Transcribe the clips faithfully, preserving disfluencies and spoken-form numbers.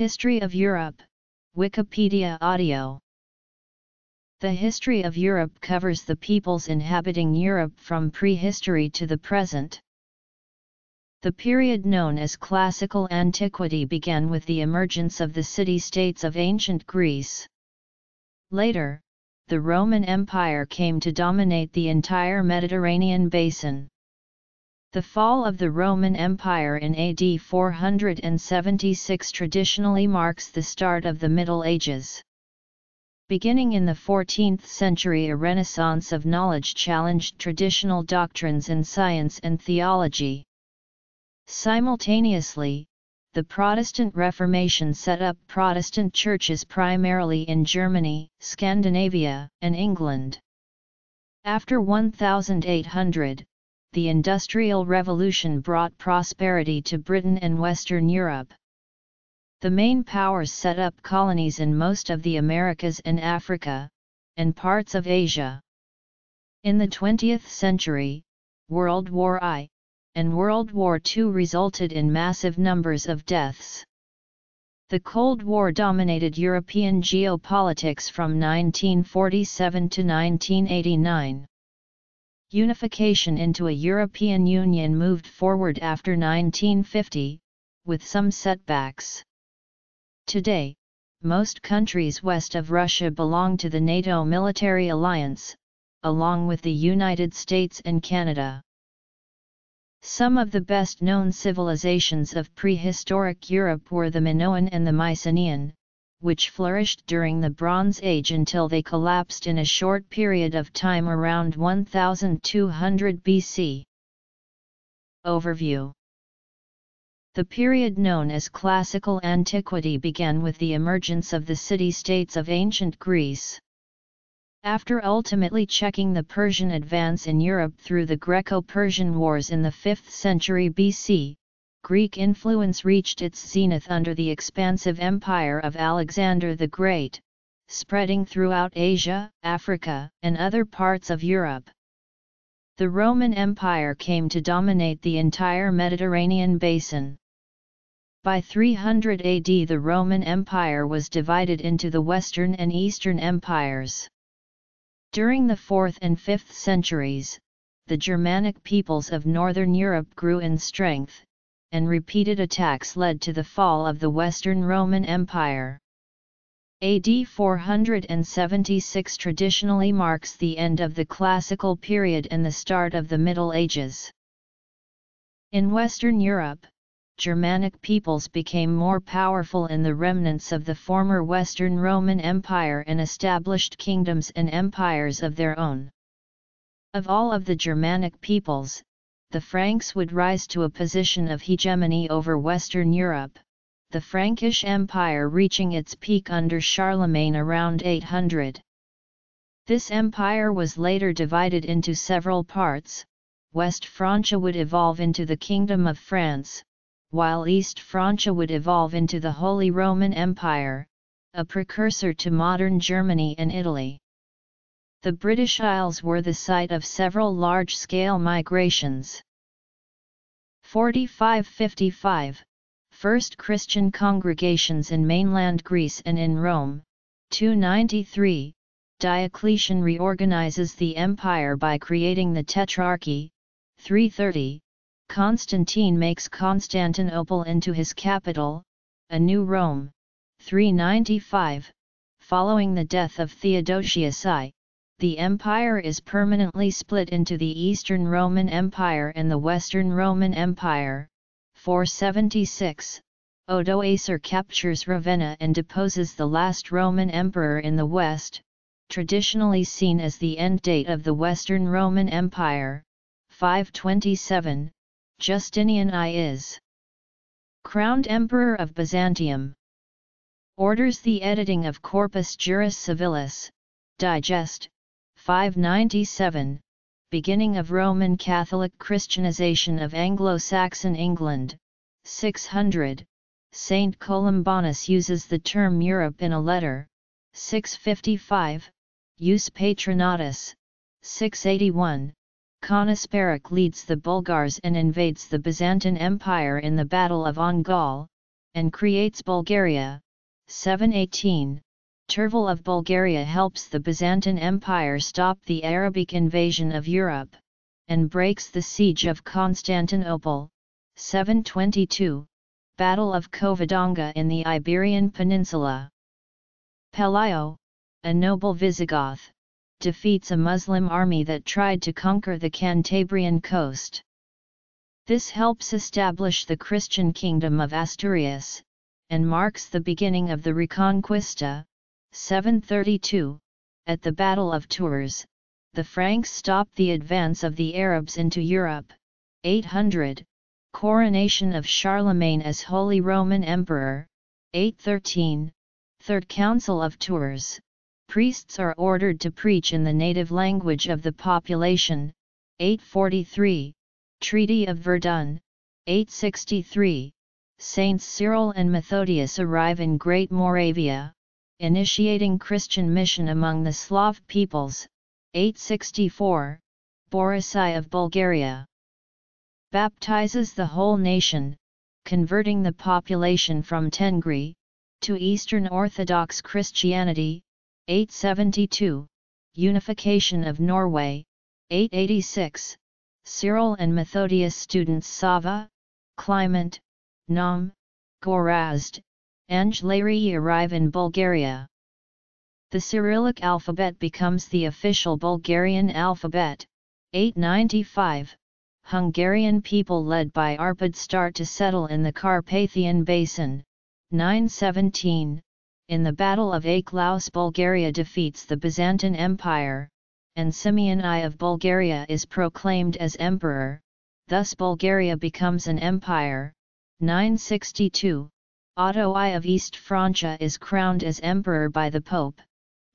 History of Europe, Wikipedia Audio. The history of Europe covers the peoples inhabiting Europe from prehistory to the present. The period known as Classical Antiquity began with the emergence of the city-states of ancient Greece. Later, the Roman Empire came to dominate the entire Mediterranean basin. The fall of the Roman Empire in A D four hundred seventy-six traditionally marks the start of the Middle Ages. Beginning in the fourteenth century, a renaissance of knowledge challenged traditional doctrines in science and theology. Simultaneously, the Protestant Reformation set up Protestant churches primarily in Germany, Scandinavia, and England. After one thousand eight hundred, the Industrial Revolution brought prosperity to Britain and Western Europe. The main powers set up colonies in most of the Americas and Africa, and parts of Asia. In the twentieth century, World War I and World War Two resulted in massive numbers of deaths. The Cold War dominated European geopolitics from nineteen forty-seven to nineteen eighty-nine. Unification into a European Union moved forward after nineteen fifty, with some setbacks. Today, most countries west of Russia belong to the NATO military alliance, along with the United States and Canada. Some of the best-known civilizations of prehistoric Europe were the Minoan and the Mycenaean, which flourished during the Bronze Age until they collapsed in a short period of time around one thousand two hundred B C. Overview. The period known as Classical Antiquity began with the emergence of the city-states of ancient Greece. After ultimately checking the Persian advance in Europe through the Greco-Persian Wars in the fifth century B C, Greek influence reached its zenith under the expansive empire of Alexander the Great, spreading throughout Asia, Africa, and other parts of Europe. The Roman Empire came to dominate the entire Mediterranean basin. By three hundred A D, the Roman Empire was divided into the Western and Eastern empires. During the fourth and fifth centuries, the Germanic peoples of northern Europe grew in strength, and repeated attacks led to the fall of the Western Roman Empire. A D four hundred seventy-six traditionally marks the end of the classical period and the start of the Middle Ages. In Western Europe, Germanic peoples became more powerful in the remnants of the former Western Roman Empire and established kingdoms and empires of their own. Of all of the Germanic peoples, the Franks would rise to a position of hegemony over Western Europe, the Frankish Empire reaching its peak under Charlemagne around eight hundred. This empire was later divided into several parts. West Francia would evolve into the Kingdom of France, while East Francia would evolve into the Holy Roman Empire, a precursor to modern Germany and Italy. The British Isles were the site of several large-scale migrations. forty-five fifty-five – First Christian congregations in mainland Greece and in Rome. two ninety-three – Diocletian reorganizes the empire by creating the Tetrarchy. three thirty – Constantine makes Constantinople into his capital, a new Rome. three ninety-five – Following the death of Theodosius the First, the empire is permanently split into the Eastern Roman Empire and the Western Roman Empire. four seventy-six, Odoacer captures Ravenna and deposes the last Roman emperor in the West, traditionally seen as the end date of the Western Roman Empire. five twenty-seven, Justinian the First is crowned emperor of Byzantium. Orders the editing of Corpus Juris Civilis, Digest, five ninety-seven, beginning of Roman Catholic Christianization of Anglo-Saxon England. six hundred, Saint Columbanus uses the term Europe in a letter. six fifty-five, Jus Patronatus. six eighty-one, Conesperic leads the Bulgars and invades the Byzantine Empire in the Battle of Ongal. and creates Bulgaria. seven eighteen, Turval of Bulgaria helps the Byzantine Empire stop the Arabic invasion of Europe, and breaks the siege of Constantinople. seven twenty-two, Battle of Covadonga in the Iberian Peninsula. Pelayo, a noble Visigoth, defeats a Muslim army that tried to conquer the Cantabrian coast. This helps establish the Christian kingdom of Asturias, and marks the beginning of the Reconquista. seven thirty-two, At the Battle of Tours, the Franks stopped the advance of the Arabs into Europe. eight hundred, Coronation of Charlemagne as Holy Roman Emperor. eight thirteen, Third Council of Tours, priests are ordered to preach in the native language of the population. eight forty-three, Treaty of Verdun. eight sixty-three, Saints Cyril and Methodius arrive in Great Moravia, initiating Christian mission among the Slav peoples. eight sixty-four, Borisei of Bulgaria baptizes the whole nation, converting the population from Tengri to Eastern Orthodox Christianity. eight seventy-two, Unification of Norway. eight eighty-six, Cyril and Methodius students Sava, Clement, Nam, Gorazd, Angleri arrive in Bulgaria. The Cyrillic alphabet becomes the official Bulgarian alphabet. eight ninety-five, Hungarian people led by Arpad start to settle in the Carpathian Basin. nine seventeen, in the Battle of Aklaus, Bulgaria defeats the Byzantine Empire, and Simeon I of Bulgaria is proclaimed as emperor, thus Bulgaria becomes an empire. nine sixty-two, Otto I of East Francia is crowned as emperor by the Pope,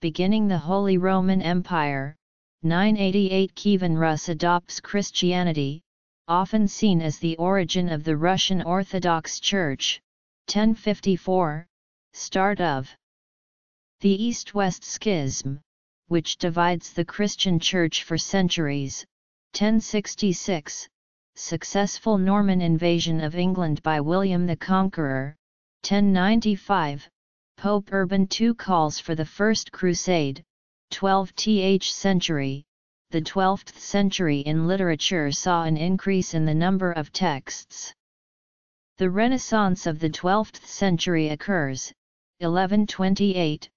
beginning the Holy Roman Empire. nine eighty-eight, Kievan Rus adopts Christianity, often seen as the origin of the Russian Orthodox Church. ten fifty-four, Start of the East-West Schism, which divides the Christian Church for centuries. ten sixty-six, Successful Norman invasion of England by William the Conqueror. ten ninety-five, Pope Urban the Second calls for the First Crusade. twelfth century, the twelfth century in literature saw an increase in the number of texts. The Renaissance of the twelfth century occurs. eleven twenty-eight,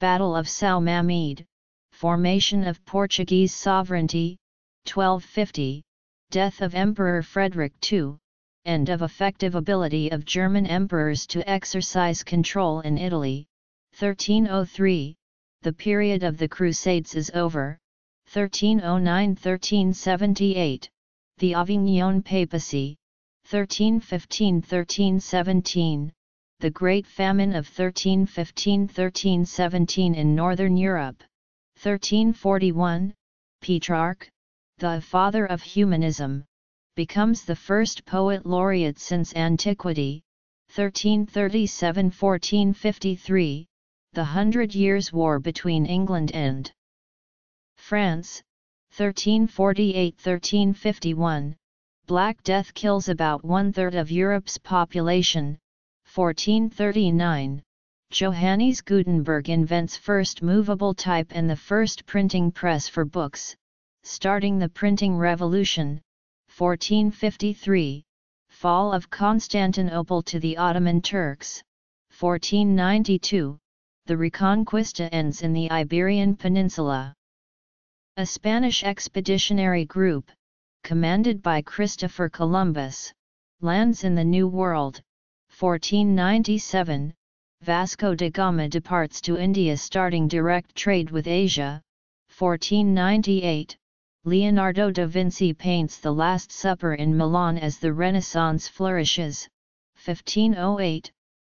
Battle of São Mamede, formation of Portuguese sovereignty. twelve fifty, Death of Emperor Frederick the Second, end of effective ability of German emperors to exercise control in Italy. thirteen oh three, the period of the Crusades is over. thirteen oh nine to thirteen seventy-eight, the Avignon Papacy. thirteen fifteen to thirteen seventeen, the Great Famine of thirteen fifteen to thirteen seventeen in Northern Europe. thirteen forty-one, Petrarch, the father of humanism, becomes the first poet laureate since antiquity. thirteen thirty-seven to fourteen fifty-three, the Hundred Years' War between England and France. thirteen forty-eight to thirteen fifty-one, Black Death kills about one-third of Europe's population. fourteen thirty-nine, Johannes Gutenberg invents first movable type and the first printing press for books, starting the printing revolution. fourteen fifty-three, Fall of Constantinople to the Ottoman Turks. fourteen ninety-two, the Reconquista ends in the Iberian Peninsula. A Spanish expeditionary group, commanded by Christopher Columbus, lands in the New World. fourteen ninety-seven, Vasco da Gama departs to India, starting direct trade with Asia. fourteen ninety-eight, Leonardo da Vinci paints The Last Supper in Milan as the Renaissance flourishes. fifteen oh eight,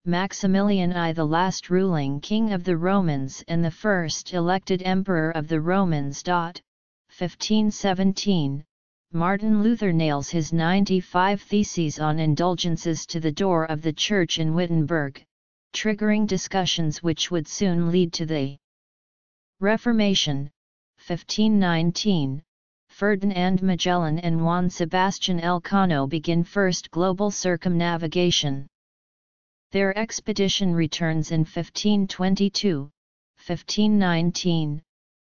Maximilian the First, the last ruling king of the Romans and the first elected emperor of the Romans. fifteen seventeen, Martin Luther nails his ninety-five theses on indulgences to the door of the church in Wittenberg, triggering discussions which would soon lead to the Reformation. fifteen nineteen, Ferdinand Magellan and Juan Sebastian Elcano begin first global circumnavigation. Their expedition returns in fifteen twenty-two, fifteen nineteen,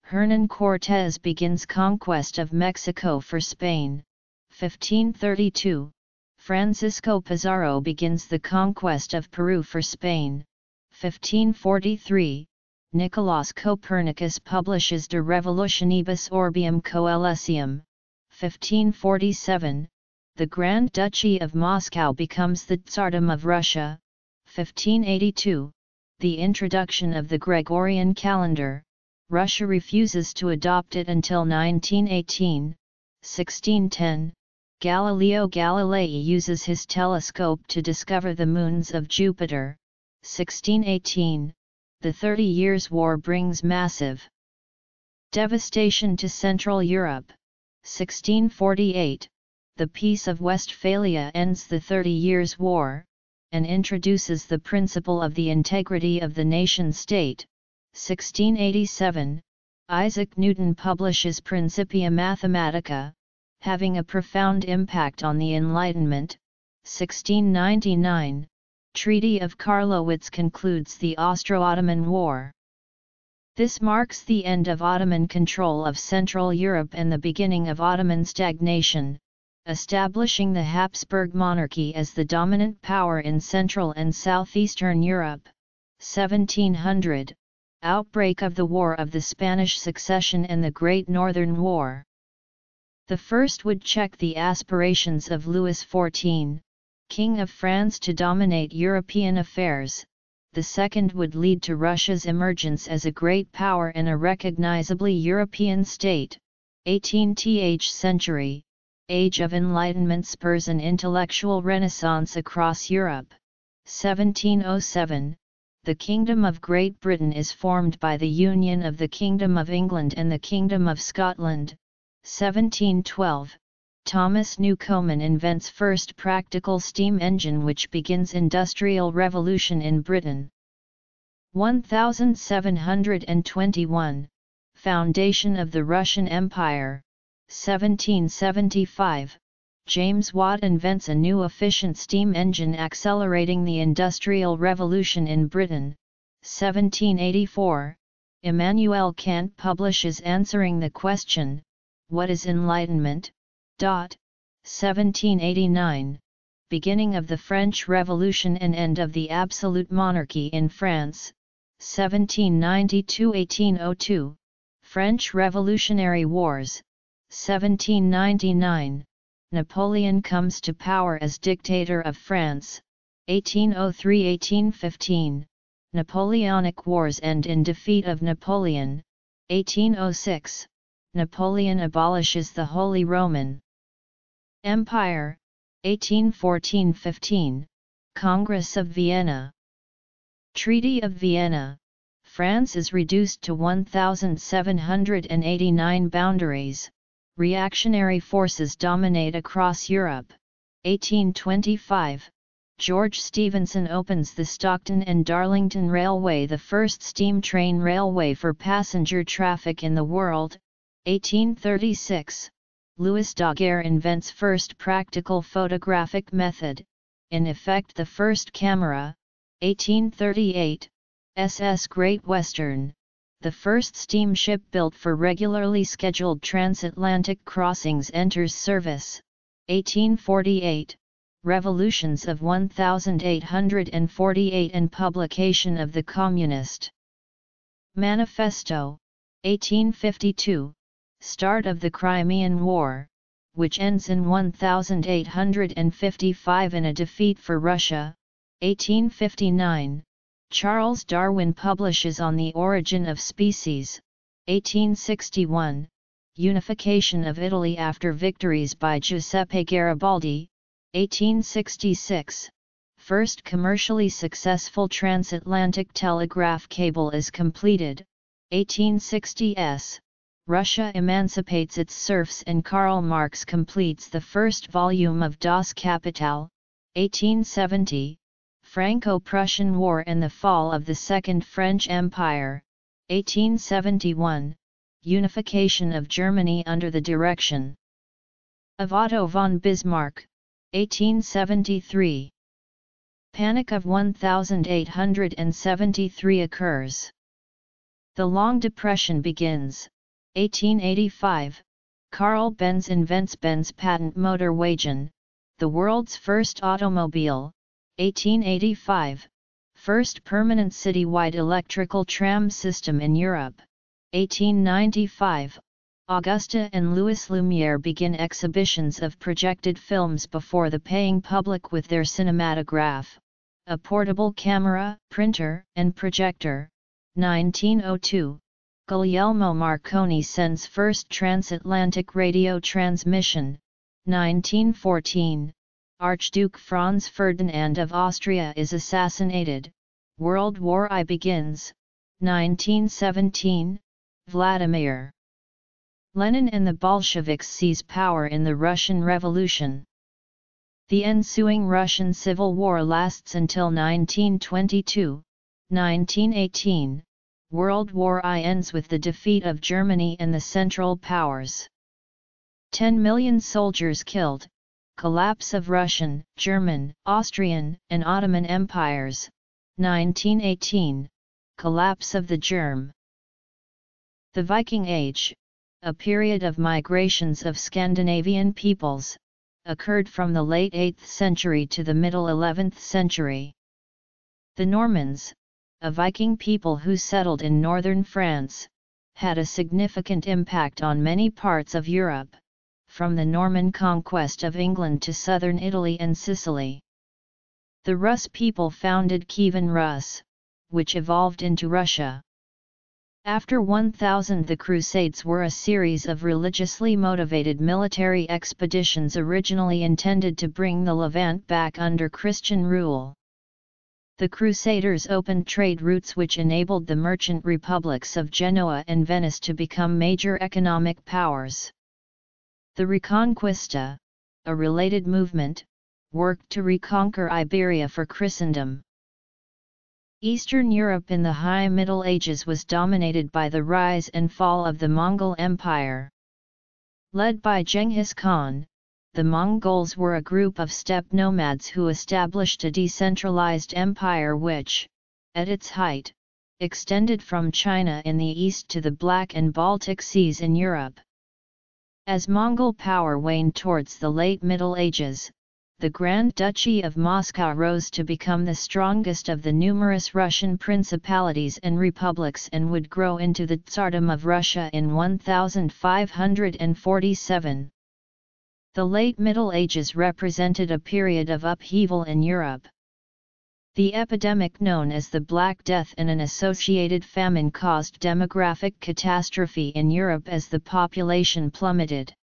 Hernán Cortés begins conquest of Mexico for Spain, fifteen thirty-two, Francisco Pizarro begins the conquest of Peru for Spain, fifteen forty-three, Nicolas Copernicus publishes De Revolutionibus Orbium Coelestium, fifteen forty-seven, the Grand Duchy of Moscow becomes the Tsardom of Russia, fifteen eighty-two, the introduction of the Gregorian calendar, Russia refuses to adopt it until nineteen eighteen, sixteen ten, Galileo Galilei uses his telescope to discover the moons of Jupiter, sixteen eighteen, the Thirty Years' War brings massive devastation to Central Europe, sixteen forty-eight, the Peace of Westphalia ends the Thirty Years' War, and introduces the principle of the integrity of the nation-state. sixteen eighty-seven, Isaac Newton publishes Principia Mathematica, having a profound impact on the Enlightenment. sixteen ninety-nine, Treaty of Karlowitz concludes the Austro-Ottoman War. This marks the end of Ottoman control of Central Europe and the beginning of Ottoman stagnation, establishing the Habsburg monarchy as the dominant power in Central and Southeastern Europe. seventeen hundred, outbreak of the War of the Spanish Succession and the Great Northern War. The first would check the aspirations of Louis the fourteenth, King of France, to dominate European affairs. The second would lead to Russia's emergence as a great power and a recognizably European state. eighteenth century, Age of Enlightenment spurs an intellectual renaissance across Europe. seventeen oh seven, the Kingdom of Great Britain is formed by the union of the Kingdom of England and the Kingdom of Scotland. seventeen twelve, Thomas Newcomen invents first practical steam engine, which begins industrial revolution in Britain. one thousand seven hundred twenty-one, foundation of the Russian Empire. seventeen seventy-five, James Watt invents a new efficient steam engine, accelerating the Industrial Revolution in Britain. seventeen eighty-four, Immanuel Kant publishes Answering the Question, What is Enlightenment? seventeen eighty-nine, beginning of the French Revolution and end of the absolute monarchy in France. seventeen ninety-two to eighteen oh two, French Revolutionary Wars. seventeen ninety-nine, Napoleon comes to power as dictator of France. eighteen oh three to eighteen fifteen, Napoleonic Wars end in defeat of Napoleon. eighteen oh six, Napoleon abolishes the Holy Roman Empire. eighteen fourteen to fifteen, Congress of Vienna. Treaty of Vienna, France is reduced to one thousand seven hundred eighty-nine boundaries. Reactionary forces dominate across Europe. eighteen twenty-five, George Stephenson opens the Stockton and Darlington Railway, the first steam train railway for passenger traffic in the world. eighteen thirty-six, Louis Daguerre invents first practical photographic method, in effect the first camera. eighteen thirty-eight, S S Great Western, the first steamship built for regularly scheduled transatlantic crossings, enters service. eighteen forty-eight, revolutions of eighteen forty-eight and publication of the Communist Manifesto. eighteen fifty-two, start of the Crimean War, which ends in eighteen fifty-five in a defeat for Russia. eighteen fifty-nine, Charles Darwin publishes On the Origin of Species. eighteen sixty-one, unification of Italy after victories by Giuseppe Garibaldi. eighteen sixty-six, first commercially successful transatlantic telegraph cable is completed. eighteen sixties, Russia emancipates its serfs and Karl Marx completes the first volume of Das Kapital. eighteen seventy, Franco-Prussian War and the fall of the Second French Empire. eighteen seventy-one, unification of Germany under the direction of Otto von Bismarck. eighteen seventy-three, Panic of eighteen seventy-three occurs. The Long Depression begins. eighteen eighty-five, Carl Benz invents Benz's patent motor wagon, the world's first automobile. eighteen eighty-five, first permanent citywide electrical tram system in Europe. eighteen ninety-five, Augusta and Louis Lumière begin exhibitions of projected films before the paying public with their cinematograph, a portable camera, printer, and projector. nineteen oh two, Guglielmo Marconi sends first transatlantic radio transmission. nineteen fourteen, Archduke Franz Ferdinand of Austria is assassinated. World War I begins. nineteen seventeen, Vladimir Lenin and the Bolsheviks seize power in the Russian Revolution. The ensuing Russian Civil War lasts until nineteen twenty-two. nineteen eighteen, World War I ends with the defeat of Germany and the Central Powers. ten million soldiers killed, collapse of Russian, German, Austrian, and Ottoman empires. nineteen eighteen, collapse of the Germ. The Viking Age, a period of migrations of Scandinavian peoples, occurred from the late eighth century to the middle eleventh century. The Normans, a Viking people who settled in northern France, had a significant impact on many parts of Europe, from the Norman conquest of England to southern Italy and Sicily. The Rus people founded Kievan Rus, which evolved into Russia. After one thousand, the Crusades were a series of religiously motivated military expeditions originally intended to bring the Levant back under Christian rule. The Crusaders opened trade routes which enabled the merchant republics of Genoa and Venice to become major economic powers. The Reconquista, a related movement, worked to reconquer Iberia for Christendom. Eastern Europe in the High Middle Ages was dominated by the rise and fall of the Mongol Empire. Led by Genghis Khan, the Mongols were a group of steppe nomads who established a decentralized empire which, at its height, extended from China in the east to the Black and Baltic Seas in Europe. As Mongol power waned towards the late Middle Ages, the Grand Duchy of Moscow rose to become the strongest of the numerous Russian principalities and republics and would grow into the Tsardom of Russia in fifteen forty-seven. The late Middle Ages represented a period of upheaval in Europe. The epidemic known as the Black Death and an associated famine caused demographic catastrophe in Europe as the population plummeted.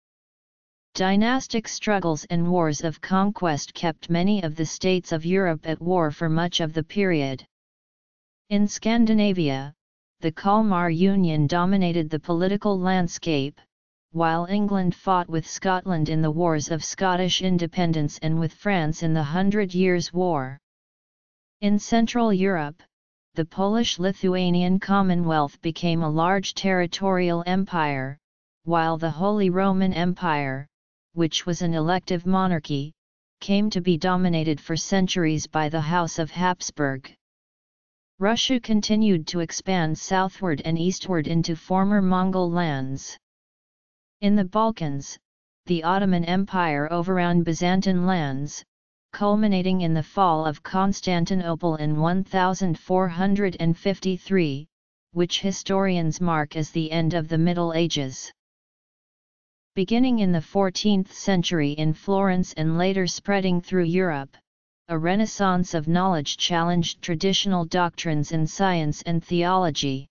Dynastic struggles and wars of conquest kept many of the states of Europe at war for much of the period. In Scandinavia, the Kalmar Union dominated the political landscape, while England fought with Scotland in the Wars of Scottish Independence and with France in the Hundred Years' War. In Central Europe, the Polish-Lithuanian Commonwealth became a large territorial empire, while the Holy Roman Empire, which was an elective monarchy, came to be dominated for centuries by the House of Habsburg. Russia continued to expand southward and eastward into former Mongol lands. In the Balkans, the Ottoman Empire overran Byzantine lands, culminating in the fall of Constantinople in fourteen fifty-three, which historians mark as the end of the Middle Ages. Beginning in the fourteenth century in Florence and later spreading through Europe, a Renaissance of knowledge challenged traditional doctrines in science and theology.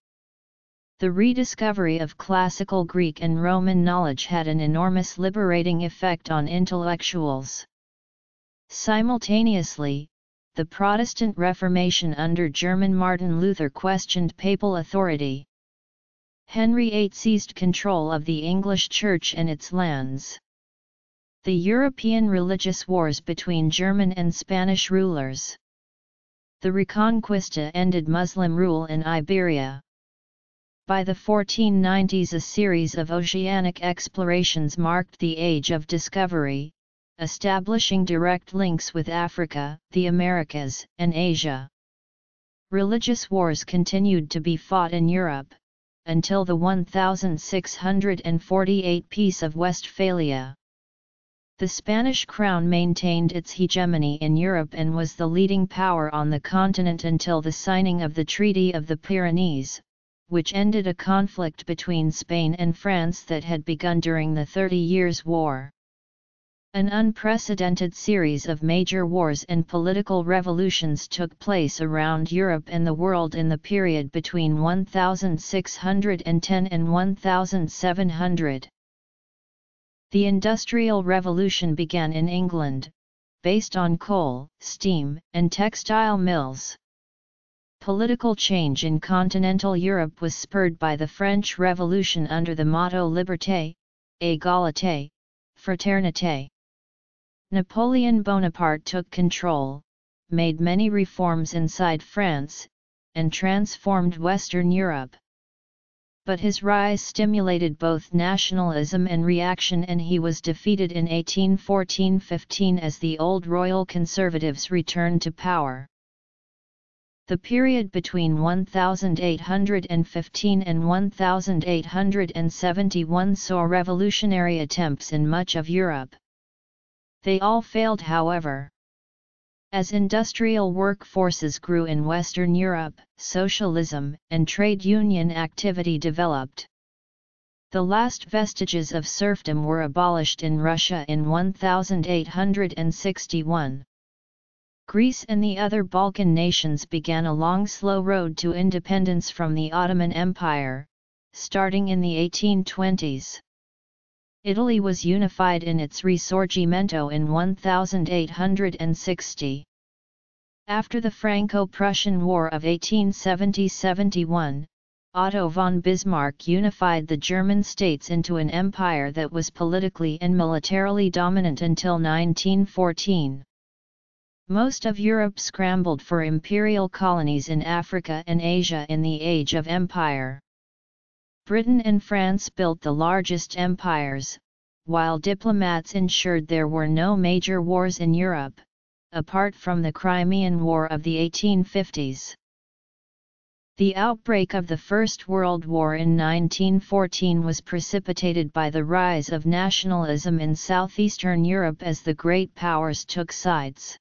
The rediscovery of classical Greek and Roman knowledge had an enormous liberating effect on intellectuals. Simultaneously, the Protestant Reformation under German Martin Luther questioned papal authority. Henry the Eighth seized control of the English Church and its lands. The European religious wars between German and Spanish rulers. The Reconquista ended Muslim rule in Iberia. By the fourteen nineties, a series of oceanic explorations marked the Age of Discovery, establishing direct links with Africa, the Americas, and Asia. Religious wars continued to be fought in Europe, until the one thousand six hundred forty-eight Peace of Westphalia. The Spanish crown maintained its hegemony in Europe and was the leading power on the continent until the signing of the Treaty of the Pyrenees, which ended a conflict between Spain and France that had begun during the Thirty Years' War. An unprecedented series of major wars and political revolutions took place around Europe and the world in the period between one thousand six hundred ten and one thousand seven hundred. The Industrial Revolution began in England, based on coal, steam, and textile mills. Political change in continental Europe was spurred by the French Revolution under the motto Liberté, Égalité, Fraternité. Napoleon Bonaparte took control, made many reforms inside France, and transformed Western Europe. But his rise stimulated both nationalism and reaction, and he was defeated in eighteen fourteen fifteen as the old royal conservatives returned to power. The period between one thousand eight hundred fifteen and one thousand eight hundred seventy-one saw revolutionary attempts in much of Europe. They all failed, however. As industrial workforces grew in Western Europe, socialism and trade union activity developed. The last vestiges of serfdom were abolished in Russia in one thousand eight hundred sixty-one. Greece and the other Balkan nations began a long, slow road to independence from the Ottoman Empire, starting in the eighteen twenties. Italy was unified in its Risorgimento in one thousand eight hundred sixty. After the Franco-Prussian War of eighteen seventy to seventy-one, Otto von Bismarck unified the German states into an empire that was politically and militarily dominant until nineteen fourteen. Most of Europe scrambled for imperial colonies in Africa and Asia in the Age of Empire. Britain and France built the largest empires, while diplomats ensured there were no major wars in Europe, apart from the Crimean War of the eighteen fifties. The outbreak of the First World War in nineteen fourteen was precipitated by the rise of nationalism in southeastern Europe as the great powers took sides.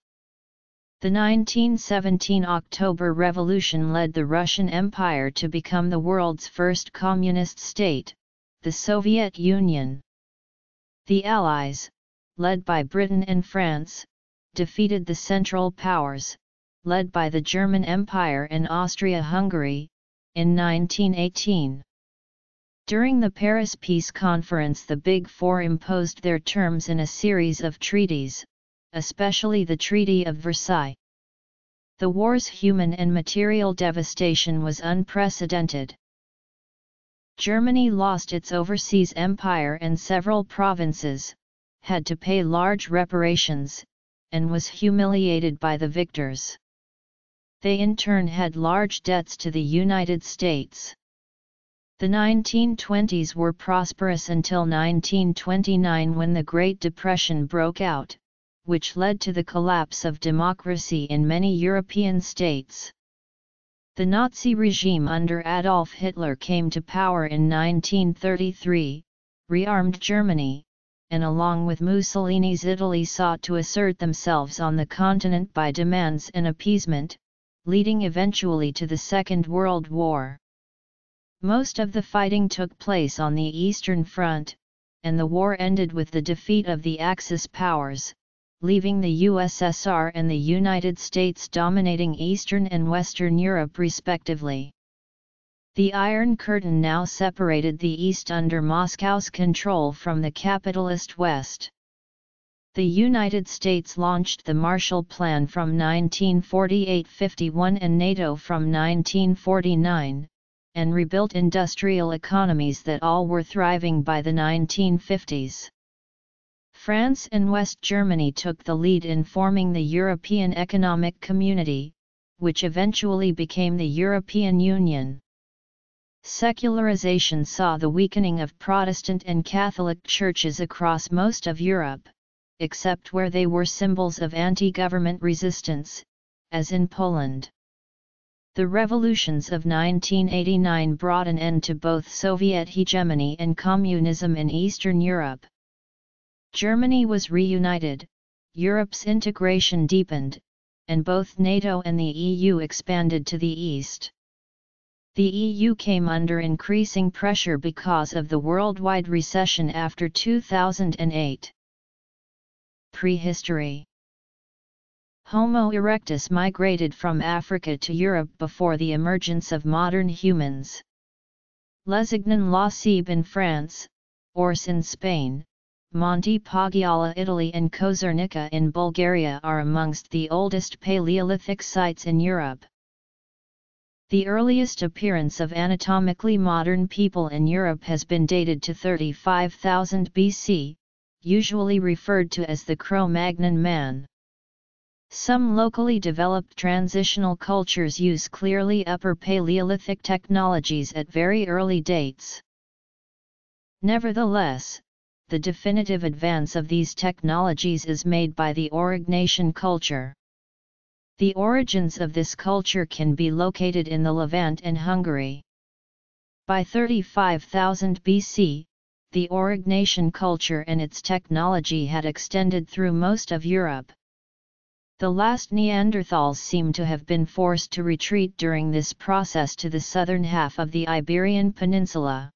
The nineteen seventeen October Revolution led the Russian Empire to become the world's first communist state, the Soviet Union. The Allies, led by Britain and France, defeated the Central Powers, led by the German Empire and Austria-Hungary, in nineteen eighteen. During the Paris Peace Conference, the Big Four imposed their terms in a series of treaties, especially the Treaty of Versailles. The war's human and material devastation was unprecedented. Germany lost its overseas empire and several provinces, had to pay large reparations, and was humiliated by the victors. They in turn had large debts to the United States. The nineteen twenties were prosperous until nineteen twenty-nine, when the Great Depression broke out, which led to the collapse of democracy in many European states. The Nazi regime under Adolf Hitler came to power in nineteen thirty-three, rearmed Germany, and along with Mussolini's Italy sought to assert themselves on the continent by demands and appeasement, leading eventually to the Second World War. Most of the fighting took place on the Eastern Front, and the war ended with the defeat of the Axis powers, leaving the U S S R and the United States dominating Eastern and Western Europe respectively. The Iron Curtain now separated the East under Moscow's control from the capitalist West. The United States launched the Marshall Plan from nineteen forty-eight to fifty-one and NATO from nineteen forty-nine, and rebuilt industrial economies that all were thriving by the nineteen fifties. France and West Germany took the lead in forming the European Economic Community, which eventually became the European Union. Secularization saw the weakening of Protestant and Catholic churches across most of Europe, except where they were symbols of anti-government resistance, as in Poland. The revolutions of nineteen eighty-nine brought an end to both Soviet hegemony and communism in Eastern Europe. Germany was reunited, Europe's integration deepened, and both NATO and the E U expanded to the east. The E U came under increasing pressure because of the worldwide recession after two thousand eight. Prehistory. Homo erectus migrated from Africa to Europe before the emergence of modern humans. Lesignan la Cèbe in France, Ors in Spain, Monte Paggiala, Italy, and Kozernica in Bulgaria are amongst the oldest Paleolithic sites in Europe. The earliest appearance of anatomically modern people in Europe has been dated to thirty-five thousand B C, usually referred to as the Cro-Magnon man. Some locally developed transitional cultures use clearly Upper Paleolithic technologies at very early dates. Nevertheless, the definitive advance of these technologies is made by the Aurignacian culture. The origins of this culture can be located in the Levant and Hungary. By thirty-five thousand B C, the Aurignacian culture and its technology had extended through most of Europe. The last Neanderthals seem to have been forced to retreat during this process to the southern half of the Iberian Peninsula.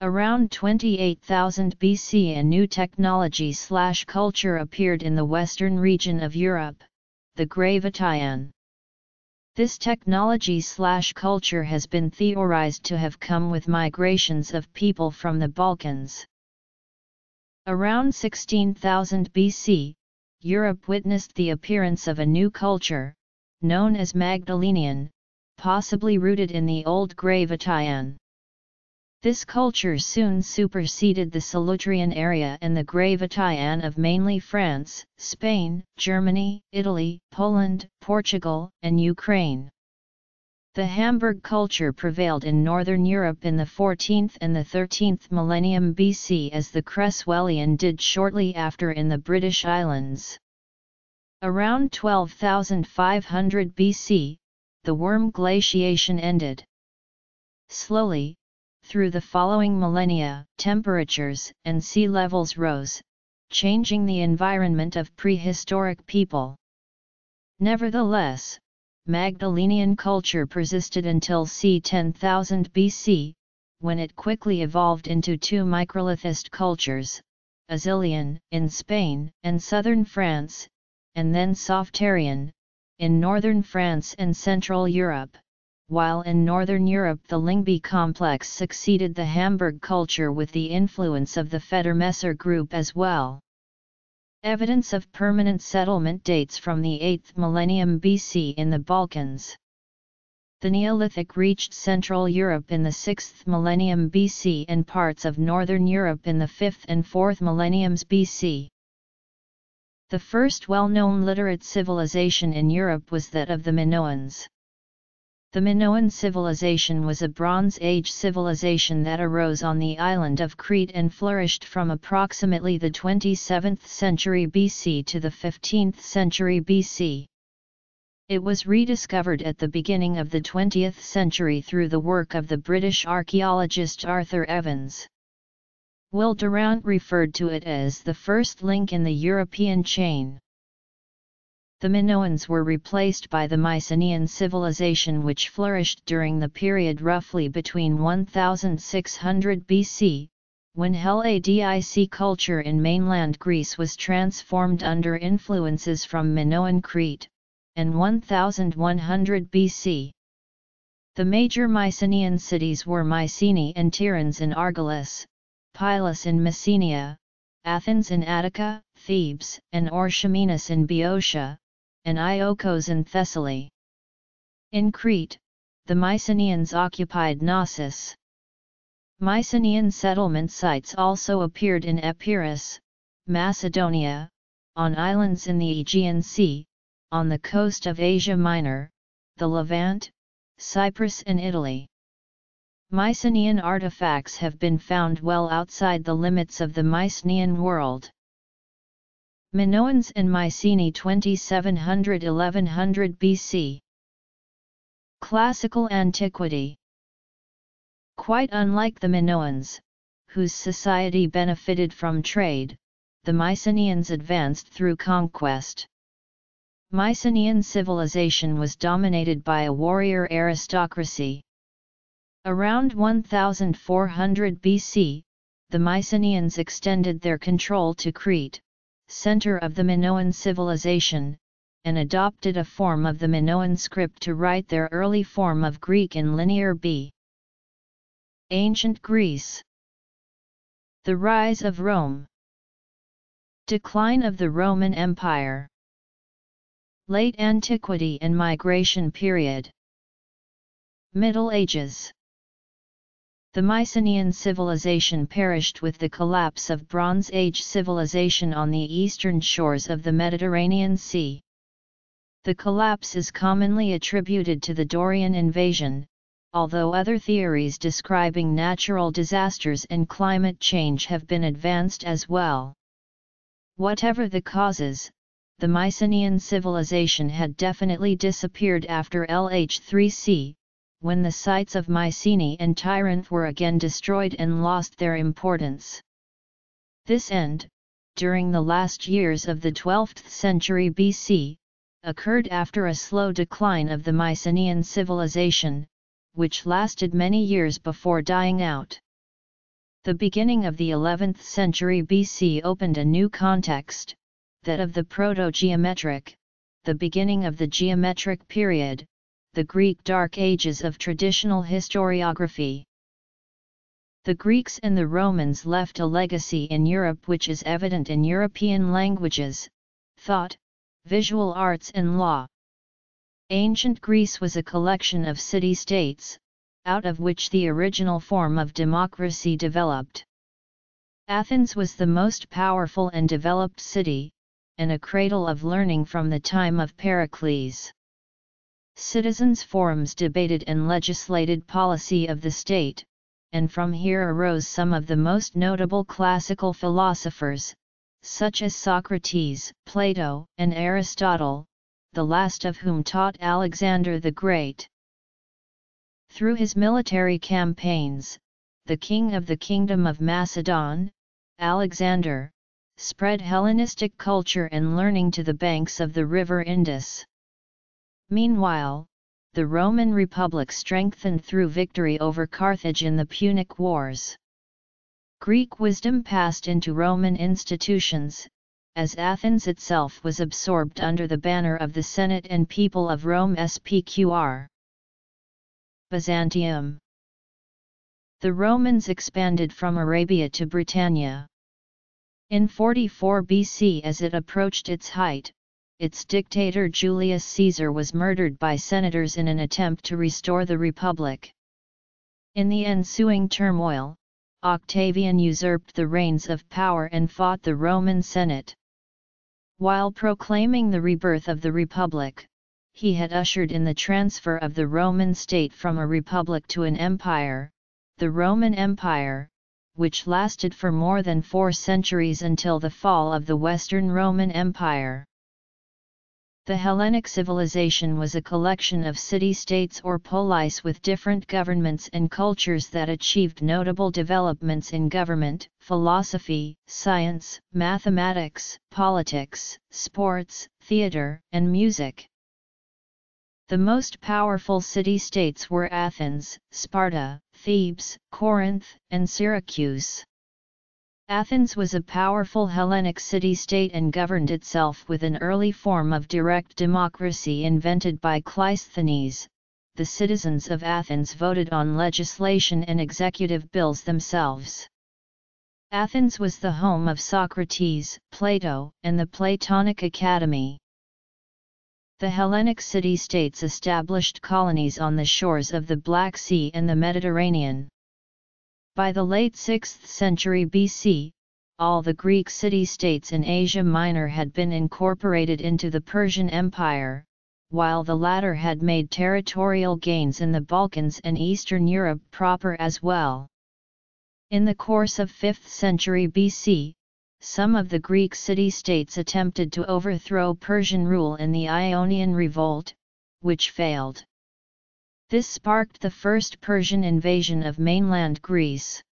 Around twenty-eight thousand B C, a new technology/culture appeared in the western region of Europe, the Gravetien. This technology/culture has been theorized to have come with migrations of people from the Balkans. Around sixteen thousand B C, Europe witnessed the appearance of a new culture, known as Magdalenian, possibly rooted in the old Gravetien. This culture soon superseded the Solutrean area and the Gravetien of mainly France, Spain, Germany, Italy, Poland, Portugal, and Ukraine. The Hamburg culture prevailed in northern Europe in the fourteenth and the thirteenth millennium B C, as the Creswellian did shortly after in the British Islands. Around twelve thousand five hundred B C, the Worm glaciation ended. Slowly, through the following millennia, temperatures and sea levels rose, changing the environment of prehistoric people. Nevertheless, Magdalenian culture persisted until c. ten thousand B C, when it quickly evolved into two microlithist cultures, Azilian, in Spain and southern France, and then Softarian, in northern France and central Europe, while in northern Europe the Lyngby complex succeeded the Hamburg culture with the influence of the Federmesser group as well. Evidence of permanent settlement dates from the eighth millennium B C in the Balkans. The Neolithic reached Central Europe in the sixth millennium B C and parts of Northern Europe in the fifth and fourth millenniums B C. The first well-known literate civilization in Europe was that of the Minoans. The Minoan civilization was a Bronze Age civilization that arose on the island of Crete and flourished from approximately the twenty-seventh century B C to the fifteenth century B C. It was rediscovered at the beginning of the twentieth century through the work of the British archaeologist Arthur Evans. Will Durant referred to it as the first link in the European chain. The Minoans were replaced by the Mycenaean civilization, which flourished during the period roughly between one thousand six hundred B C, when Helladic culture in mainland Greece was transformed under influences from Minoan Crete, and eleven hundred B C. The major Mycenaean cities were Mycenae and Tiryns in Argolis, Pylos in Messenia, Athens in Attica, Thebes and Orchomenus in Boeotia, and Iolcos in Thessaly. In Crete, the Mycenaeans occupied Knossos. Mycenaean settlement sites also appeared in Epirus, Macedonia, on islands in the Aegean Sea, on the coast of Asia Minor, the Levant, Cyprus and Italy. Mycenaean artifacts have been found well outside the limits of the Mycenaean world. Minoans and Mycenae twenty-seven hundred to eleven hundred B C. Classical Antiquity. Quite unlike the Minoans, whose society benefited from trade, the Mycenaeans advanced through conquest. Mycenaean civilization was dominated by a warrior aristocracy. Around one thousand four hundred B C, the Mycenaeans extended their control to Crete, center of the Minoan civilization, and adopted a form of the Minoan script to write their early form of Greek in Linear B. Ancient Greece. The rise of Rome. Decline of the Roman Empire. Late Antiquity and Migration Period. Middle Ages. The Mycenaean civilization perished with the collapse of Bronze Age civilization on the eastern shores of the Mediterranean Sea. The collapse is commonly attributed to the Dorian invasion, although other theories describing natural disasters and climate change have been advanced as well. Whatever the causes, the Mycenaean civilization had definitely disappeared after L H three C, when the sites of Mycenae and Tyrant were again destroyed and lost their importance. This end, during the last years of the twelfth century B C, occurred after a slow decline of the Mycenaean civilization, which lasted many years before dying out. The beginning of the eleventh century B C opened a new context, that of the proto-geometric, the beginning of the geometric period, the Greek Dark Ages of traditional historiography. The Greeks and the Romans left a legacy in Europe which is evident in European languages, thought, visual arts and law. Ancient Greece was a collection of city-states, out of which the original form of democracy developed. Athens was the most powerful and developed city, and a cradle of learning from the time of Pericles. Citizens' forums debated and legislated policy of the state, and from here arose some of the most notable classical philosophers, such as Socrates, Plato, and Aristotle, the last of whom taught Alexander the Great. Through his military campaigns, the king of the Kingdom of Macedon, Alexander, spread Hellenistic culture and learning to the banks of the river Indus. Meanwhile, the Roman Republic strengthened through victory over Carthage in the Punic Wars. Greek wisdom passed into Roman institutions, as Athens itself was absorbed under the banner of the Senate and people of Rome S P Q R. Byzantium. The Romans expanded from Arabia to Britannia. In forty-four B C, as it approached its height, its dictator Julius Caesar was murdered by senators in an attempt to restore the Republic. In the ensuing turmoil, Octavian usurped the reins of power and fought the Roman Senate. While proclaiming the rebirth of the Republic, he had ushered in the transfer of the Roman state from a republic to an empire, the Roman Empire, which lasted for more than four centuries until the fall of the Western Roman Empire. The Hellenic civilization was a collection of city-states or polis with different governments and cultures that achieved notable developments in government, philosophy, science, mathematics, politics, sports, theater, and music. The most powerful city-states were Athens, Sparta, Thebes, Corinth, and Syracuse. Athens was a powerful Hellenic city-state and governed itself with an early form of direct democracy invented by Cleisthenes. The citizens of Athens voted on legislation and executive bills themselves. Athens was the home of Socrates, Plato, and the Platonic Academy. The Hellenic city-states established colonies on the shores of the Black Sea and the Mediterranean. By the late sixth century B C, all the Greek city-states in Asia Minor had been incorporated into the Persian Empire, while the latter had made territorial gains in the Balkans and Eastern Europe proper as well. In the course of fifth century B C, some of the Greek city-states attempted to overthrow Persian rule in the Ionian Revolt, which failed. This sparked the first Persian invasion of mainland Greece.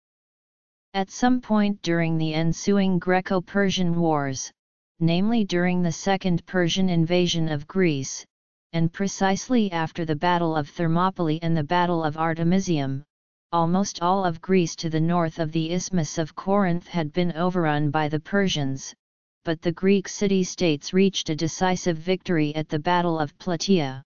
At some point during the ensuing Greco-Persian Wars, namely during the Second Persian invasion of Greece, and precisely after the Battle of Thermopylae and the Battle of Artemisium, almost all of Greece to the north of the Isthmus of Corinth had been overrun by the Persians, but the Greek city-states reached a decisive victory at the Battle of Plataea.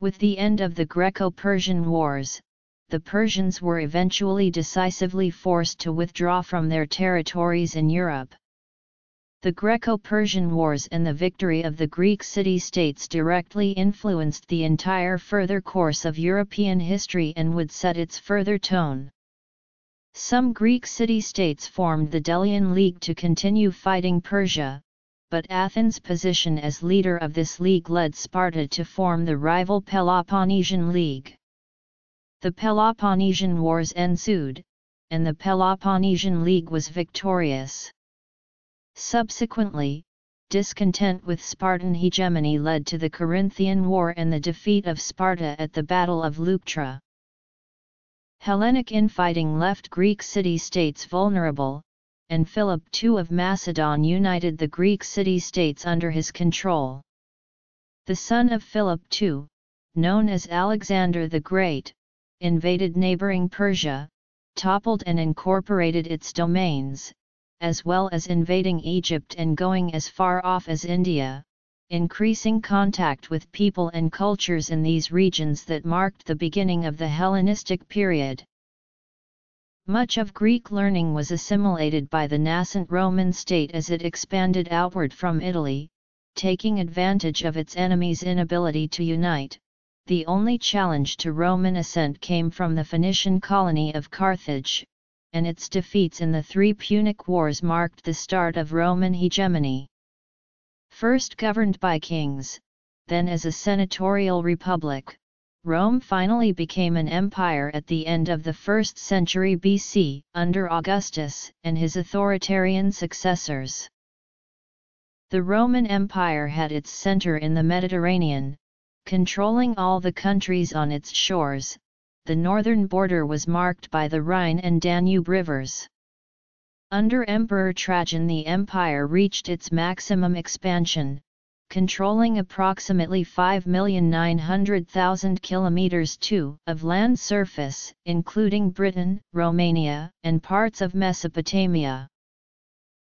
With the end of the Greco-Persian Wars, the Persians were eventually decisively forced to withdraw from their territories in Europe. The Greco-Persian Wars and the victory of the Greek city-states directly influenced the entire further course of European history and would set its further tone. Some Greek city-states formed the Delian League to continue fighting Persia, but Athens' position as leader of this league led Sparta to form the rival Peloponnesian League. The Peloponnesian Wars ensued, and the Peloponnesian League was victorious. Subsequently, discontent with Spartan hegemony led to the Corinthian War and the defeat of Sparta at the Battle of Leuctra. Hellenic infighting left Greek city-states vulnerable, and Philip the Second of Macedon united the Greek city-states under his control. The son of Philip the Second, known as Alexander the Great, invaded neighboring Persia, toppled and incorporated its domains, as well as invading Egypt and going as far off as India, increasing contact with people and cultures in these regions that marked the beginning of the Hellenistic period. Much of Greek learning was assimilated by the nascent Roman state as it expanded outward from Italy, taking advantage of its enemies' inability to unite. The only challenge to Roman ascent came from the Phoenician colony of Carthage, and its defeats in the three Punic Wars marked the start of Roman hegemony. First governed by kings, then as a senatorial republic, Rome finally became an empire at the end of the first century B C, under Augustus and his authoritarian successors. The Roman Empire had its center in the Mediterranean, controlling all the countries on its shores. The northern border was marked by the Rhine and Danube rivers. Under Emperor Trajan, the empire reached its maximum expansion, controlling approximately five million nine hundred thousand kilometers squared of land surface, including Britain, Romania, and parts of Mesopotamia.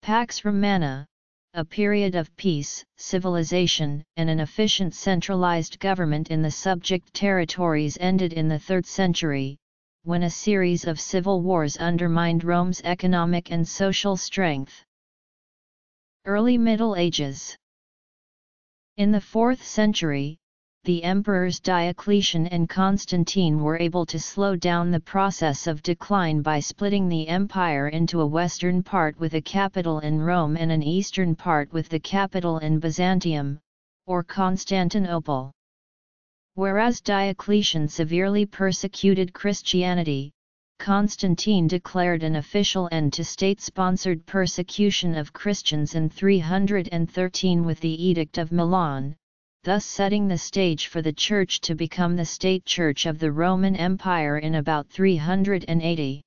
Pax Romana, a period of peace, civilization, and an efficient centralized government in the subject territories, ended in the third century, when a series of civil wars undermined Rome's economic and social strength. Early Middle Ages. In the fourth century, the emperors Diocletian and Constantine were able to slow down the process of decline by splitting the empire into a western part with a capital in Rome and an eastern part with the capital in Byzantium, or Constantinople. Whereas Diocletian severely persecuted Christianity, Constantine declared an official end to state-sponsored persecution of Christians in three hundred thirteen with the Edict of Milan, thus setting the stage for the Church to become the state church of the Roman Empire in about three hundred eighty.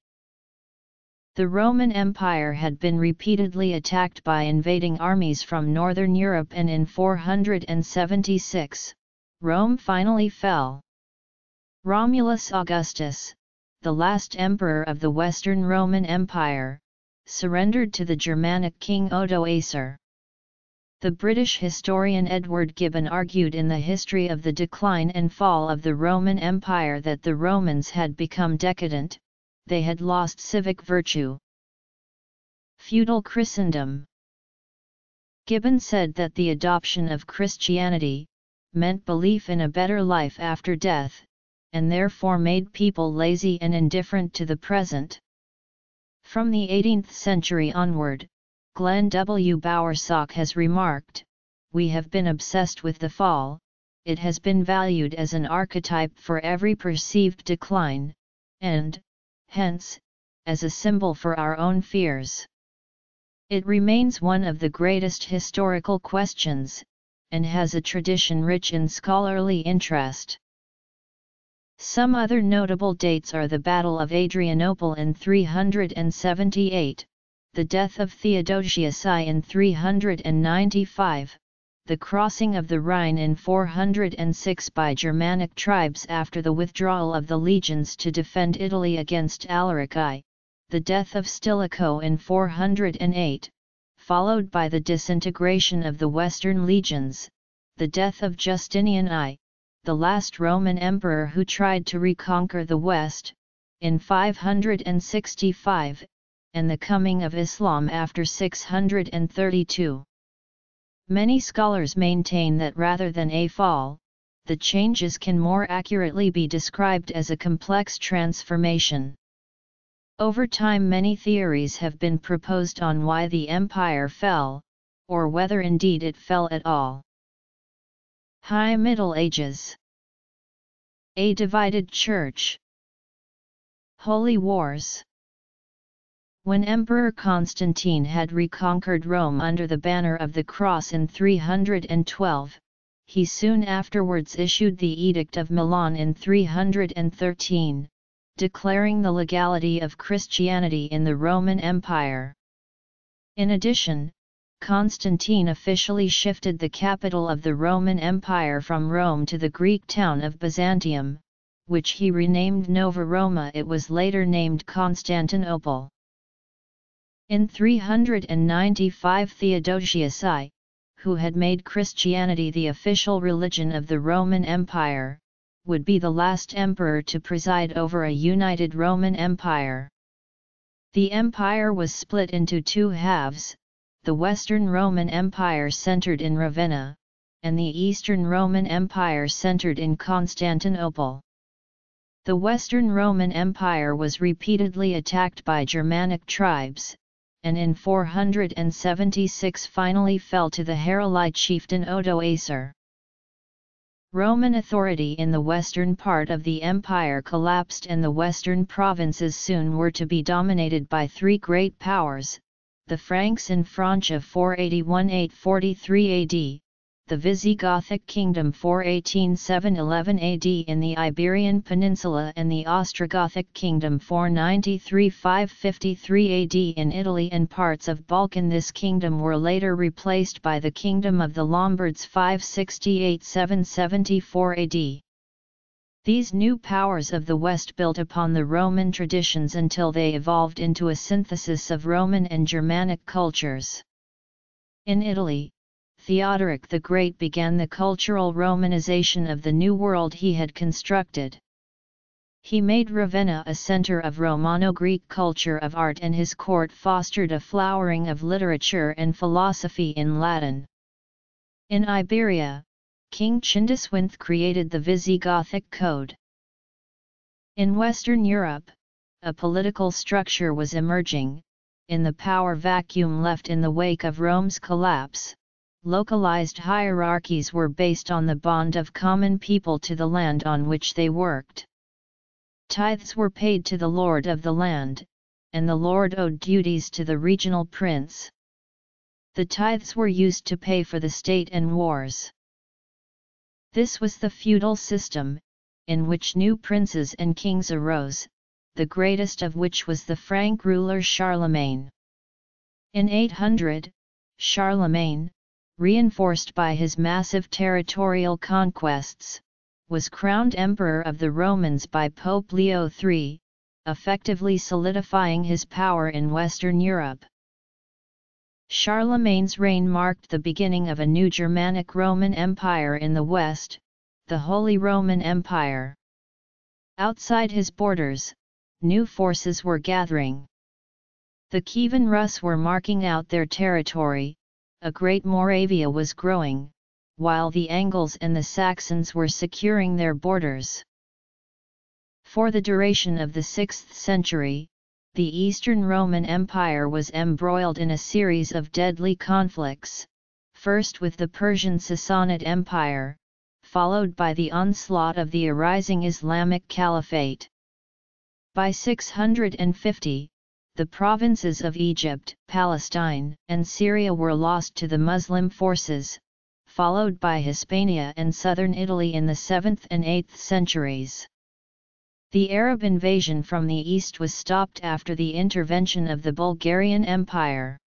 The Roman Empire had been repeatedly attacked by invading armies from northern Europe, and in four hundred seventy-six, Rome finally fell. Romulus Augustus, the last emperor of the Western Roman Empire, surrendered to the Germanic king Odoacer. The British historian Edward Gibbon argued in the History of the Decline and Fall of the Roman Empire that the Romans had become decadent, they had lost civic virtue. Feudal Christendom. Gibbon said that the adoption of Christianity meant belief in a better life after death, and therefore made people lazy and indifferent to the present. From the eighteenth century onward, Glenn W. Bowersock has remarked, "We have been obsessed with the fall, it has been valued as an archetype for every perceived decline, and, hence, as a symbol for our own fears." It remains one of the greatest historical questions, and has a tradition rich in scholarly interest. Some other notable dates are the Battle of Adrianople in three hundred seventy-eight, the death of Theodosius I in three hundred ninety-five, the crossing of the Rhine in four hundred six by Germanic tribes after the withdrawal of the legions to defend Italy against Alaric I, the death of Stilicho in four hundred eight, followed by the disintegration of the Western legions, the death of Justinian I, the last Roman emperor who tried to reconquer the West, in five hundred sixty-five, and the coming of Islam after six hundred thirty-two. Many scholars maintain that rather than a fall, the changes can more accurately be described as a complex transformation. Over time, many theories have been proposed on why the empire fell, or whether indeed it fell at all. High Middle Ages. A divided church. Holy Wars. When Emperor Constantine had reconquered Rome under the banner of the cross in three hundred twelve, he soon afterwards issued the Edict of Milan in three hundred thirteen, declaring the legality of Christianity in the Roman Empire. In addition, Constantine officially shifted the capital of the Roman Empire from Rome to the Greek town of Byzantium, which he renamed Nova Roma. It was later named Constantinople. In three hundred ninety-five, Theodosius I, who had made Christianity the official religion of the Roman Empire, would be the last emperor to preside over a united Roman Empire. The empire was split into two halves: the Western Roman Empire centered in Ravenna, and the Eastern Roman Empire centered in Constantinople. The Western Roman Empire was repeatedly attacked by Germanic tribes, and in four hundred seventy-six finally fell to the Heruli chieftain Odoacer. Roman authority in the western part of the empire collapsed, and the western provinces soon were to be dominated by three great powers: the Franks in Francia four eighty-one to eight forty-three A D, the Visigothic Kingdom four eighteen to seven eleven A D in the Iberian Peninsula, and the Ostrogothic Kingdom four ninety-three to five fifty-three A D in Italy and parts of Balkan. This kingdom were later replaced by the Kingdom of the Lombards five sixty-eight to seven seventy-four A D. These new powers of the West built upon the Roman traditions until they evolved into a synthesis of Roman and Germanic cultures. In Italy, Theodoric the Great began the cultural Romanization of the new world he had constructed. He made Ravenna a center of Romano-Greek culture of art, and his court fostered a flowering of literature and philosophy in Latin. In Iberia, King Chindiswinthe created the Visigothic Code. In Western Europe, a political structure was emerging, in the power vacuum left in the wake of Rome's collapse. Localized hierarchies were based on the bond of common people to the land on which they worked. Tithes were paid to the lord of the land, and the lord owed duties to the regional prince. The tithes were used to pay for the state and wars. This was the feudal system, in which new princes and kings arose, the greatest of which was the Frank ruler Charlemagne. In eight hundred, Charlemagne, reinforced by his massive territorial conquests, was crowned Emperor of the Romans by Pope Leo the Third, effectively solidifying his power in Western Europe. Charlemagne's reign marked the beginning of a new Germanic Roman Empire in the West, the Holy Roman Empire. Outside his borders, new forces were gathering. The Kievan Rus were marking out their territory, a great Moravia was growing, while the Angles and the Saxons were securing their borders. For the duration of the sixth century, the Eastern Roman Empire was embroiled in a series of deadly conflicts, first with the Persian Sassanid Empire, followed by the onslaught of the arising Islamic Caliphate. By six hundred fifty, the provinces of Egypt, Palestine, and Syria were lost to the Muslim forces, followed by Hispania and southern Italy in the seventh and eighth centuries. The Arab invasion from the east was stopped after the intervention of the Bulgarian Empire.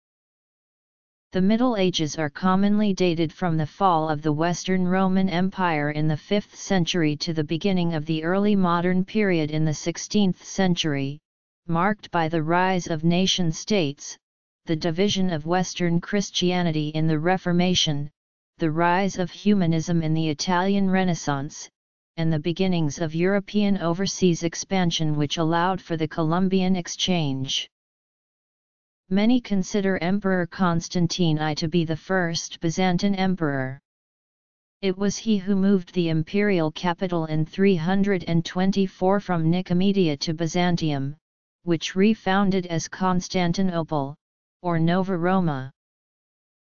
The Middle Ages are commonly dated from the fall of the Western Roman Empire in the fifth century to the beginning of the early modern period in the sixteenth century, marked by the rise of nation-states, the division of Western Christianity in the Reformation, the rise of humanism in the Italian Renaissance, and the beginnings of European overseas expansion which allowed for the Columbian exchange. Many consider Emperor Constantine the First to be the first Byzantine emperor. It was he who moved the imperial capital in three hundred twenty-four from Nicomedia to Byzantium, which refounded as Constantinople, or Nova Roma.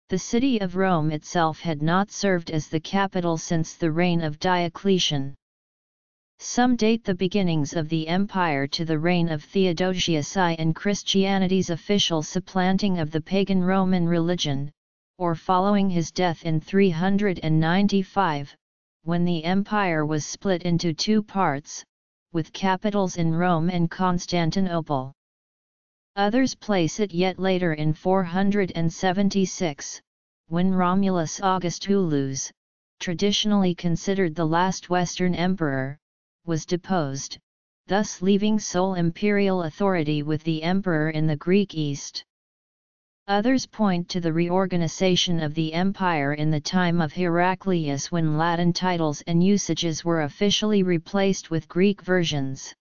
The city of Rome itself had not served as the capital since the reign of Diocletian. Some date the beginnings of the empire to the reign of Theodosius the First and Christianity's official supplanting of the pagan Roman religion, or following his death in three hundred ninety-five, when the empire was split into two parts, with capitals in Rome and Constantinople. Others place it yet later in four hundred seventy-six, when Romulus Augustulus, traditionally considered the last Western emperor, was deposed, thus leaving sole imperial authority with the emperor in the Greek East. Others point to the reorganization of the empire in the time of Heraclius, when Latin titles and usages were officially replaced with Greek versions.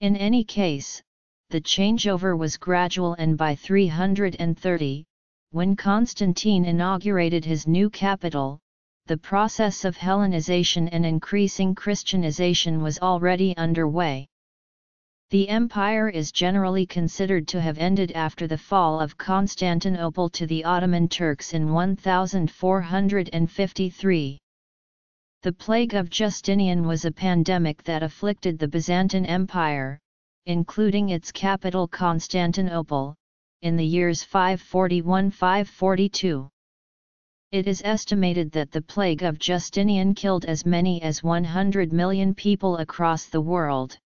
In any case, the changeover was gradual, and by three hundred thirty, when Constantine inaugurated his new capital, the process of Hellenization and increasing Christianization was already underway. The empire is generally considered to have ended after the fall of Constantinople to the Ottoman Turks in one thousand four hundred fifty-three. The plague of Justinian was a pandemic that afflicted the Byzantine Empire, including its capital Constantinople, in the years five forty-one to five forty-two. It is estimated that the plague of Justinian killed as many as one hundred million people across the world.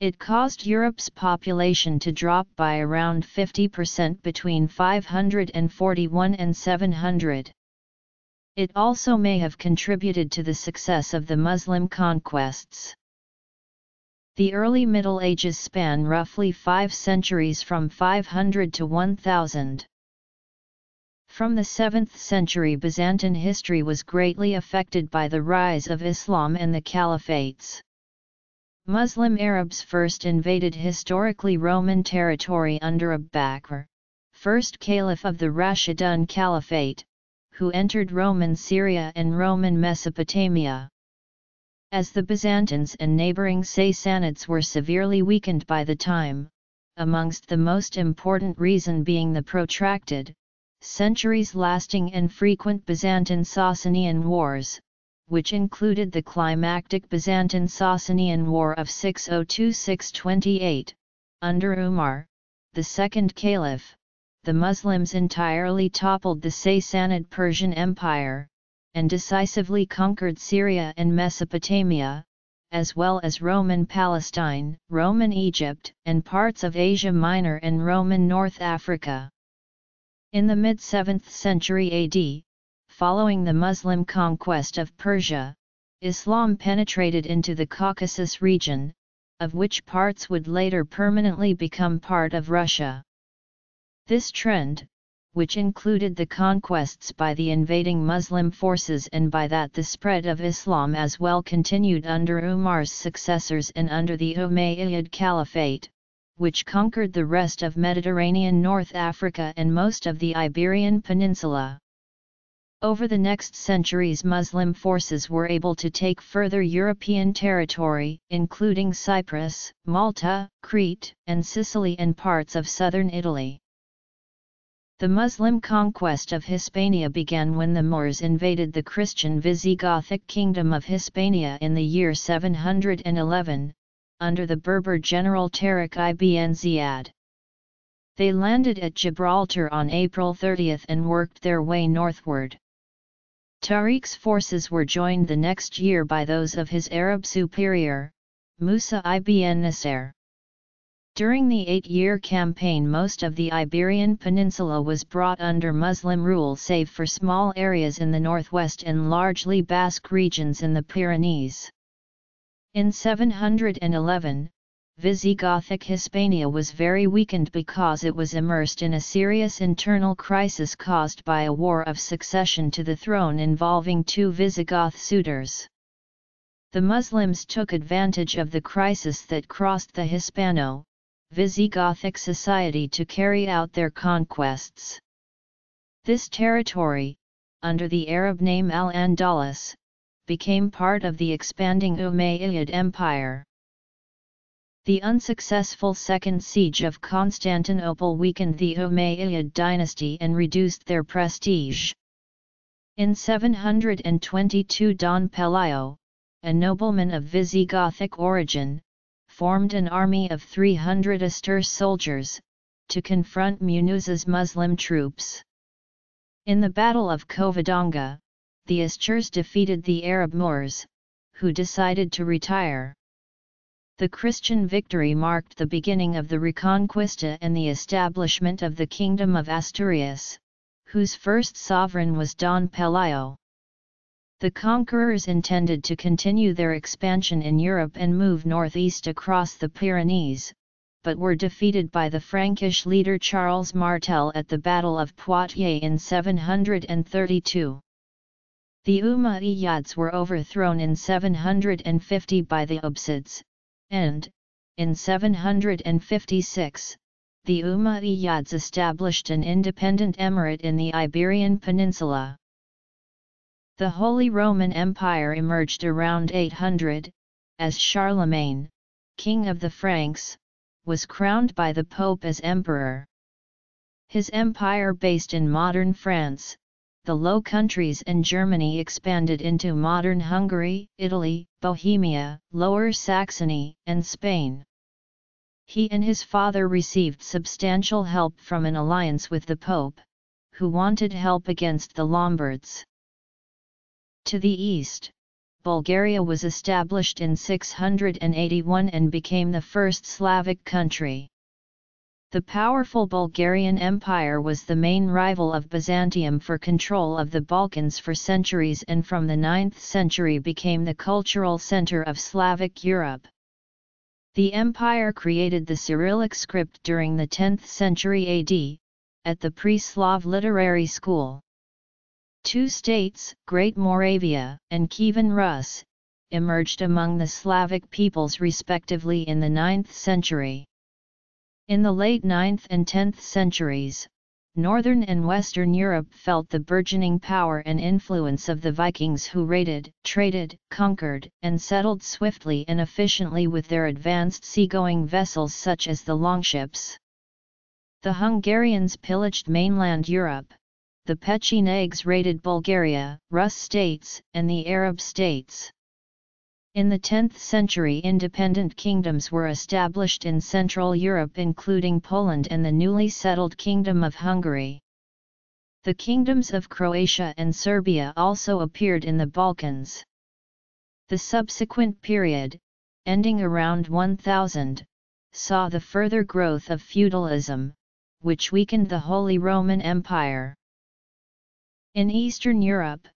It caused Europe's population to drop by around fifty percent between five hundred forty-one and seven hundred. It also may have contributed to the success of the Muslim conquests. The early Middle Ages span roughly five centuries, from five hundred to one thousand. From the seventh century, Byzantine history was greatly affected by the rise of Islam and the caliphates. Muslim Arabs first invaded historically Roman territory under Abu Bakr, first caliph of the Rashidun Caliphate, who entered Roman Syria and Roman Mesopotamia. As the Byzantines and neighboring Sassanids were severely weakened by the time, amongst the most important reason being the protracted, centuries-lasting and frequent Byzantine-Sassanian wars, which included the climactic Byzantine-Sassanian War of six oh two to six twenty-eight, under Umar, the second caliph. The Muslims entirely toppled the Sassanid Persian Empire, and decisively conquered Syria and Mesopotamia, as well as Roman Palestine, Roman Egypt, and parts of Asia Minor and Roman North Africa. In the mid-seventh century A D, following the Muslim conquest of Persia, Islam penetrated into the Caucasus region, of which parts would later permanently become part of Russia. This trend, which included the conquests by the invading Muslim forces and by that the spread of Islam as well, continued under Umar's successors and under the Umayyad Caliphate, which conquered the rest of Mediterranean North Africa and most of the Iberian Peninsula. Over the next centuries, Muslim forces were able to take further European territory, including Cyprus, Malta, Crete, and Sicily, and parts of southern Italy. The Muslim conquest of Hispania began when the Moors invaded the Christian Visigothic kingdom of Hispania in the year seven hundred eleven. Under the Berber general Tariq ibn Ziyad. They landed at Gibraltar on April thirtieth and worked their way northward. Tariq's forces were joined the next year by those of his Arab superior, Musa ibn Nasser. During the eight-year campaign, most of the Iberian Peninsula was brought under Muslim rule save for small areas in the northwest and largely Basque regions in the Pyrenees. In seven hundred eleven, Visigothic Hispania was very weakened because it was immersed in a serious internal crisis caused by a war of succession to the throne involving two Visigoth suitors. The Muslims took advantage of the crisis that crossed the Hispano Visigothic society to carry out their conquests. This territory, under the Arab name Al-Andalus, became part of the expanding Umayyad Empire. The unsuccessful Second Siege of Constantinople weakened the Umayyad dynasty and reduced their prestige. In seven hundred twenty-two, Don Pelayo, a nobleman of Visigothic origin, formed an army of three hundred Astur soldiers, to confront Munuza's Muslim troops. In the Battle of Covadonga, the Asturs defeated the Arab Moors, who decided to retire. The Christian victory marked the beginning of the Reconquista and the establishment of the Kingdom of Asturias, whose first sovereign was Don Pelayo. The conquerors intended to continue their expansion in Europe and move northeast across the Pyrenees, but were defeated by the Frankish leader Charles Martel at the Battle of Poitiers in seven hundred thirty-two. The Umayyads were overthrown in seven hundred fifty by the Ubayyads, and, in seven hundred fifty-six, the Umayyads established an independent emirate in the Iberian Peninsula. The Holy Roman Empire emerged around eight hundred, as Charlemagne, king of the Franks, was crowned by the Pope as emperor. His empire, based in modern France, the Low Countries and Germany, expanded into modern Hungary, Italy, Bohemia, Lower Saxony, and Spain. He and his father received substantial help from an alliance with the Pope, who wanted help against the Lombards. To the east, Bulgaria was established in six hundred eighty-one and became the first Slavic country. The powerful Bulgarian Empire was the main rival of Byzantium for control of the Balkans for centuries, and from the ninth century became the cultural center of Slavic Europe. The empire created the Cyrillic script during the tenth century A D, at the Preslav Literary School. Two states, Great Moravia and Kievan Rus, emerged among the Slavic peoples respectively in the ninth century. In the late ninth and tenth centuries, Northern and Western Europe felt the burgeoning power and influence of the Vikings, who raided, traded, conquered, and settled swiftly and efficiently with their advanced seagoing vessels such as the longships. The Hungarians pillaged mainland Europe. The Pechenegs raided Bulgaria, Rus states, and the Arab states. In the tenth century, independent kingdoms were established in Central Europe, including Poland and the newly settled Kingdom of Hungary. The kingdoms of Croatia and Serbia also appeared in the Balkans. The subsequent period, ending around one thousand, saw the further growth of feudalism, which weakened the Holy Roman Empire. In Eastern Europe,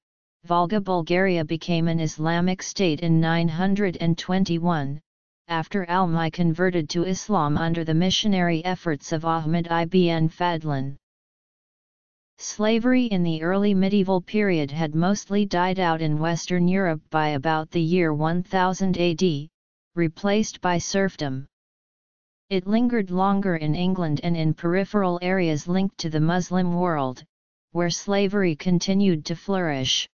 Volga Bulgaria became an Islamic state in nine hundred twenty-one, after Almai converted to Islam under the missionary efforts of Ahmad ibn Fadlan. Slavery in the early medieval period had mostly died out in Western Europe by about the year one thousand A D, replaced by serfdom. It lingered longer in England and in peripheral areas linked to the Muslim world, where slavery continued to flourish.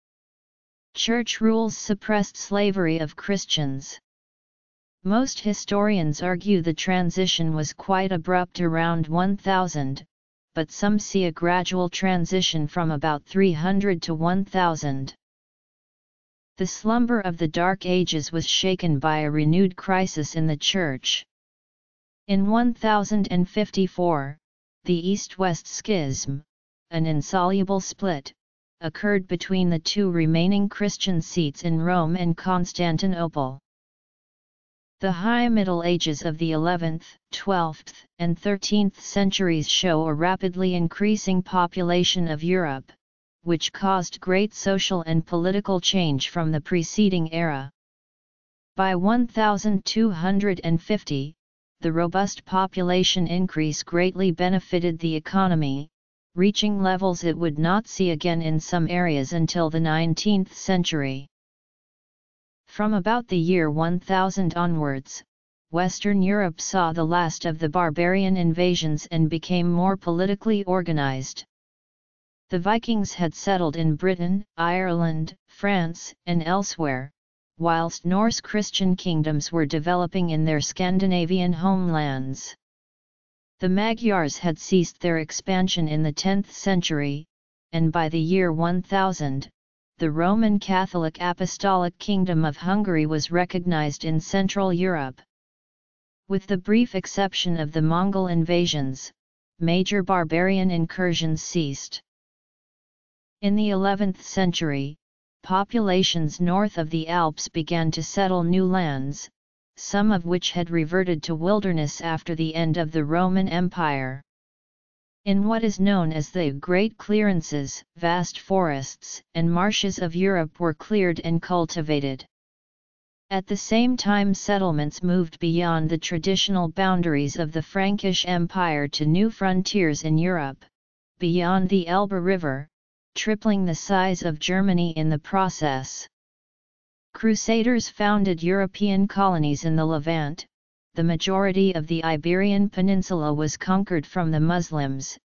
Church rules suppressed slavery of Christians. Most historians argue the transition was quite abrupt around one thousand, but some see a gradual transition from about three hundred to one thousand. The slumber of the Dark Ages was shaken by a renewed crisis in the Church. In one thousand fifty-four, The East-West Schism, an insoluble split, occurred between the two remaining Christian seats in Rome and Constantinople. The High Middle Ages of the eleventh, twelfth, and thirteenth centuries show a rapidly increasing population of Europe, which caused great social and political change from the preceding era. By one thousand two hundred fifty, the robust population increase greatly benefited the economy, reaching levels it would not see again in some areas until the nineteenth century. From about the year one thousand onwards, Western Europe saw the last of the barbarian invasions and became more politically organized. The Vikings had settled in Britain, Ireland, France, and elsewhere, whilst Norse Christian kingdoms were developing in their Scandinavian homelands. The Magyars had ceased their expansion in the tenth century, and by the year one thousand, the Roman Catholic Apostolic Kingdom of Hungary was recognized in Central Europe. With the brief exception of the Mongol invasions, major barbarian incursions ceased. In the eleventh century, populations north of the Alps began to settle new lands, some of which had reverted to wilderness after the end of the Roman Empire. In what is known as the Great Clearances, vast forests and marshes of Europe were cleared and cultivated. At the same time, settlements moved beyond the traditional boundaries of the Frankish Empire to new frontiers in Europe, beyond the Elbe River, tripling the size of Germany in the process. Crusaders founded European colonies in the Levant. The majority of the Iberian Peninsula was conquered from the Muslims,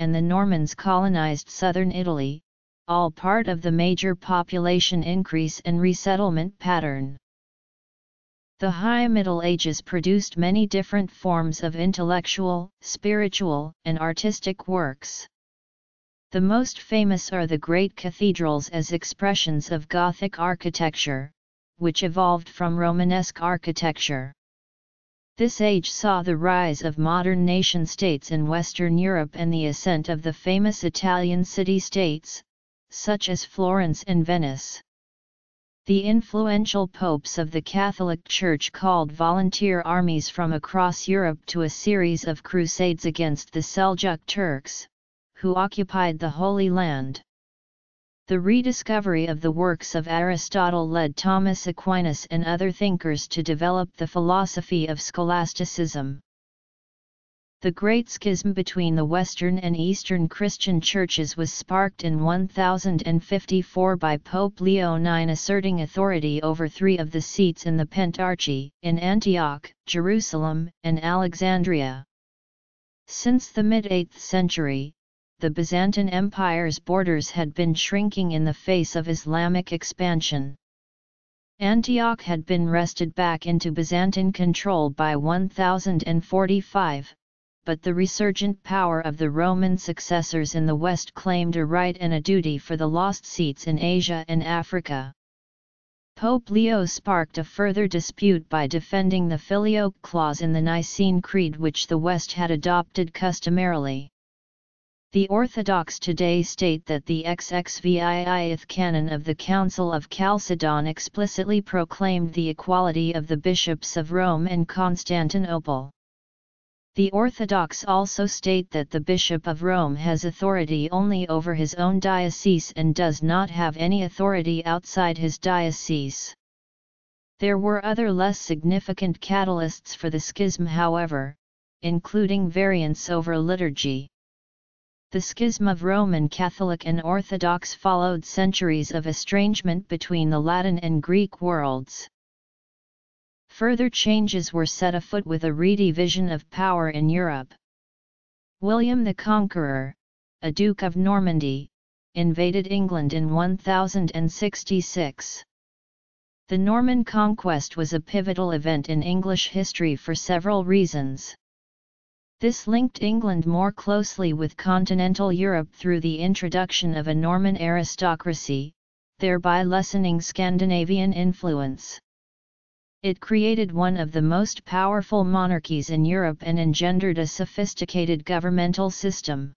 and the Normans colonized southern Italy, all part of the major population increase and resettlement pattern. The High Middle Ages produced many different forms of intellectual, spiritual, and artistic works. The most famous are the great cathedrals as expressions of Gothic architecture, which evolved from Romanesque architecture. This age saw the rise of modern nation-states in Western Europe and the ascent of the famous Italian city-states, such as Florence and Venice. The influential popes of the Catholic Church called volunteer armies from across Europe to a series of crusades against the Seljuk Turks, who occupied the Holy Land. The rediscovery of the works of Aristotle led Thomas Aquinas and other thinkers to develop the philosophy of scholasticism. The Great Schism between the Western and Eastern Christian churches was sparked in one thousand fifty-four by Pope Leo the ninth asserting authority over three of the seats in the Pentarchy, in Antioch, Jerusalem, and Alexandria. Since the mid-eighth century, the Byzantine Empire's borders had been shrinking in the face of Islamic expansion. Antioch had been wrested back into Byzantine control by one thousand forty-five, but the resurgent power of the Roman successors in the West claimed a right and a duty for the lost seats in Asia and Africa. Pope Leo sparked a further dispute by defending the Filioque Clause in the Nicene Creed, which the West had adopted customarily. The Orthodox today state that the sixty-fifth canon of the Council of Chalcedon explicitly proclaimed the equality of the bishops of Rome and Constantinople. The Orthodox also state that the Bishop of Rome has authority only over his own diocese and does not have any authority outside his diocese. There were other less significant catalysts for the schism, however, including variants over liturgy. The schism of Roman Catholic and Orthodox followed centuries of estrangement between the Latin and Greek worlds. Further changes were set afoot with a redivision of power in Europe. William the Conqueror, a Duke of Normandy, invaded England in one thousand sixty-six. The Norman conquest was a pivotal event in English history for several reasons. This linked England more closely with continental Europe through the introduction of a Norman aristocracy, thereby lessening Scandinavian influence. It created one of the most powerful monarchies in Europe and engendered a sophisticated governmental system.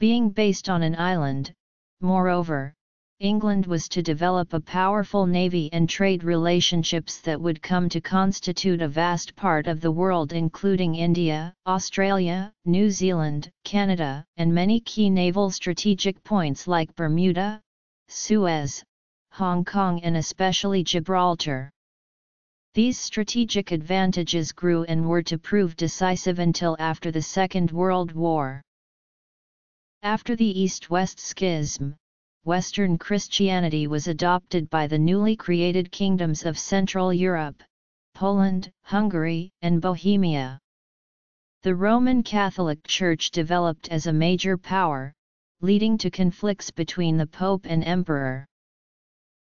Being based on an island, moreover, England was to develop a powerful navy and trade relationships that would come to constitute a vast part of the world, including India, Australia, New Zealand, Canada, and many key naval strategic points like Bermuda, Suez, Hong Kong, and especially Gibraltar. These strategic advantages grew and were to prove decisive until after the Second World War. After the East-West Schism, Western Christianity was adopted by the newly created kingdoms of Central Europe, Poland, Hungary, and Bohemia. The Roman Catholic Church developed as a major power, leading to conflicts between the Pope and Emperor.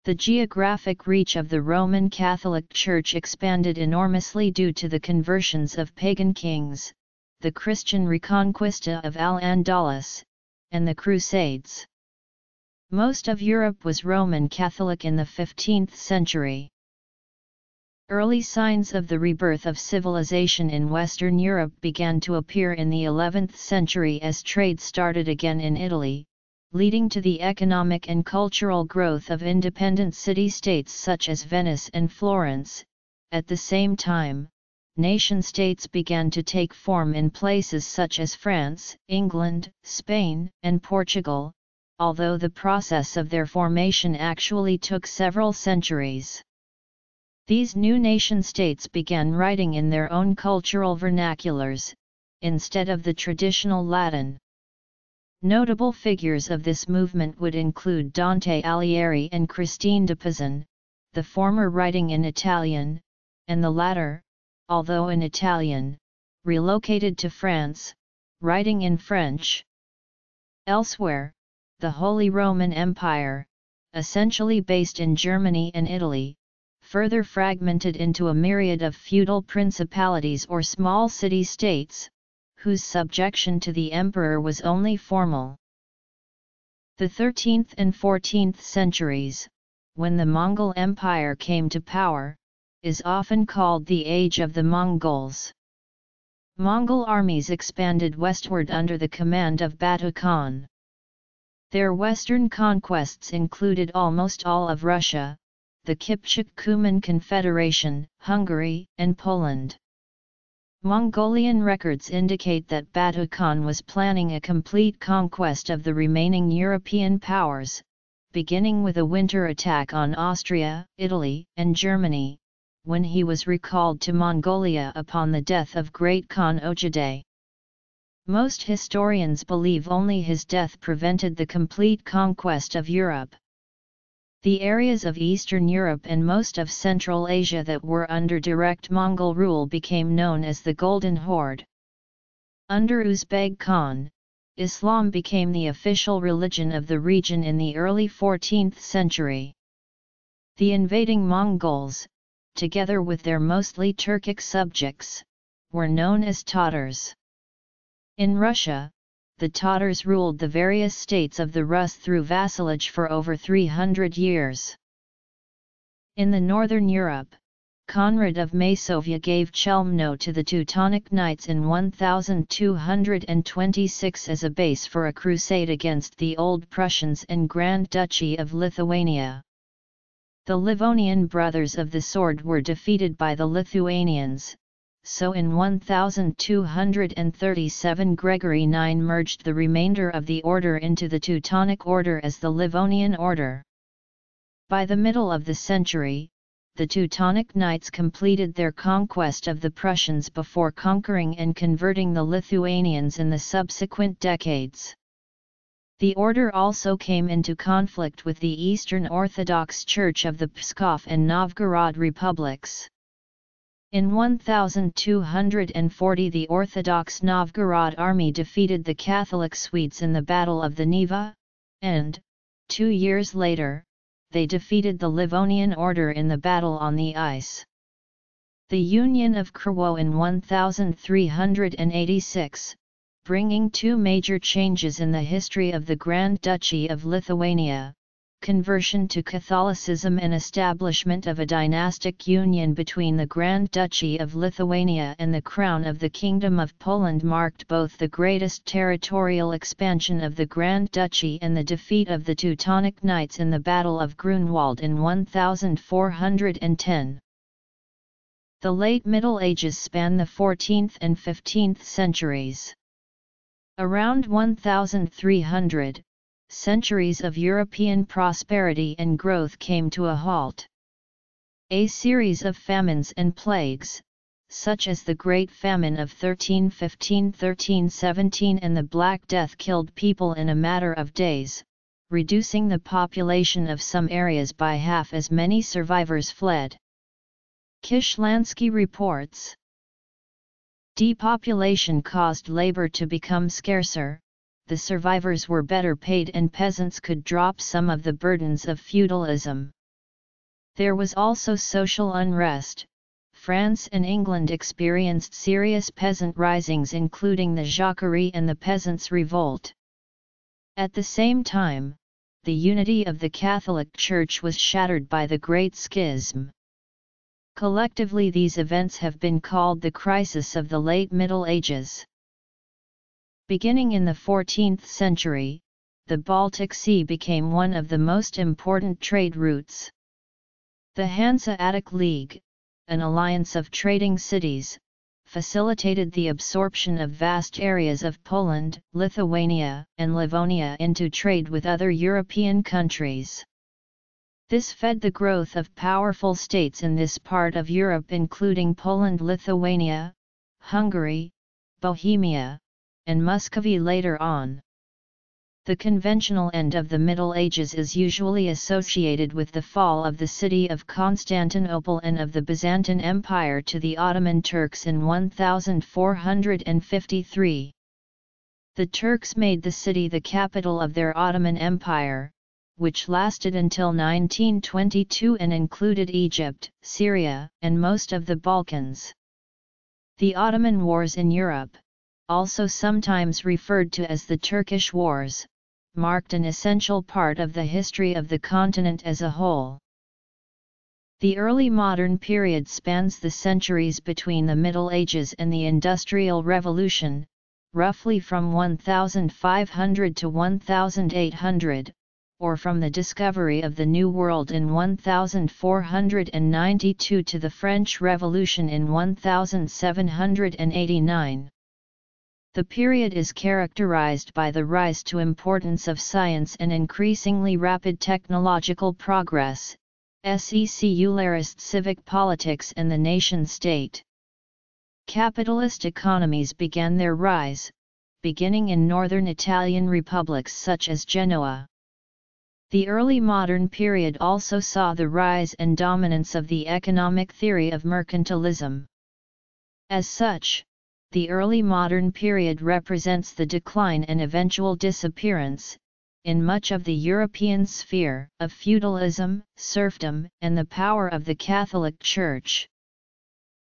The geographic reach of the Roman Catholic Church expanded enormously due to the conversions of pagan kings, the Christian Reconquista of Al-Andalus, and the Crusades. Most of Europe was Roman Catholic in the fifteenth century. Early signs of the rebirth of civilization in Western Europe began to appear in the eleventh century as trade started again in Italy, leading to the economic and cultural growth of independent city-states such as Venice and Florence. At the same time, nation-states began to take form in places such as France, England, Spain, and Portugal, although the process of their formation actually took several centuries. These new nation-states began writing in their own cultural vernaculars, instead of the traditional Latin. Notable figures of this movement would include Dante Alighieri and Christine de Pizan, the former writing in Italian, and the latter, although in Italian, relocated to France, writing in French. Elsewhere, the Holy Roman Empire, essentially based in Germany and Italy, further fragmented into a myriad of feudal principalities or small city-states, whose subjection to the emperor was only formal. The thirteenth and fourteenth centuries, when the Mongol Empire came to power, is often called the Age of the Mongols. Mongol armies expanded westward under the command of Batu Khan. Their western conquests included almost all of Russia, the Kipchak-Kuman Confederation, Hungary, and Poland. Mongolian records indicate that Batu Khan was planning a complete conquest of the remaining European powers, beginning with a winter attack on Austria, Italy, and Germany, when he was recalled to Mongolia upon the death of Great Khan Ogedai. Most historians believe only his death prevented the complete conquest of Europe. The areas of Eastern Europe and most of Central Asia that were under direct Mongol rule became known as the Golden Horde. Under Uzbeg Khan, Islam became the official religion of the region in the early fourteenth century. The invading Mongols, together with their mostly Turkic subjects, were known as Tatars. In Russia, the Tatars ruled the various states of the Rus through vassalage for over three hundred years. In the northern Europe, Conrad of Masovia gave Chelmno to the Teutonic Knights in one thousand two hundred twenty-six as a base for a crusade against the Old Prussians and Grand Duchy of Lithuania. The Livonian Brothers of the Sword were defeated by the Lithuanians. So in one thousand two hundred thirty-seven Gregory the ninth merged the remainder of the order into the Teutonic Order as the Livonian Order. By the middle of the century, the Teutonic Knights completed their conquest of the Prussians before conquering and converting the Lithuanians in the subsequent decades. The order also came into conflict with the Eastern Orthodox Church of the Pskov and Novgorod republics. In one thousand two hundred forty the Orthodox Novgorod army defeated the Catholic Swedes in the Battle of the Neva, and, two years later, they defeated the Livonian Order in the Battle on the Ice. The Union of Krwów in one thousand three hundred eighty-six, bringing two major changes in the history of the Grand Duchy of Lithuania, conversion to Catholicism and establishment of a dynastic union between the Grand Duchy of Lithuania and the Crown of the Kingdom of Poland marked both the greatest territorial expansion of the Grand Duchy and the defeat of the Teutonic Knights in the Battle of Grunwald in one thousand four hundred ten. The late Middle Ages span the fourteenth and fifteenth centuries. Around one thousand three hundred, centuries of European prosperity and growth came to a halt. A series of famines and plagues, such as the Great Famine of thirteen fifteen to thirteen seventeen and the Black Death, killed people in a matter of days, reducing the population of some areas by half as many survivors fled. Kishlansky reports. Depopulation caused labor to become scarcer, the survivors were better paid and peasants could drop some of the burdens of feudalism. There was also social unrest. France and England experienced serious peasant risings, including the Jacquerie and the Peasants' Revolt. At the same time, the unity of the Catholic Church was shattered by the Great Schism. Collectively, these events have been called the crisis of the late Middle Ages. Beginning in the fourteenth century, the Baltic Sea became one of the most important trade routes. The Hanseatic League, an alliance of trading cities, facilitated the absorption of vast areas of Poland, Lithuania, and Livonia into trade with other European countries. This fed the growth of powerful states in this part of Europe, including Poland, Lithuania, Hungary, Bohemia, and Muscovy later on. The conventional end of the Middle Ages is usually associated with the fall of the city of Constantinople and of the Byzantine Empire to the Ottoman Turks in one thousand four hundred fifty-three. The Turks made the city the capital of their Ottoman Empire, which lasted until nineteen twenty-two and included Egypt, Syria, and most of the Balkans. The Ottoman Wars in Europe, also sometimes referred to as the Turkish Wars, marked an essential part of the history of the continent as a whole. The early modern period spans the centuries between the Middle Ages and the Industrial Revolution, roughly from one thousand five hundred to one thousand eight hundred. Or from the discovery of the New World in one thousand four hundred ninety-two to the French Revolution in one thousand seven hundred eighty-nine. The period is characterized by the rise to importance of science and increasingly rapid technological progress, secularist civic politics and the nation-state. Capitalist economies began their rise, beginning in northern Italian republics such as Genoa. The early modern period also saw the rise and dominance of the economic theory of mercantilism. As such, the early modern period represents the decline and eventual disappearance, in much of the European sphere, of feudalism, serfdom, and the power of the Catholic Church.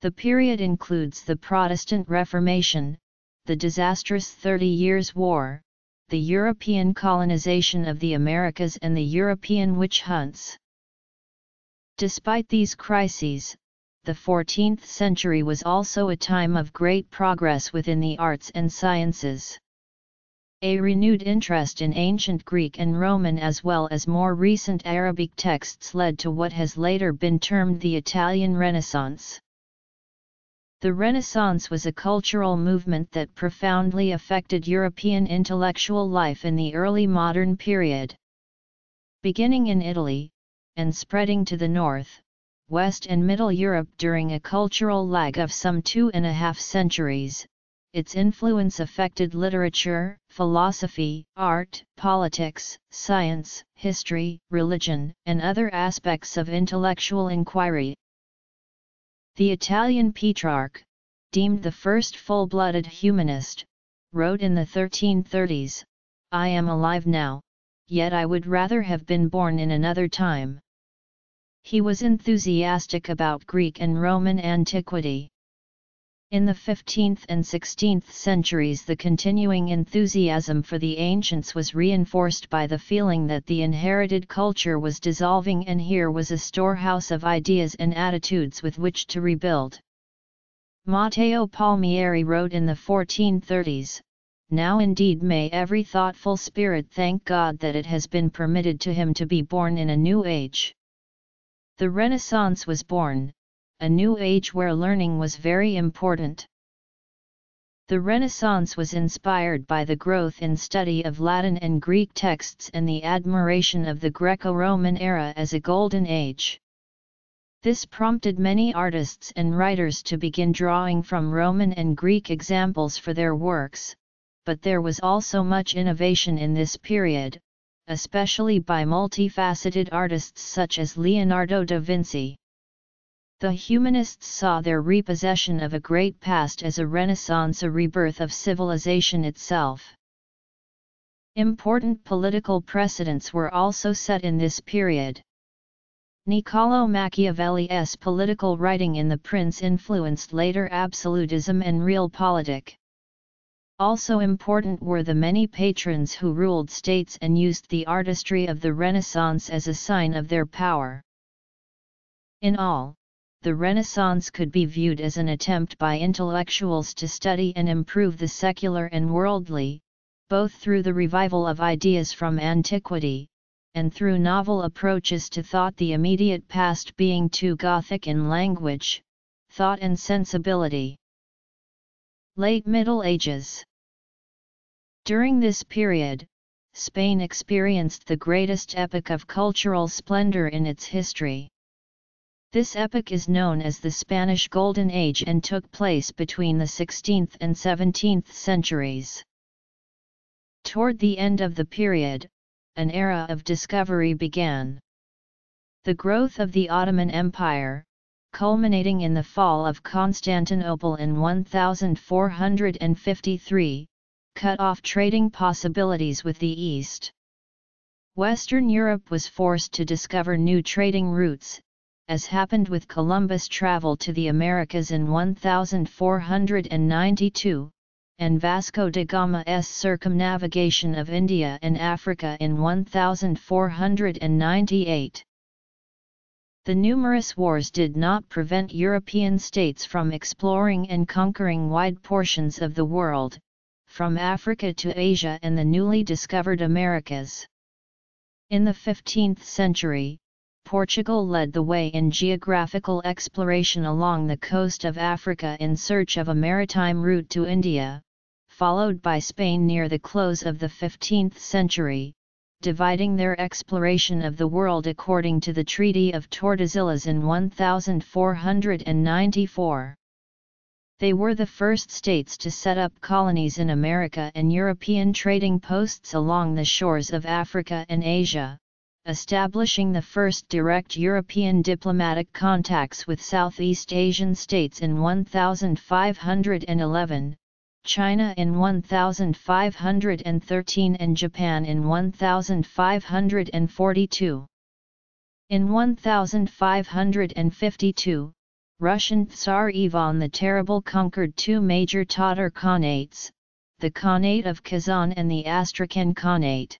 The period includes the Protestant Reformation, the disastrous Thirty Years' War, the European colonization of the Americas and the European witch hunts. Despite these crises, the fourteenth century was also a time of great progress within the arts and sciences. A renewed interest in ancient Greek and Roman as well as more recent Arabic texts led to what has later been termed the Italian Renaissance. The Renaissance was a cultural movement that profoundly affected European intellectual life in the early modern period. Beginning in Italy, and spreading to the north, west and middle Europe during a cultural lag of some two and a half centuries, its influence affected literature, philosophy, art, politics, science, history, religion, and other aspects of intellectual inquiry. The Italian Petrarch, deemed the first full-blooded humanist, wrote in the thirteen thirties, "I am alive now, yet I would rather have been born in another time." He was enthusiastic about Greek and Roman antiquity. In the fifteenth and sixteenth centuries, the continuing enthusiasm for the ancients was reinforced by the feeling that the inherited culture was dissolving and here was a storehouse of ideas and attitudes with which to rebuild. Matteo Palmieri wrote in the fourteen thirties, "Now indeed may every thoughtful spirit thank God that it has been permitted to him to be born in a new age." The Renaissance was born, a new age where learning was very important. The Renaissance was inspired by the growth in study of Latin and Greek texts and the admiration of the Greco-Roman era as a golden age. This prompted many artists and writers to begin drawing from Roman and Greek examples for their works, but there was also much innovation in this period, especially by multifaceted artists such as Leonardo da Vinci. The humanists saw their repossession of a great past as a renaissance, a rebirth of civilization itself. Important political precedents were also set in this period. Niccolò Machiavelli's political writing in The Prince influenced later absolutism and realpolitik. Also important were the many patrons who ruled states and used the artistry of the Renaissance as a sign of their power. In all, the Renaissance could be viewed as an attempt by intellectuals to study and improve the secular and worldly, both through the revival of ideas from antiquity, and through novel approaches to thought, the immediate past being too Gothic in language, thought and sensibility. Late Middle Ages. During this period, Spain experienced the greatest epoch of cultural splendor in its history. This epoch is known as the Spanish Golden Age and took place between the sixteenth and seventeenth centuries. Toward the end of the period, an era of discovery began. The growth of the Ottoman Empire, culminating in the fall of Constantinople in one thousand four hundred fifty-three, cut off trading possibilities with the East. Western Europe was forced to discover new trading routes, as happened with Columbus' travel to the Americas in one thousand four hundred ninety-two, and Vasco da Gama's circumnavigation of India and Africa in one thousand four hundred ninety-eight. The numerous wars did not prevent European states from exploring and conquering wide portions of the world, from Africa to Asia and the newly discovered Americas. In the fifteenth century, Portugal led the way in geographical exploration along the coast of Africa in search of a maritime route to India, followed by Spain near the close of the fifteenth century, dividing their exploration of the world according to the Treaty of Tordesillas in one thousand four hundred ninety-four. They were the first states to set up colonies in America and European trading posts along the shores of Africa and Asia, establishing the first direct European diplomatic contacts with Southeast Asian states in one thousand five hundred eleven, China in one thousand five hundred thirteen and Japan in one thousand five hundred forty-two. In one thousand five hundred fifty-two, Russian Tsar Ivan the Terrible conquered two major Tatar khanates, the Khanate of Kazan and the Astrakhan Khanate.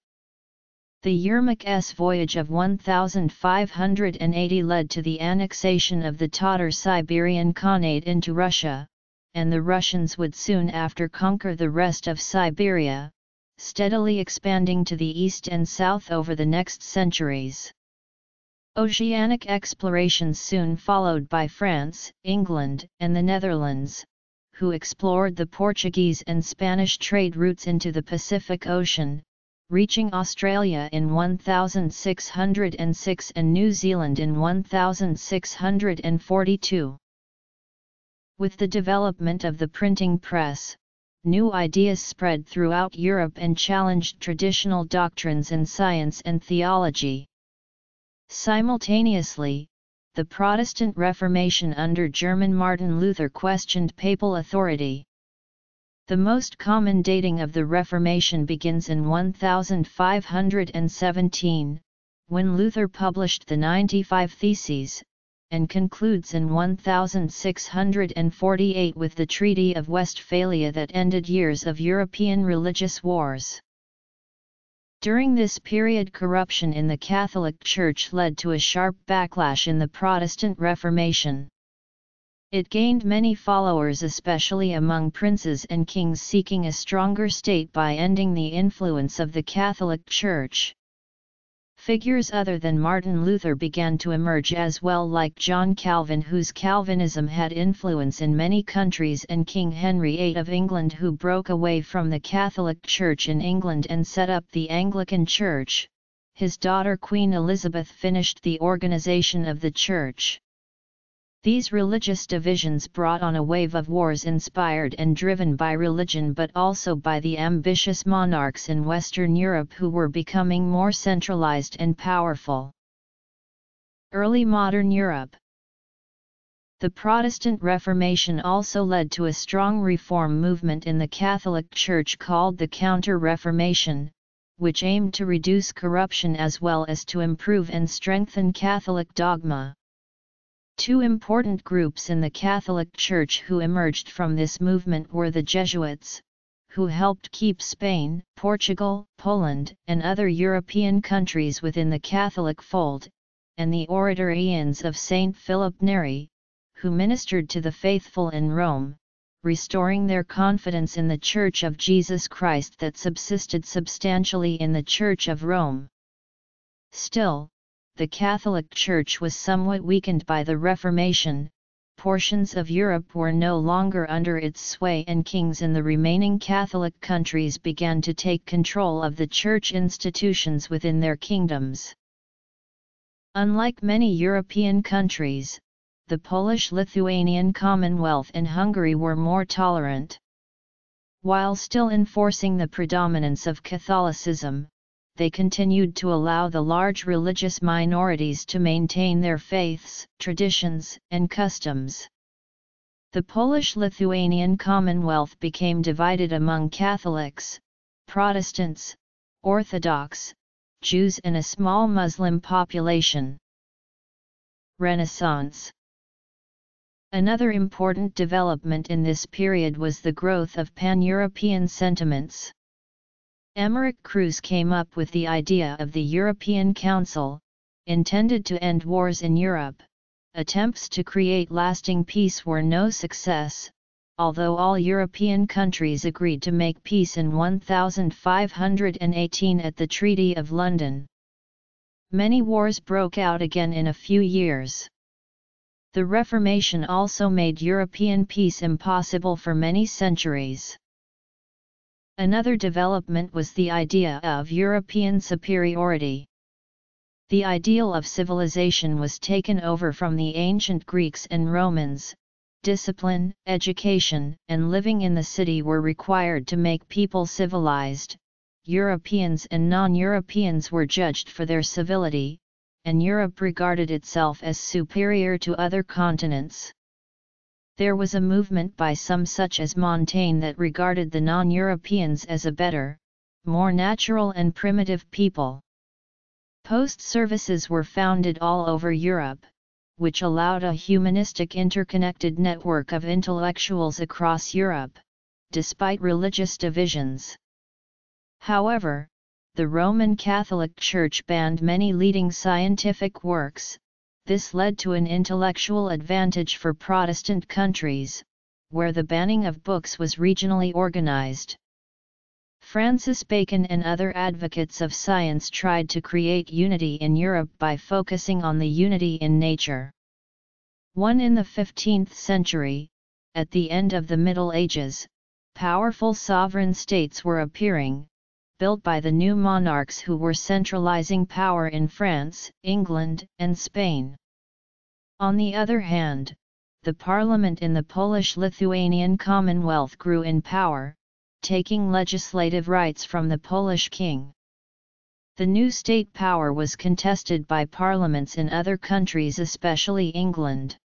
The Yermak's voyage of one thousand five hundred eighty led to the annexation of the Tatar-Siberian Khanate into Russia, and the Russians would soon after conquer the rest of Siberia, steadily expanding to the east and south over the next centuries. Oceanic explorations soon followed by France, England, and the Netherlands, who explored the Portuguese and Spanish trade routes into the Pacific Ocean, reaching Australia in one thousand six hundred six and New Zealand in one thousand six hundred forty-two. With the development of the printing press, new ideas spread throughout Europe and challenged traditional doctrines in science and theology. Simultaneously, the Protestant Reformation under German Martin Luther questioned papal authority. The most common dating of the Reformation begins in one thousand five hundred seventeen, when Luther published the ninety-five Theses, and concludes in one thousand six hundred forty-eight with the Treaty of Westphalia that ended years of European religious wars. During this period, corruption in the Catholic Church led to a sharp backlash in the Protestant Reformation. It gained many followers, especially among princes and kings seeking a stronger state by ending the influence of the Catholic Church. Figures other than Martin Luther began to emerge as well, like John Calvin, whose Calvinism had influence in many countries, and King Henry the Eighth of England, who broke away from the Catholic Church in England and set up the Anglican Church. His daughter Queen Elizabeth finished the organization of the Church. These religious divisions brought on a wave of wars inspired and driven by religion, but also by the ambitious monarchs in Western Europe who were becoming more centralized and powerful. Early modern Europe. The Protestant Reformation also led to a strong reform movement in the Catholic Church called the Counter-Reformation, which aimed to reduce corruption as well as to improve and strengthen Catholic dogma. Two important groups in the Catholic Church who emerged from this movement were the Jesuits, who helped keep Spain, Portugal, Poland, and other European countries within the Catholic fold, and the Oratorians of Saint Philip Neri, who ministered to the faithful in Rome, restoring their confidence in the Church of Jesus Christ that subsisted substantially in the Church of Rome. Still, the Catholic Church was somewhat weakened by the Reformation. Portions of Europe were no longer under its sway, and kings in the remaining Catholic countries began to take control of the church institutions within their kingdoms. Unlike many European countries, the Polish-Lithuanian Commonwealth and Hungary were more tolerant. While still enforcing the predominance of Catholicism, they continued to allow the large religious minorities to maintain their faiths, traditions, and customs. The Polish-Lithuanian Commonwealth became divided among Catholics, Protestants, Orthodox, Jews, and a small Muslim population. Renaissance. Another important development in this period was the growth of pan-European sentiments. Emmerich Kruse came up with the idea of the European Council, intended to end wars in Europe. Attempts to create lasting peace were no success, although all European countries agreed to make peace in one thousand five hundred eighteen at the Treaty of London. Many wars broke out again in a few years. The Reformation also made European peace impossible for many centuries. Another development was the idea of European superiority. The ideal of civilization was taken over from the ancient Greeks and Romans. Discipline, education, and living in the city were required to make people civilized. Europeans and non-Europeans were judged for their civility, and Europe regarded itself as superior to other continents. There was a movement by some, such as Montaigne, that regarded the non-Europeans as a better, more natural and primitive people. Post services were founded all over Europe, which allowed a humanistic interconnected network of intellectuals across Europe, despite religious divisions. However, the Roman Catholic Church banned many leading scientific works. This led to an intellectual advantage for Protestant countries, where the banning of books was regionally organized. Francis Bacon and other advocates of science tried to create unity in Europe by focusing on the unity in nature. One in the fifteenth century, at the end of the Middle Ages, powerful sovereign states were appearing, built by the new monarchs who were centralizing power in France, England, and Spain. On the other hand, the parliament in the Polish-Lithuanian Commonwealth grew in power, taking legislative rights from the Polish king. The new state power was contested by parliaments in other countries, especially England.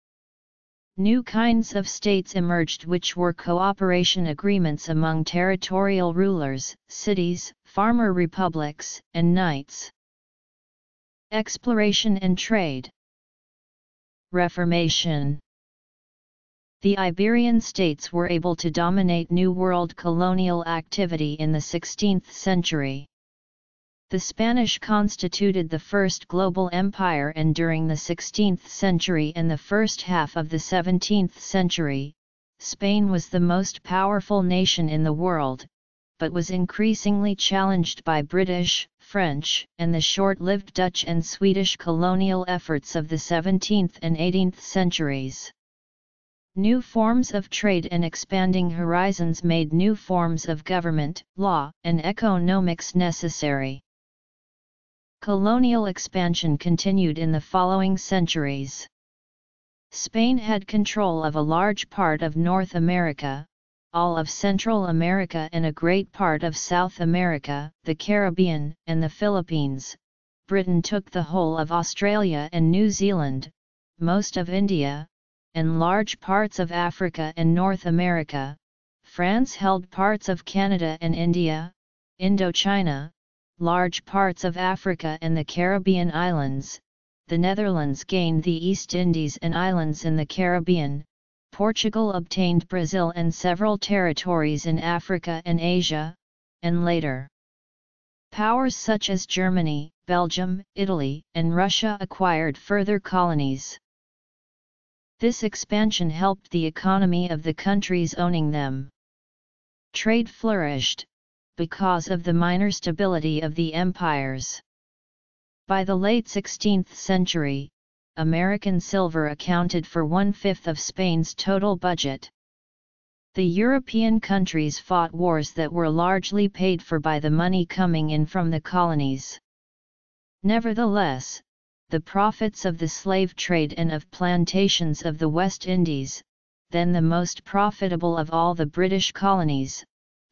New kinds of states emerged, which were cooperation agreements among territorial rulers, cities, farmer republics, and knights. Exploration and trade. Reformation. The Iberian states were able to dominate New World colonial activity in the sixteenth century. The Spanish constituted the first global empire, and during the sixteenth century and the first half of the seventeenth century, Spain was the most powerful nation in the world, but was increasingly challenged by British, French, and the short-lived Dutch and Swedish colonial efforts of the seventeenth and eighteenth centuries. New forms of trade and expanding horizons made new forms of government, law, and economics necessary. Colonial expansion continued in the following centuries. Spain had control of a large part of North America, all of Central America and a great part of South America, the Caribbean, and the Philippines. Britain took the whole of Australia and New Zealand, most of India, and large parts of Africa and North America. France held parts of Canada and India, Indochina, large parts of Africa and the Caribbean islands. The Netherlands gained the East Indies and islands in the Caribbean. Portugal obtained Brazil and several territories in Africa and Asia, and later, powers such as Germany, Belgium, Italy, and Russia acquired further colonies. This expansion helped the economy of the countries owning them. Trade flourished, because of the minor stability of the empires. By the late sixteenth century, American silver accounted for one-fifth of Spain's total budget. The European countries fought wars that were largely paid for by the money coming in from the colonies. Nevertheless, the profits of the slave trade and of plantations of the West Indies, then the most profitable of all the British colonies,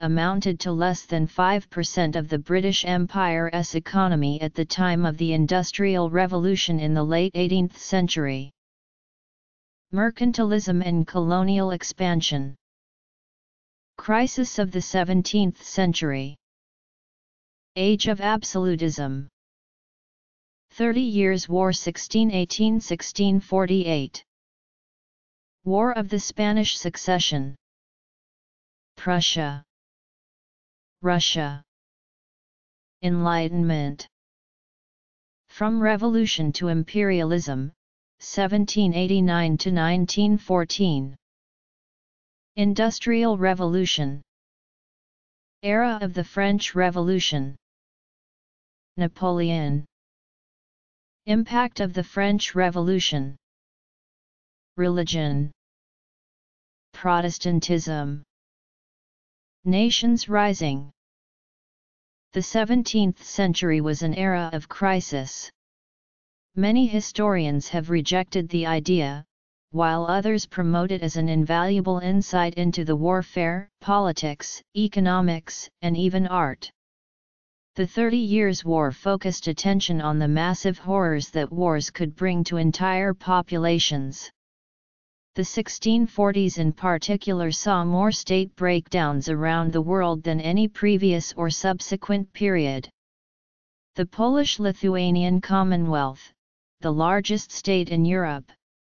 amounted to less than five percent of the British Empire's economy at the time of the Industrial Revolution in the late eighteenth century. Mercantilism and colonial expansion. Crisis of the seventeenth century. Age of absolutism. Thirty Years' War sixteen eighteen to sixteen forty-eight. War of the Spanish Succession. Prussia, Russia. Enlightenment. From Revolution to Imperialism, seventeen eighty-nine to nineteen fourteen. Industrial Revolution. Era of the French Revolution. Napoleon. Impact of the French Revolution. Religion. Protestantism. Nations rising. The seventeenth century was an era of crisis. Many historians have rejected the idea, while others promote it as an invaluable insight into the warfare, politics, economics, and even art. The Thirty Years' War focused attention on the massive horrors that wars could bring to entire populations. The sixteen forties in particular saw more state breakdowns around the world than any previous or subsequent period. The Polish-Lithuanian Commonwealth, the largest state in Europe,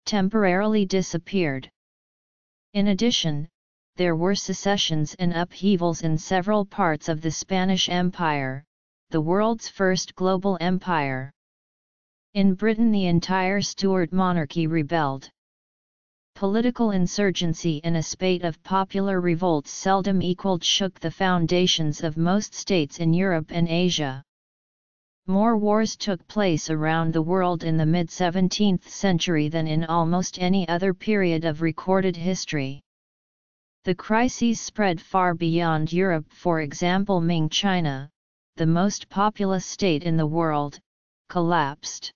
temporarily disappeared. In addition, there were secessions and upheavals in several parts of the Spanish Empire, the world's first global empire. In Britain, the entire Stuart monarchy rebelled. Political insurgency and a spate of popular revolts seldom equaled shook the foundations of most states in Europe and Asia. More wars took place around the world in the mid-seventeenth century than in almost any other period of recorded history. The crises spread far beyond Europe. For example, Ming China, the most populous state in the world, collapsed.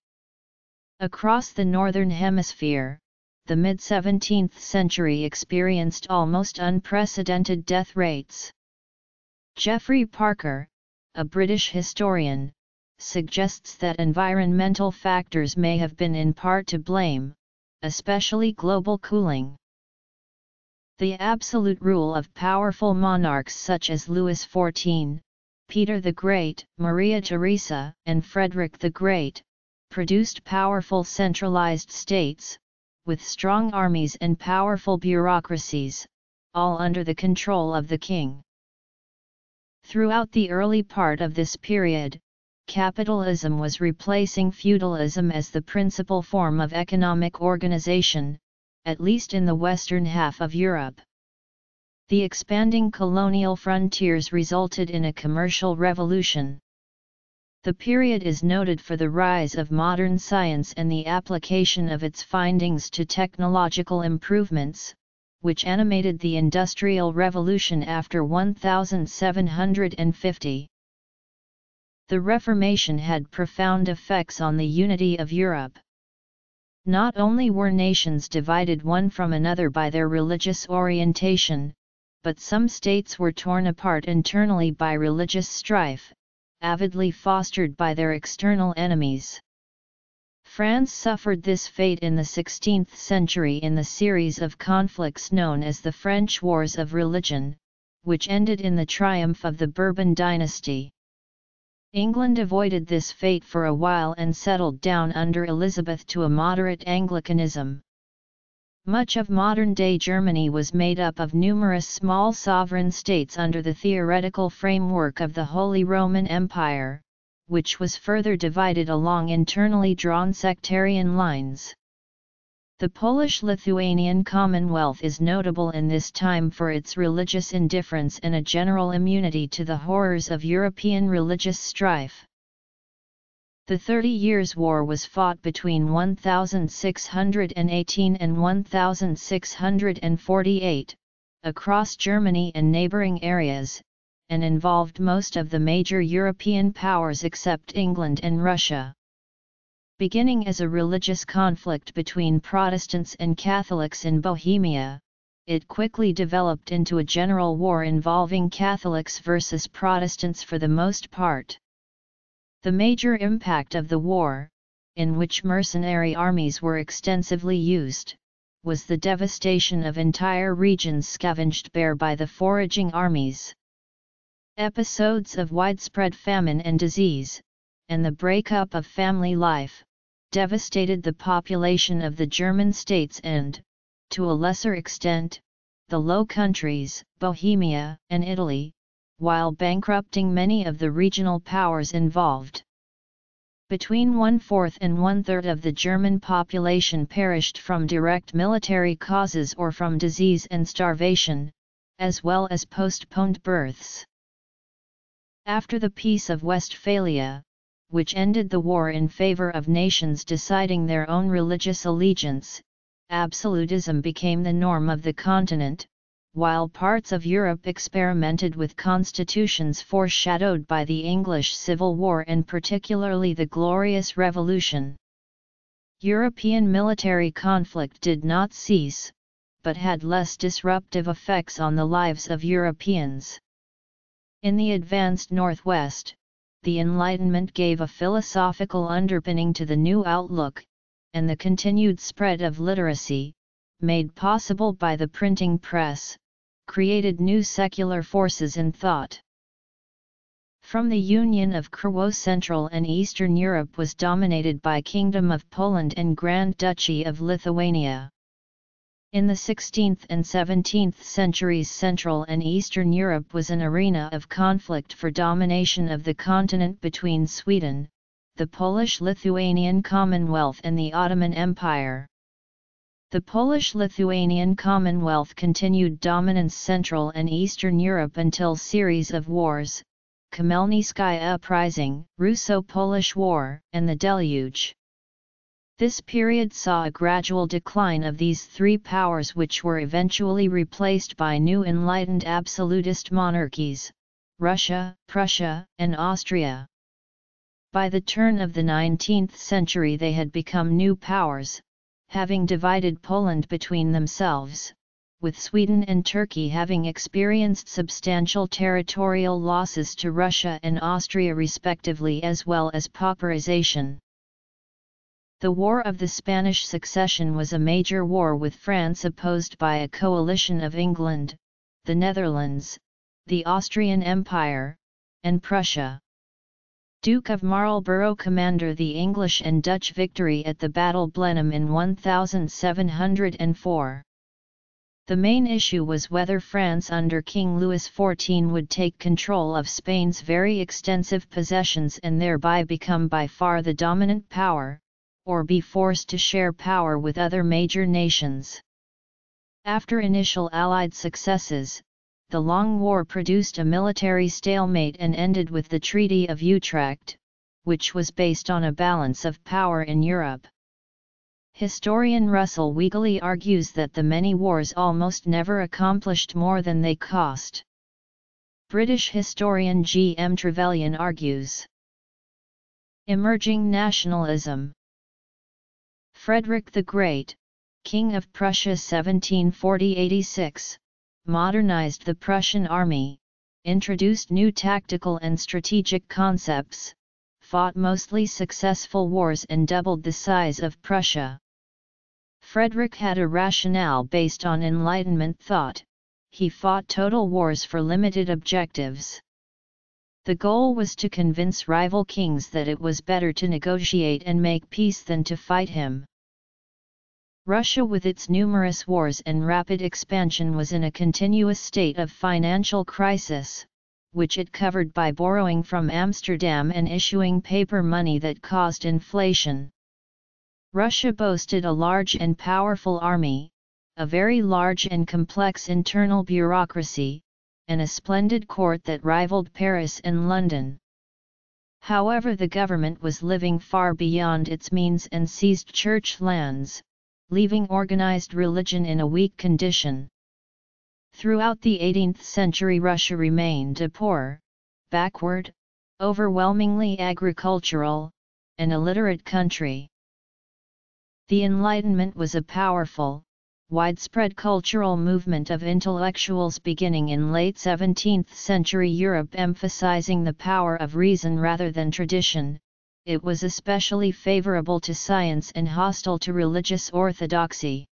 Across the Northern Hemisphere, the mid-seventeenth century experienced almost unprecedented death rates. Geoffrey Parker, a British historian, suggests that environmental factors may have been in part to blame, especially global cooling. The absolute rule of powerful monarchs such as Louis the fourteenth, Peter the Great, Maria Theresa, and Frederick the Great, produced powerful centralized states, with strong armies and powerful bureaucracies, all under the control of the king. Throughout the early part of this period, capitalism was replacing feudalism as the principal form of economic organization, at least in the western half of Europe. The expanding colonial frontiers resulted in a commercial revolution. The period is noted for the rise of modern science and the application of its findings to technological improvements, which animated the Industrial Revolution after one thousand seven hundred fifty. The Reformation had profound effects on the unity of Europe. Not only were nations divided one from another by their religious orientation, but some states were torn apart internally by religious strife, avidly fostered by their external enemies. France suffered this fate in the sixteenth century in the series of conflicts known as the French Wars of Religion, which ended in the triumph of the Bourbon dynasty. England avoided this fate for a while and settled down under Elizabeth to a moderate Anglicanism. Much of modern-day Germany was made up of numerous small sovereign states under the theoretical framework of the Holy Roman Empire, which was further divided along internally drawn sectarian lines. The Polish-Lithuanian Commonwealth is notable in this time for its religious indifference and a general immunity to the horrors of European religious strife. The Thirty Years' War was fought between one thousand six hundred eighteen and one thousand six hundred forty-eight, across Germany and neighboring areas, and involved most of the major European powers except England and Russia. Beginning as a religious conflict between Protestants and Catholics in Bohemia, it quickly developed into a general war involving Catholics versus Protestants for the most part. The major impact of the war, in which mercenary armies were extensively used, was the devastation of entire regions scavenged bare by the foraging armies. Episodes of widespread famine and disease, and the breakup of family life, devastated the population of the German states and, to a lesser extent, the Low Countries, Bohemia, and Italy, while bankrupting many of the regional powers involved. Between one-fourth and one-third of the German population perished from direct military causes or from disease and starvation, as well as postponed births. After the Peace of Westphalia, which ended the war in favor of nations deciding their own religious allegiance, absolutism became the norm of the continent, while parts of Europe experimented with constitutions foreshadowed by the English Civil War and particularly the Glorious Revolution. European military conflict did not cease, but had less disruptive effects on the lives of Europeans. In the advanced Northwest, the Enlightenment gave a philosophical underpinning to the new outlook, and the continued spread of literacy, made possible by the printing press, created new secular forces in thought. From the union of Croatia, Central and Eastern Europe was dominated by Kingdom of Poland and Grand Duchy of Lithuania. In the sixteenth and seventeenth centuries, Central and Eastern Europe was an arena of conflict for domination of the continent between Sweden, the Polish-Lithuanian Commonwealth and the Ottoman Empire. The Polish-Lithuanian Commonwealth continued dominance Central and Eastern Europe until series of wars, Khmelnytskaya Uprising, Russo-Polish War, and the Deluge. This period saw a gradual decline of these three powers which were eventually replaced by new enlightened absolutist monarchies, Russia, Prussia, and Austria. By the turn of the nineteenth century they had become new powers, having divided Poland between themselves, with Sweden and Turkey having experienced substantial territorial losses to Russia and Austria respectively, as well as pauperization. The War of the Spanish Succession was a major war with France opposed by a coalition of England, the Netherlands, the Austrian Empire, and Prussia. Duke of Marlborough commander the English and Dutch victory at the Battle Blenheim in one thousand seven hundred four. The main issue was whether France under King Louis the fourteenth would take control of Spain's very extensive possessions and thereby become by far the dominant power, or be forced to share power with other major nations. After initial Allied successes, the Long War produced a military stalemate and ended with the Treaty of Utrecht, which was based on a balance of power in Europe. Historian Russell Weigely argues that the many wars almost never accomplished more than they cost. British historian G M Trevelyan argues. Emerging nationalism. Frederick the Great, King of Prussia seventeen forty to eighty-six, modernized the Prussian army, introduced new tactical and strategic concepts, fought mostly successful wars and doubled the size of Prussia. Frederick had a rationale based on Enlightenment thought. He fought total wars for limited objectives. The goal was to convince rival kings that it was better to negotiate and make peace than to fight him. Russia with its numerous wars and rapid expansion was in a continuous state of financial crisis, which it covered by borrowing from Amsterdam and issuing paper money that caused inflation. Russia boasted a large and powerful army, a very large and complex internal bureaucracy, and a splendid court that rivaled Paris and London. However, the government was living far beyond its means and seized church lands, leaving organized religion in a weak condition. Throughout the eighteenth century, Russia remained a poor, backward, overwhelmingly agricultural, and illiterate country. The Enlightenment was a powerful, widespread cultural movement of intellectuals beginning in late seventeenth century Europe, emphasizing the power of reason rather than tradition. It was especially favorable to science and hostile to religious orthodoxy.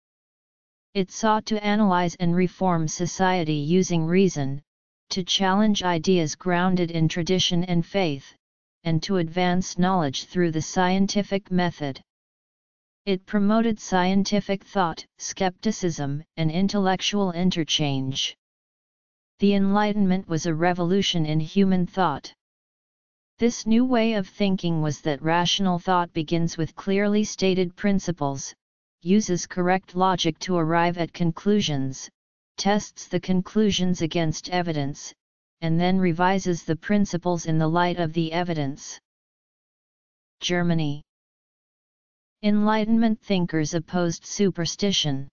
It sought to analyze and reform society using reason, to challenge ideas grounded in tradition and faith, and to advance knowledge through the scientific method. It promoted scientific thought, skepticism, and intellectual interchange. The Enlightenment was a revolution in human thought. This new way of thinking was that rational thought begins with clearly stated principles, uses correct logic to arrive at conclusions, tests the conclusions against evidence, and then revises the principles in the light of the evidence. Germany. Enlightenment thinkers opposed superstition.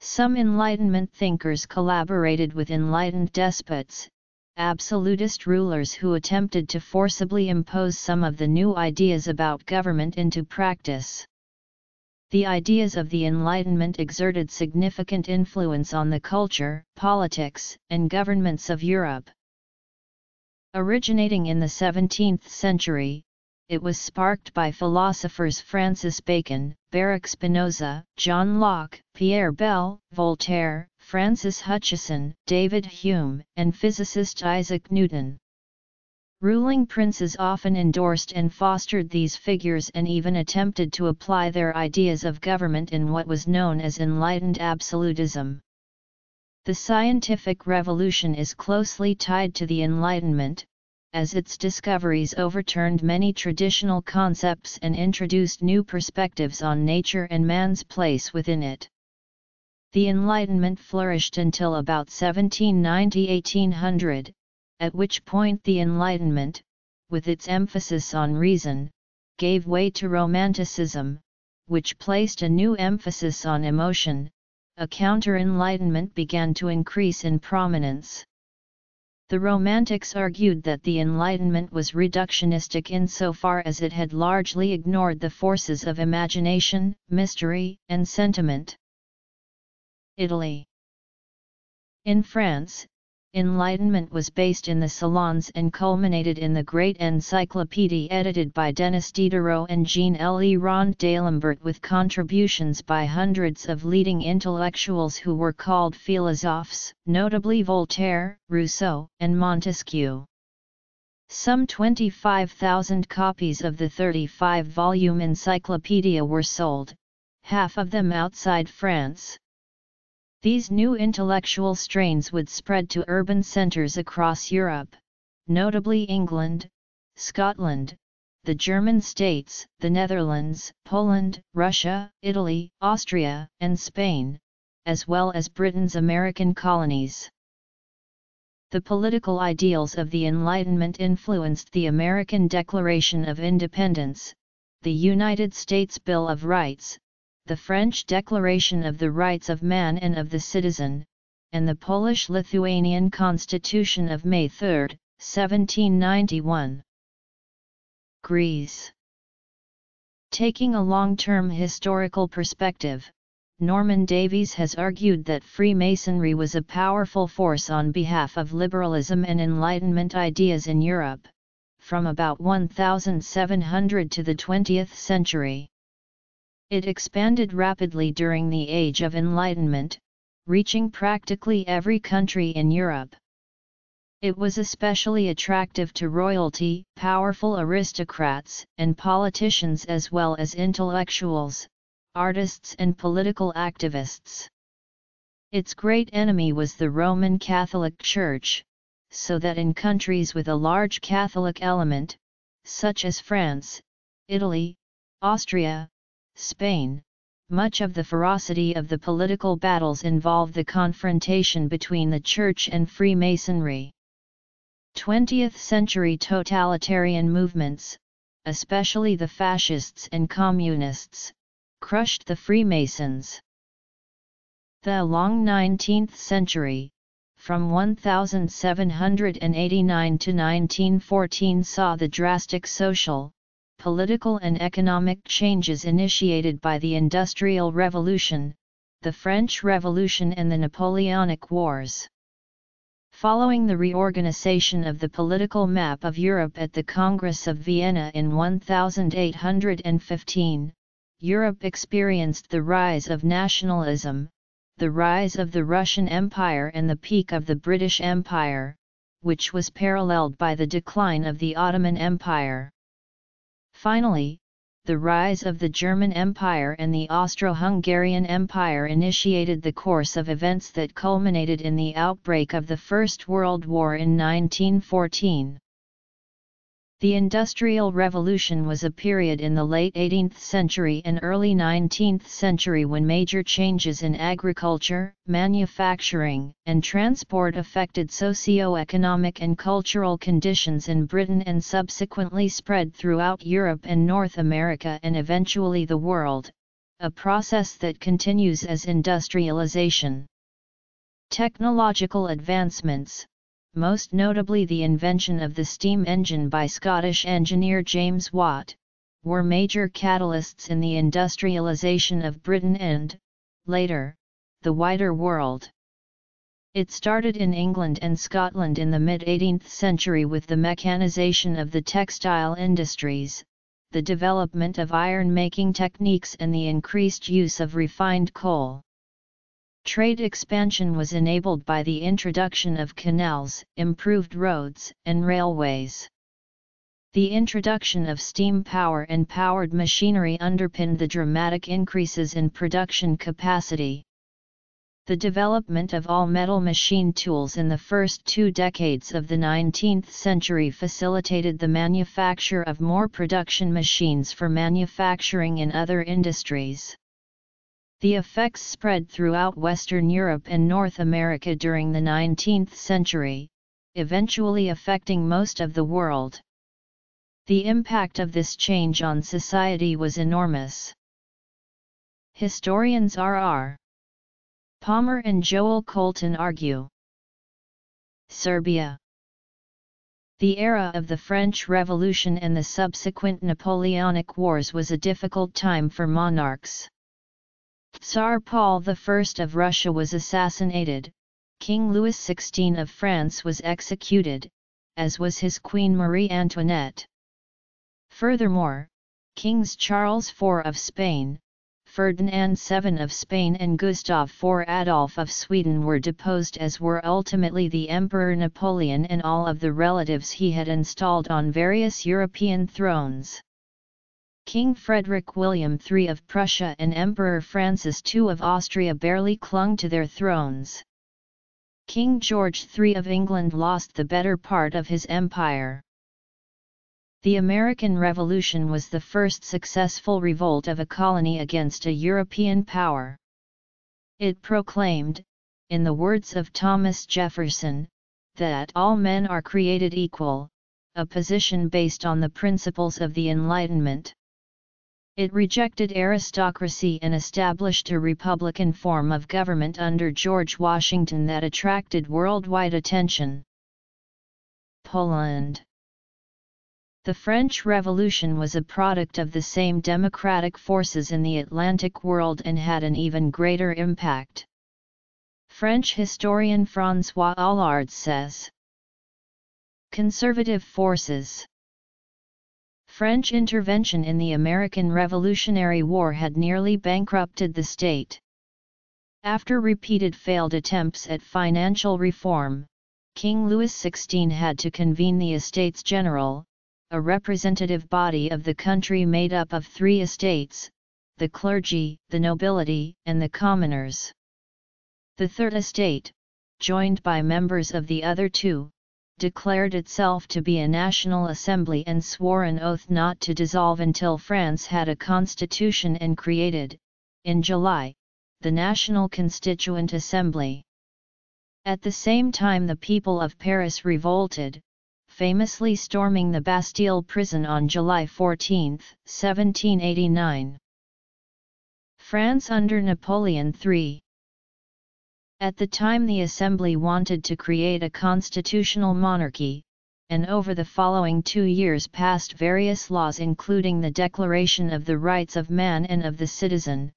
Some Enlightenment thinkers collaborated with enlightened despots, absolutist rulers who attempted to forcibly impose some of the new ideas about government into practice. The ideas of the Enlightenment exerted significant influence on the culture, politics, and governments of Europe. Originating in the seventeenth century, it was sparked by philosophers Francis Bacon, Baruch Spinoza, John Locke, Pierre Bell, Voltaire, Francis Hutcheson, David Hume, and physicist Isaac Newton. Ruling princes often endorsed and fostered these figures and even attempted to apply their ideas of government in what was known as enlightened absolutism. The scientific revolution is closely tied to the Enlightenment, as its discoveries overturned many traditional concepts and introduced new perspectives on nature and man's place within it. The Enlightenment flourished until about seventeen ninety to eighteen hundred, at which point the Enlightenment, with its emphasis on reason, gave way to Romanticism, which placed a new emphasis on emotion. A counter-Enlightenment began to increase in prominence. The Romantics argued that the Enlightenment was reductionistic insofar as it had largely ignored the forces of imagination, mystery, and sentiment. Italy. In France, Enlightenment was based in the salons and culminated in the Great Encyclopédie edited by Denis Diderot and Jean-Louis Rond d'Alembert, with contributions by hundreds of leading intellectuals who were called philosophes, notably Voltaire, Rousseau, and Montesquieu. Some twenty-five thousand copies of the thirty-five volume encyclopedia were sold, half of them outside France. These new intellectual strains would spread to urban centers across Europe, notably England, Scotland, the German states, the Netherlands, Poland, Russia, Italy, Austria, and Spain, as well as Britain's American colonies. The political ideals of the Enlightenment influenced the American Declaration of Independence, the United States Bill of Rights, the French Declaration of the Rights of Man and of the Citizen, and the Polish-Lithuanian Constitution of May third, seventeen ninety-one. Greece. Taking a long-term historical perspective, Norman Davies has argued that Freemasonry was a powerful force on behalf of liberalism and Enlightenment ideas in Europe, from about seventeen hundred to the twentieth century. It expanded rapidly during the Age of Enlightenment, reaching practically every country in Europe. It was especially attractive to royalty, powerful aristocrats, and politicians, as well as intellectuals, artists and political activists. Its great enemy was the Roman Catholic Church, so that in countries with a large Catholic element, such as France, Italy, Austria, Spain, much of the ferocity of the political battles involved the confrontation between the Church and Freemasonry. twentieth century totalitarian movements, especially the fascists and communists, crushed the Freemasons. The long nineteenth century, from seventeen eighty-nine to nineteen fourteen, saw the drastic social, political and economic changes initiated by the Industrial Revolution, the French Revolution and the Napoleonic Wars. Following the reorganization of the political map of Europe at the Congress of Vienna in eighteen fifteen, Europe experienced the rise of nationalism, the rise of the Russian Empire and the peak of the British Empire, which was paralleled by the decline of the Ottoman Empire. Finally, the rise of the German Empire and the Austro-Hungarian Empire initiated the course of events that culminated in the outbreak of the First World War in nineteen fourteen. The Industrial Revolution was a period in the late eighteenth century and early nineteenth century when major changes in agriculture, manufacturing, and transport affected socio-economic and cultural conditions in Britain and subsequently spread throughout Europe and North America and eventually the world, a process that continues as industrialization. Technological advancements, most notably the invention of the steam engine by Scottish engineer James Watt, were major catalysts in the industrialization of Britain and, later, the wider world. It started in England and Scotland in the mid eighteenth century with the mechanization of the textile industries, the development of iron-making techniques and the increased use of refined coal. Trade expansion was enabled by the introduction of canals, improved roads, and railways. The introduction of steam power and powered machinery underpinned the dramatic increases in production capacity. The development of all-metal machine tools in the first two decades of the nineteenth century facilitated the manufacture of more production machines for manufacturing in other industries. The effects spread throughout Western Europe and North America during the nineteenth century, eventually affecting most of the world. The impact of this change on society was enormous. Historians R R Palmer and Joel Colton argue. Serbia. The era of the French Revolution and the subsequent Napoleonic Wars was a difficult time for monarchs. Tsar Paul the First of Russia was assassinated, King Louis the Sixteenth of France was executed, as was his Queen Marie Antoinette. Furthermore, Kings Charles the Fourth of Spain, Ferdinand the seventh of Spain and Gustav the fourth Adolf of Sweden were deposed, as were ultimately the Emperor Napoleon and all of the relatives he had installed on various European thrones. King Frederick William the third of Prussia and Emperor Francis the second of Austria barely clung to their thrones. King George the third of England lost the better part of his empire. The American Revolution was the first successful revolt of a colony against a European power. It proclaimed, in the words of Thomas Jefferson, that all men are created equal, a position based on the principles of the Enlightenment. It rejected aristocracy and established a republican form of government under George Washington that attracted worldwide attention. Poland. The French Revolution was a product of the same democratic forces in the Atlantic world and had an even greater impact. French historian François Hollard says, "Conservative forces. French intervention in the American Revolutionary War had nearly bankrupted the state. After repeated failed attempts at financial reform, King Louis the sixteenth had to convene the Estates General, a representative body of the country made up of three estates, the clergy, the nobility, and the commoners. The Third Estate, joined by members of the other two, declared itself to be a national assembly and swore an oath not to dissolve until France had a constitution and created, in July, the National Constituent Assembly. At the same time the people of Paris revolted, famously storming the Bastille prison on July fourteenth, seventeen eighty-nine. France under Napoleon the third. At the time the Assembly wanted to create a constitutional monarchy, and over the following two years passed various laws including the Declaration of the Rights of Man and of the Citizen,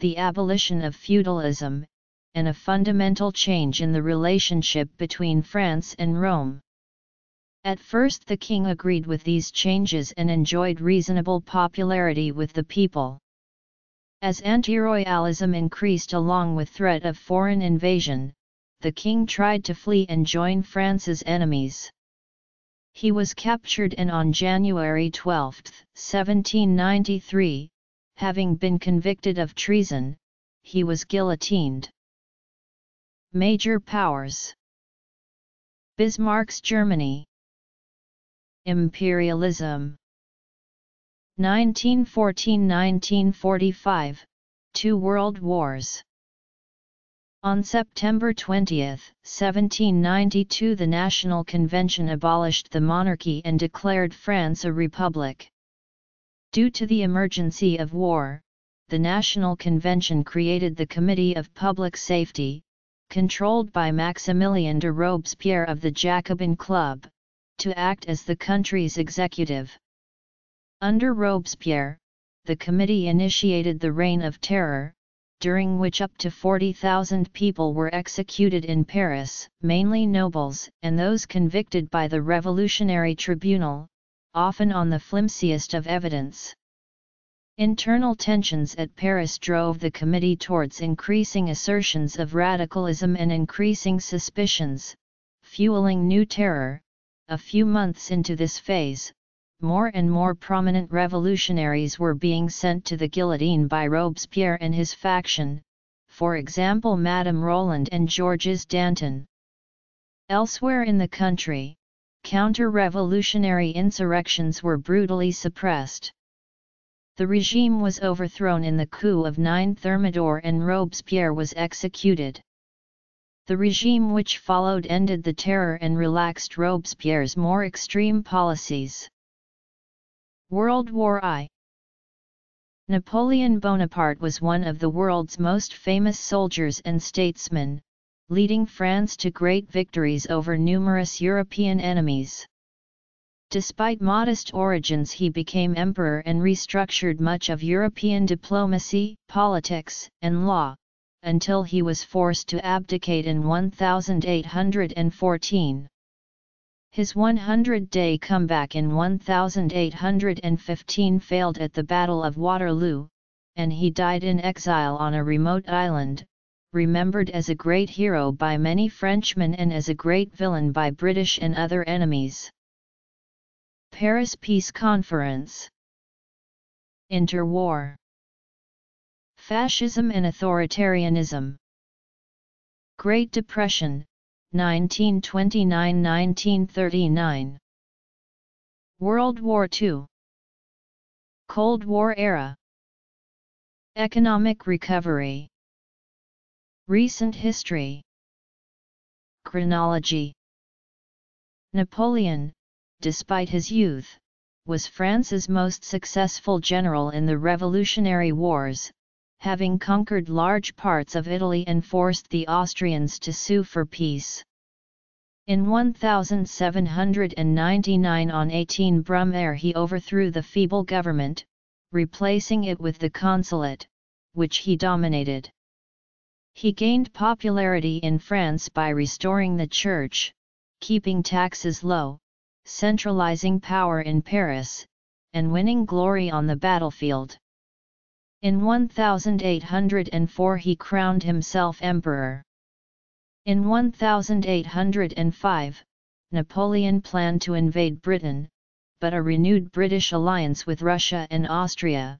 the abolition of feudalism, and a fundamental change in the relationship between France and Rome. At first the king agreed with these changes and enjoyed reasonable popularity with the people. As anti-royalism increased along with threat of foreign invasion, the king tried to flee and join France's enemies. He was captured and on January twelfth, seventeen ninety-three, having been convicted of treason, he was guillotined. Major powers. Bismarck's Germany. Imperialism. nineteen fourteen to nineteen forty-five, two world wars. On September twentieth, seventeen ninety-two the National Convention abolished the monarchy and declared France a republic. Due to the emergency of war, the National Convention created the Committee of Public Safety, controlled by Maximilien de Robespierre of the Jacobin Club, to act as the country's executive. Under Robespierre, the committee initiated the Reign of Terror, during which up to forty thousand people were executed in Paris, mainly nobles and those convicted by the Revolutionary Tribunal, often on the flimsiest of evidence. Internal tensions at Paris drove the committee towards increasing assertions of radicalism and increasing suspicions, fueling new terror. A few months into this phase, more and more prominent revolutionaries were being sent to the guillotine by Robespierre and his faction, for example Madame Roland and Georges Danton. Elsewhere in the country, counter-revolutionary insurrections were brutally suppressed. The regime was overthrown in the coup of the ninth Thermidor and Robespierre was executed. The regime which followed ended the terror and relaxed Robespierre's more extreme policies. World War the First. Napoleon Bonaparte was one of the world's most famous soldiers and statesmen, leading France to great victories over numerous European enemies. Despite modest origins, he became emperor and restructured much of European diplomacy, politics, and law, until he was forced to abdicate in eighteen fourteen. His hundred-day comeback in eighteen fifteen failed at the Battle of Waterloo, and he died in exile on a remote island, remembered as a great hero by many Frenchmen and as a great villain by British and other enemies. Paris Peace Conference. Interwar. Fascism and authoritarianism. Great Depression, nineteen twenty-nine to nineteen thirty-nine. World War Two. Cold War era. Economic recovery. Recent history. Chronology. Napoleon, despite his youth, was France's most successful general in the Revolutionary Wars, having conquered large parts of Italy and forced the Austrians to sue for peace. In seventeen ninety-nine on eighteen Brumaire he overthrew the feeble government, replacing it with the Consulate, which he dominated. He gained popularity in France by restoring the church, keeping taxes low, centralizing power in Paris, and winning glory on the battlefield. In eighteen hundred four he crowned himself emperor. In eighteen hundred five, Napoleon planned to invade Britain, but a renewed British alliance with Russia and Austria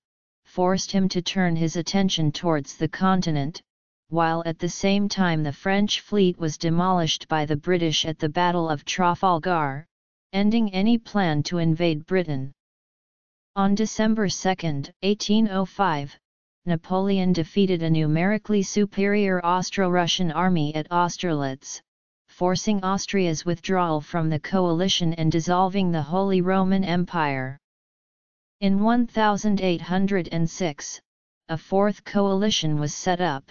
forced him to turn his attention towards the continent, while at the same time the French fleet was demolished by the British at the Battle of Trafalgar, ending any plan to invade Britain. On December second, eighteen oh five, Napoleon defeated a numerically superior Austro-Russian army at Austerlitz, forcing Austria's withdrawal from the coalition and dissolving the Holy Roman Empire. In eighteen hundred six, a fourth coalition was set up.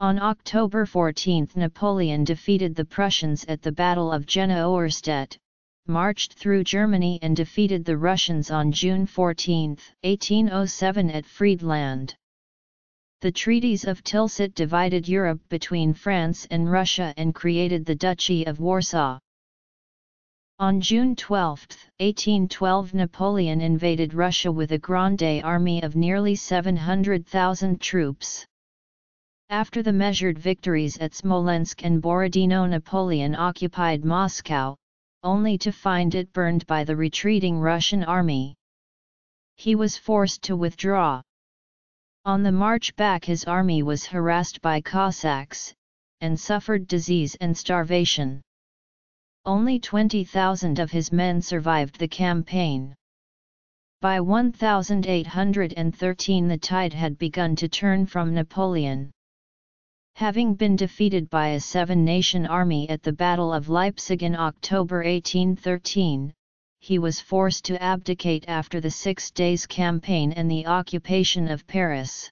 On October fourteenth, Napoleon defeated the Prussians at the Battle of Jena-Auerstedt, marched through Germany and defeated the Russians on June fourteenth, eighteen oh seven at Friedland. The treaties of Tilsit divided Europe between France and Russia and created the Duchy of Warsaw. On June twelfth, eighteen twelve, Napoleon invaded Russia with a Grande army of nearly seven hundred thousand troops. After the measured victories at Smolensk and Borodino, Napoleon occupied Moscow, only to find it burned by the retreating Russian army. He was forced to withdraw. On the march back his army was harassed by Cossacks, and suffered disease and starvation. Only twenty thousand of his men survived the campaign. By eighteen thirteen the tide had begun to turn from Napoleon. Having been defeated by a seven-nation army at the Battle of Leipzig in October eighteen thirteen, he was forced to abdicate after the Six Days' Campaign and the occupation of Paris.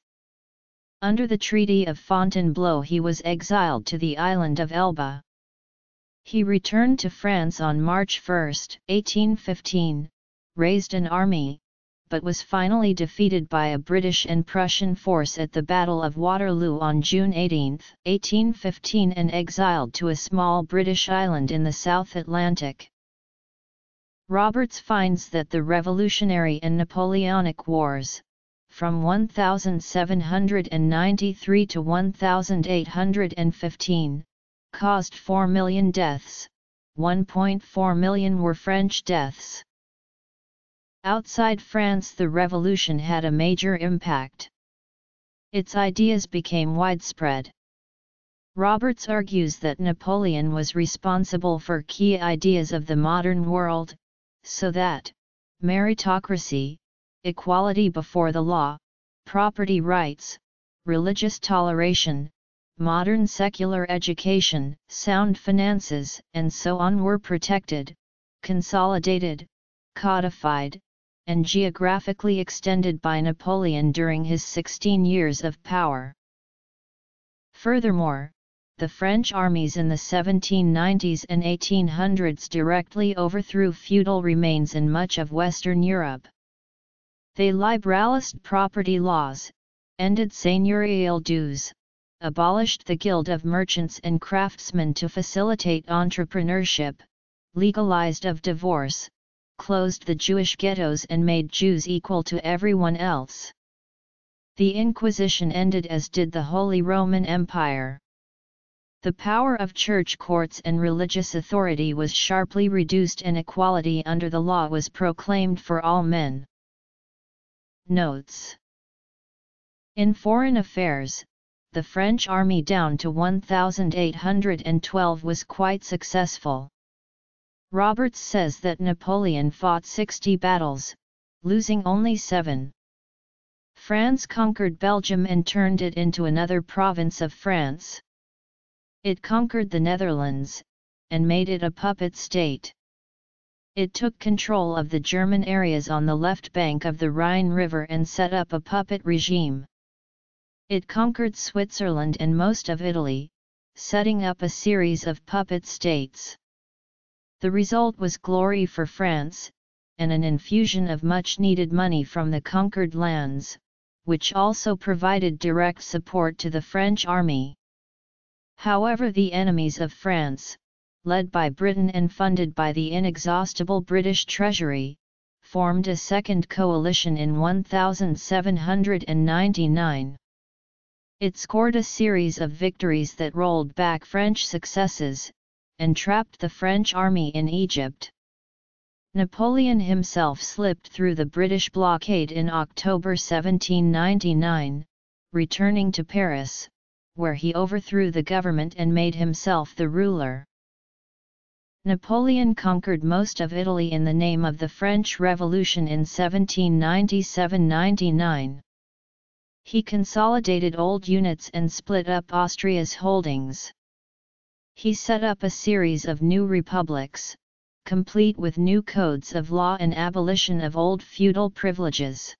Under the Treaty of Fontainebleau he was exiled to the island of Elba. He returned to France on March first, eighteen fifteen, raised an army, but was finally defeated by a British and Prussian force at the Battle of Waterloo on June eighteenth, eighteen fifteen and exiled to a small British island in the South Atlantic. Roberts finds that the Revolutionary and Napoleonic Wars, from seventeen ninety-three to eighteen fifteen, caused four million deaths, one point four million were French deaths. Outside France, the revolution had a major impact. Its ideas became widespread. Roberts argues that Napoleon was responsible for key ideas of the modern world, so that meritocracy, equality before the law, property rights, religious toleration, modern secular education, sound finances, and so on were protected, consolidated, codified, and geographically extended by Napoleon during his sixteen years of power. Furthermore, the French armies in the seventeen nineties and eighteen hundreds directly overthrew feudal remains in much of Western Europe. They liberalized property laws, ended seigneurial dues, abolished the Guild of Merchants and Craftsmen to facilitate entrepreneurship, legalized of divorce, closed the Jewish ghettos and made Jews equal to everyone else. the Inquisition ended as did the Holy Roman Empire. The power of church courts and religious authority was sharply reduced and equality under the law was proclaimed for all men. Notes. In foreign affairs, the French army down to one thousand eight hundred twelve was quite successful. Roberts says that Napoleon fought sixty battles, losing only seven. France conquered Belgium and turned it into another province of France. It conquered the Netherlands, and made it a puppet state. It took control of the German areas on the left bank of the Rhine River and set up a puppet regime. It conquered Switzerland and most of Italy, setting up a series of puppet states. The result was glory for France, and an infusion of much-needed money from the conquered lands, which also provided direct support to the French army. However, the enemies of France, led by Britain and funded by the inexhaustible British treasury, formed a second coalition in one thousand seven hundred ninety-nine. It scored a series of victories that rolled back French successes, and trapped the French army in Egypt. Napoleon himself slipped through the British blockade in October seventeen ninety-nine, returning to Paris, where he overthrew the government and made himself the ruler. Napoleon conquered most of Italy in the name of the French Revolution in seventeen ninety-seven ninety-nine. He consolidated old units and split up Austria's holdings. He set up a series of new republics, complete with new codes of law and abolition of old feudal privileges.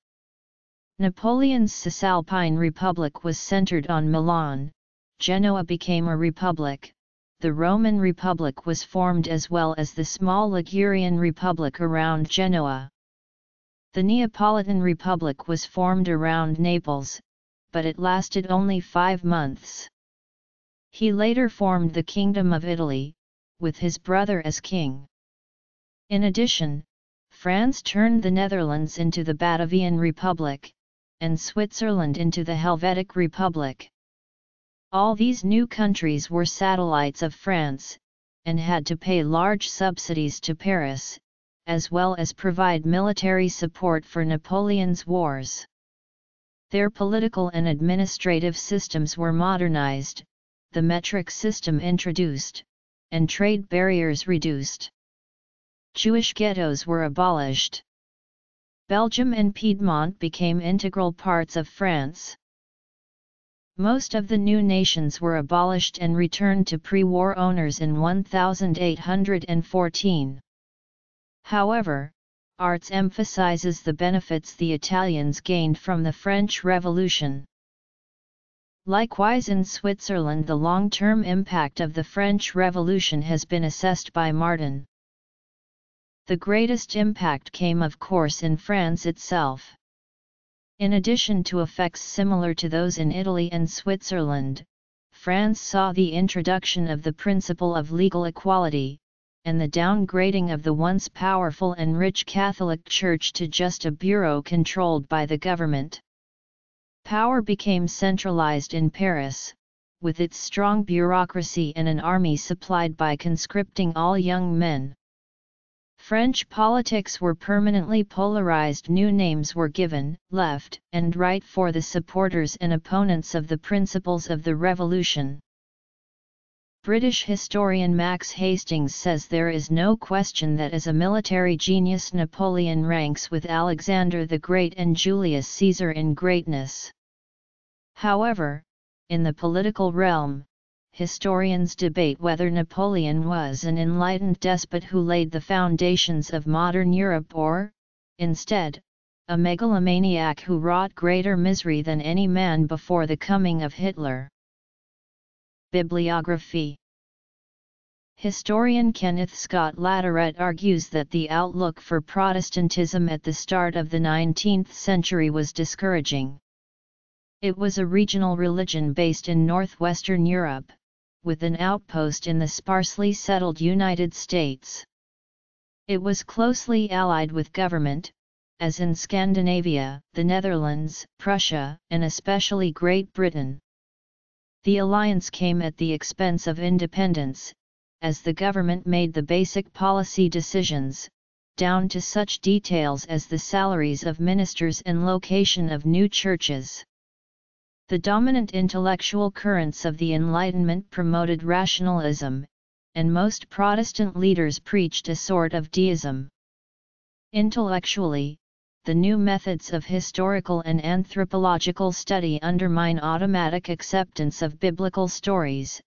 Napoleon's Cisalpine Republic was centered on Milan, Genoa became a republic, the Roman Republic was formed as well as the small Ligurian Republic around Genoa. The Neapolitan Republic was formed around Naples, but it lasted only five months. He later formed the Kingdom of Italy, with his brother as king. In addition, France turned the Netherlands into the Batavian Republic, and Switzerland into the Helvetic Republic. All these new countries were satellites of France, and had to pay large subsidies to Paris, as well as provide military support for Napoleon's wars. Their political and administrative systems were modernized, the metric system introduced, and trade barriers reduced. Jewish ghettos were abolished. Belgium and Piedmont became integral parts of France. Most of the new nations were abolished and returned to pre-war owners in one thousand eight hundred fourteen. However, Arts emphasizes the benefits the Italians gained from the French Revolution. Likewise, in Switzerland, the long-term impact of the French Revolution has been assessed by Martin. The greatest impact came, of course, in France itself. In addition to effects similar to those in Italy and Switzerland, France saw the introduction of the principle of legal equality, and the downgrading of the once powerful and rich Catholic Church to just a bureau controlled by the government. Power became centralized in Paris, with its strong bureaucracy and an army supplied by conscripting all young men. French politics were permanently polarized. New names were given, left and right, for the supporters and opponents of the principles of the revolution. British historian Max Hastings says there is no question that as a military genius Napoleon ranks with Alexander the Great and Julius Caesar in greatness. However, in the political realm, historians debate whether Napoleon was an enlightened despot who laid the foundations of modern Europe or, instead, a megalomaniac who wrought greater misery than any man before the coming of Hitler. Bibliography. Historian Kenneth Scott Lateret argues that the outlook for Protestantism at the start of the nineteenth century was discouraging. It was a regional religion based in northwestern Europe, with an outpost in the sparsely settled United States. It was closely allied with government, as in Scandinavia, the Netherlands, Prussia, and especially Great Britain. The alliance came at the expense of independence, as the government made the basic policy decisions, down to such details as the salaries of ministers and location of new churches. The dominant intellectual currents of the Enlightenment promoted rationalism, and most Protestant leaders preached a sort of deism. Intellectually, the new methods of historical and anthropological study undermine automatic acceptance of biblical stories,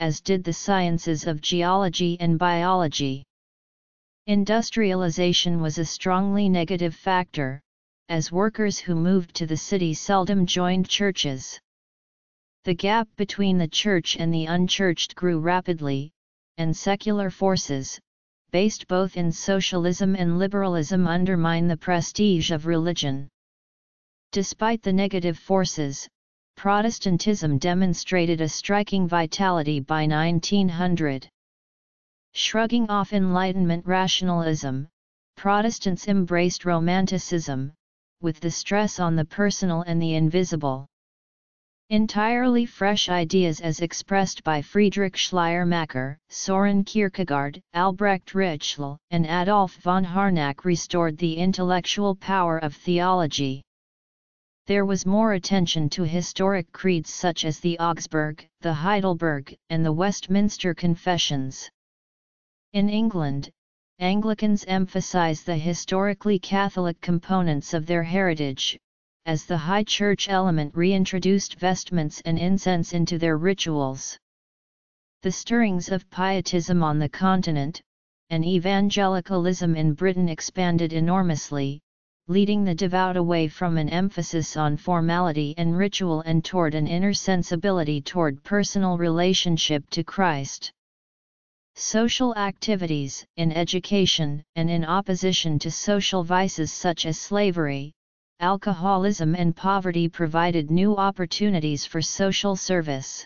as did the sciences of geology and biology. Industrialization was a strongly negative factor, as workers who moved to the city seldom joined churches. The gap between the church and the unchurched grew rapidly, and secular forces, based both in socialism and liberalism, undermine the prestige of religion. Despite the negative forces, Protestantism demonstrated a striking vitality by nineteen hundred. Shrugging off Enlightenment rationalism, Protestants embraced Romanticism, with the stress on the personal and the invisible. Entirely fresh ideas as expressed by Friedrich Schleiermacher, Soren Kierkegaard, Albrecht Ritschl, and Adolf von Harnack restored the intellectual power of theology. There was more attention to historic creeds such as the Augsburg, the Heidelberg, and the Westminster Confessions. In England, Anglicans emphasize the historically Catholic components of their heritage, as the High Church element reintroduced vestments and incense into their rituals. The stirrings of pietism on the continent, and evangelicalism in Britain expanded enormously, leading the devout away from an emphasis on formality and ritual and toward an inner sensibility toward personal relationship to Christ. Social activities, in education, and in opposition to social vices such as slavery, alcoholism and poverty provided new opportunities for social service.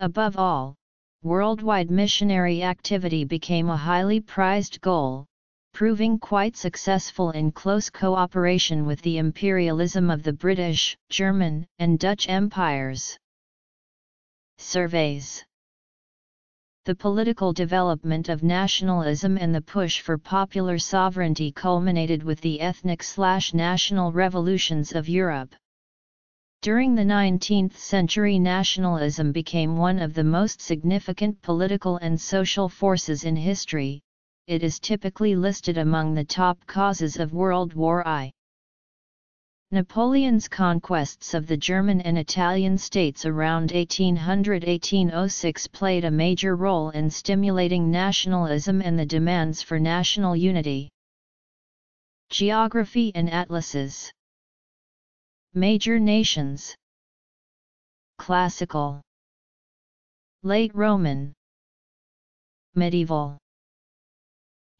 Above all, worldwide missionary activity became a highly prized goal, proving quite successful in close cooperation with the imperialism of the British, German, and Dutch empires. Surveys. The political development of nationalism and the push for popular sovereignty culminated with the ethnic-slash-national revolutions of Europe. During the nineteenth century, nationalism became one of the most significant political and social forces in history. It is typically listed among the top causes of World War I. Napoleon's conquests of the German and Italian states around eighteen hundred to eighteen oh six played a major role in stimulating nationalism and the demands for national unity. Geography and atlases. Major nations. Classical. Late Roman. Medieval.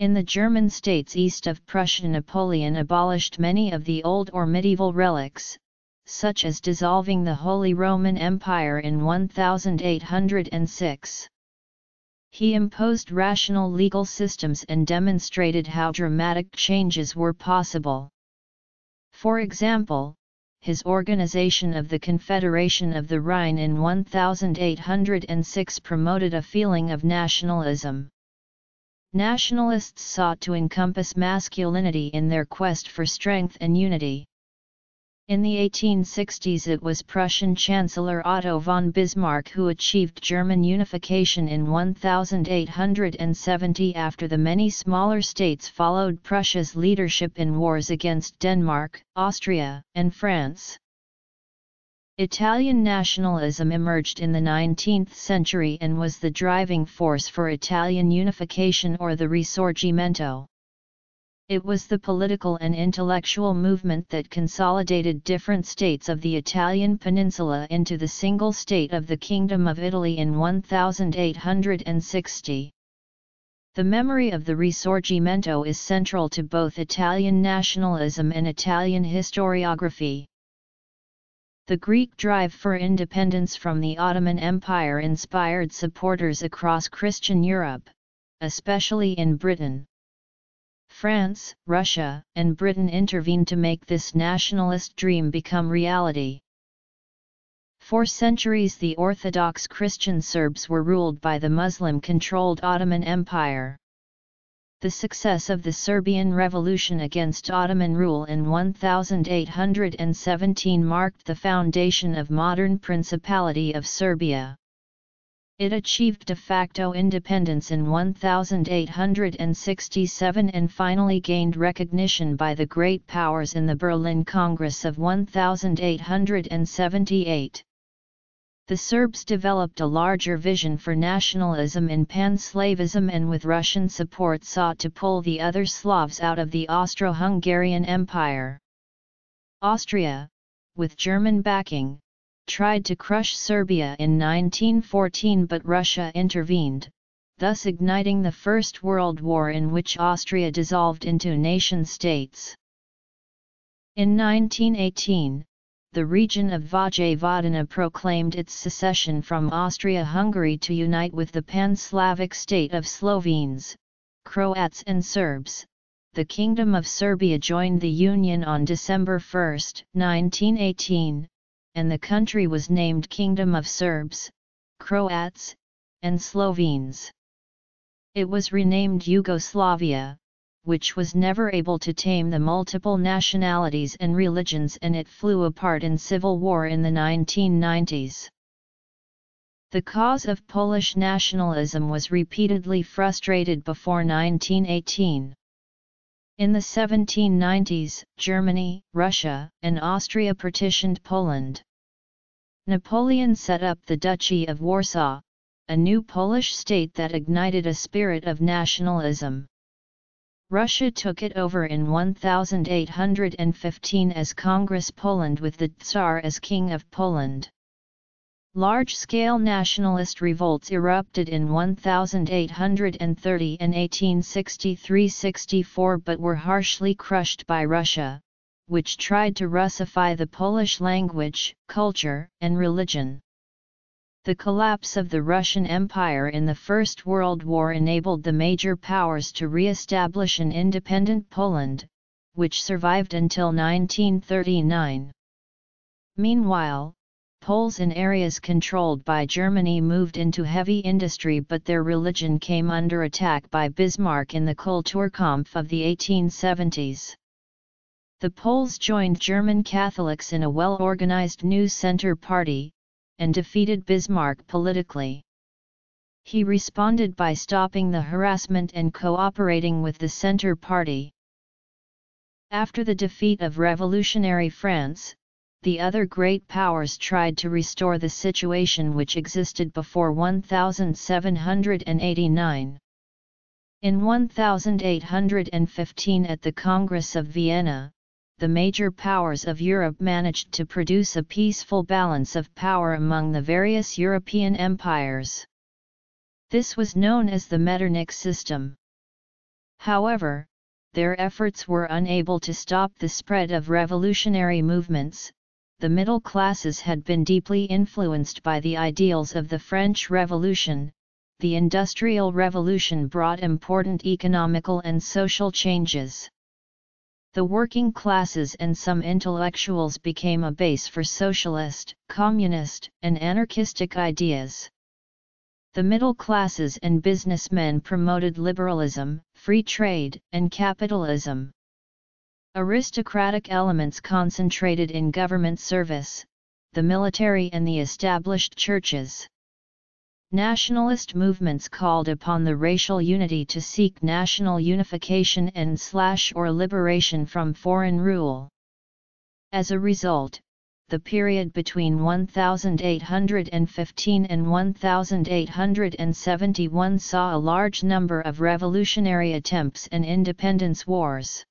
In the German states east of Prussia, Napoleon abolished many of the old or medieval relics, such as dissolving the Holy Roman Empire in eighteen hundred six. He imposed rational legal systems and demonstrated how dramatic changes were possible. For example, his organization of the Confederation of the Rhine in eighteen hundred six promoted a feeling of nationalism. Nationalists sought to encompass masculinity in their quest for strength and unity. In the eighteen sixties, it was Prussian Chancellor Otto von Bismarck who achieved German unification in eighteen seventy after the many smaller states followed Prussia's leadership in wars against Denmark, Austria, and France. Italian nationalism emerged in the nineteenth century and was the driving force for Italian unification or the Risorgimento. It was the political and intellectual movement that consolidated different states of the Italian peninsula into the single state of the Kingdom of Italy in eighteen sixty. The memory of the Risorgimento is central to both Italian nationalism and Italian historiography. The Greek drive for independence from the Ottoman Empire inspired supporters across Christian Europe, especially in Britain. France, Russia, and Britain intervened to make this nationalist dream become reality. For centuries, the Orthodox Christian Serbs were ruled by the Muslim-controlled Ottoman Empire. The success of the Serbian Revolution against Ottoman rule in eighteen seventeen marked the foundation of modern Principality of Serbia. It achieved de facto independence in eighteen sixty-seven and finally gained recognition by the great powers in the Berlin Congress of eighteen seventy-eight. The Serbs developed a larger vision for nationalism in Pan-Slavism and with Russian support sought to pull the other Slavs out of the Austro-Hungarian Empire. Austria, with German backing, tried to crush Serbia in nineteen fourteen, but Russia intervened, thus igniting the First World War, in which Austria dissolved into nation-states. In nineteen eighteen, the region of Vojvodina proclaimed its secession from Austria-Hungary to unite with the Pan-Slavic state of Slovenes, Croats and Serbs. The Kingdom of Serbia joined the Union on December first, nineteen eighteen, and the country was named Kingdom of Serbs, Croats, and Slovenes. It was renamed Yugoslavia, which was never able to tame the multiple nationalities and religions, and it flew apart in civil war in the nineteen nineties. The cause of Polish nationalism was repeatedly frustrated before nineteen eighteen. In the seventeen nineties, Germany, Russia, and Austria partitioned Poland. Napoleon set up the Duchy of Warsaw, a new Polish state that ignited a spirit of nationalism. Russia took it over in eighteen fifteen as Congress Poland, with the Tsar as King of Poland. Large-scale nationalist revolts erupted in eighteen thirty and eighteen sixty-three sixty-four, but were harshly crushed by Russia, which tried to Russify the Polish language, culture, and religion. The collapse of the Russian Empire in the First World War enabled the major powers to re-establish an independent Poland, which survived until nineteen thirty-nine. Meanwhile, Poles in areas controlled by Germany moved into heavy industry, but their religion came under attack by Bismarck in the Kulturkampf of the eighteen seventies. The Poles joined German Catholics in a well-organized new center party, and defeated Bismarck politically. He responded by stopping the harassment and cooperating with the Centre Party. After the defeat of revolutionary France, the other great powers tried to restore the situation which existed before seventeen eighty-nine. In eighteen fifteen, at the Congress of Vienna, the major powers of Europe managed to produce a peaceful balance of power among the various European empires. This was known as the Metternich system. However, their efforts were unable to stop the spread of revolutionary movements. The middle classes had been deeply influenced by the ideals of the French Revolution. The Industrial Revolution brought important economical and social changes. The working classes and some intellectuals became a base for socialist, communist, and anarchistic ideas. The middle classes and businessmen promoted liberalism, free trade, and capitalism. Aristocratic elements concentrated in government service, the military, and the established churches. Nationalist movements called upon the racial unity to seek national unification and slash or liberation from foreign rule. As a result, the period between eighteen fifteen and eighteen seventy-one saw a large number of revolutionary attempts and independence wars.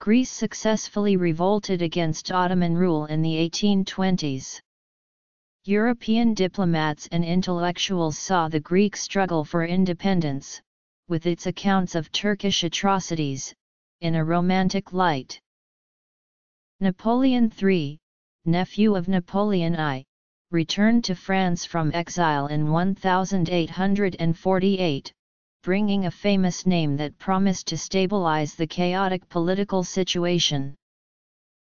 Greece successfully revolted against Ottoman rule in the eighteen twenties. European diplomats and intellectuals saw the Greek struggle for independence, with its accounts of Turkish atrocities, in a romantic light. Napoleon the Third, nephew of Napoleon the First, returned to France from exile in eighteen forty-eight, bringing a famous name that promised to stabilize the chaotic political situation.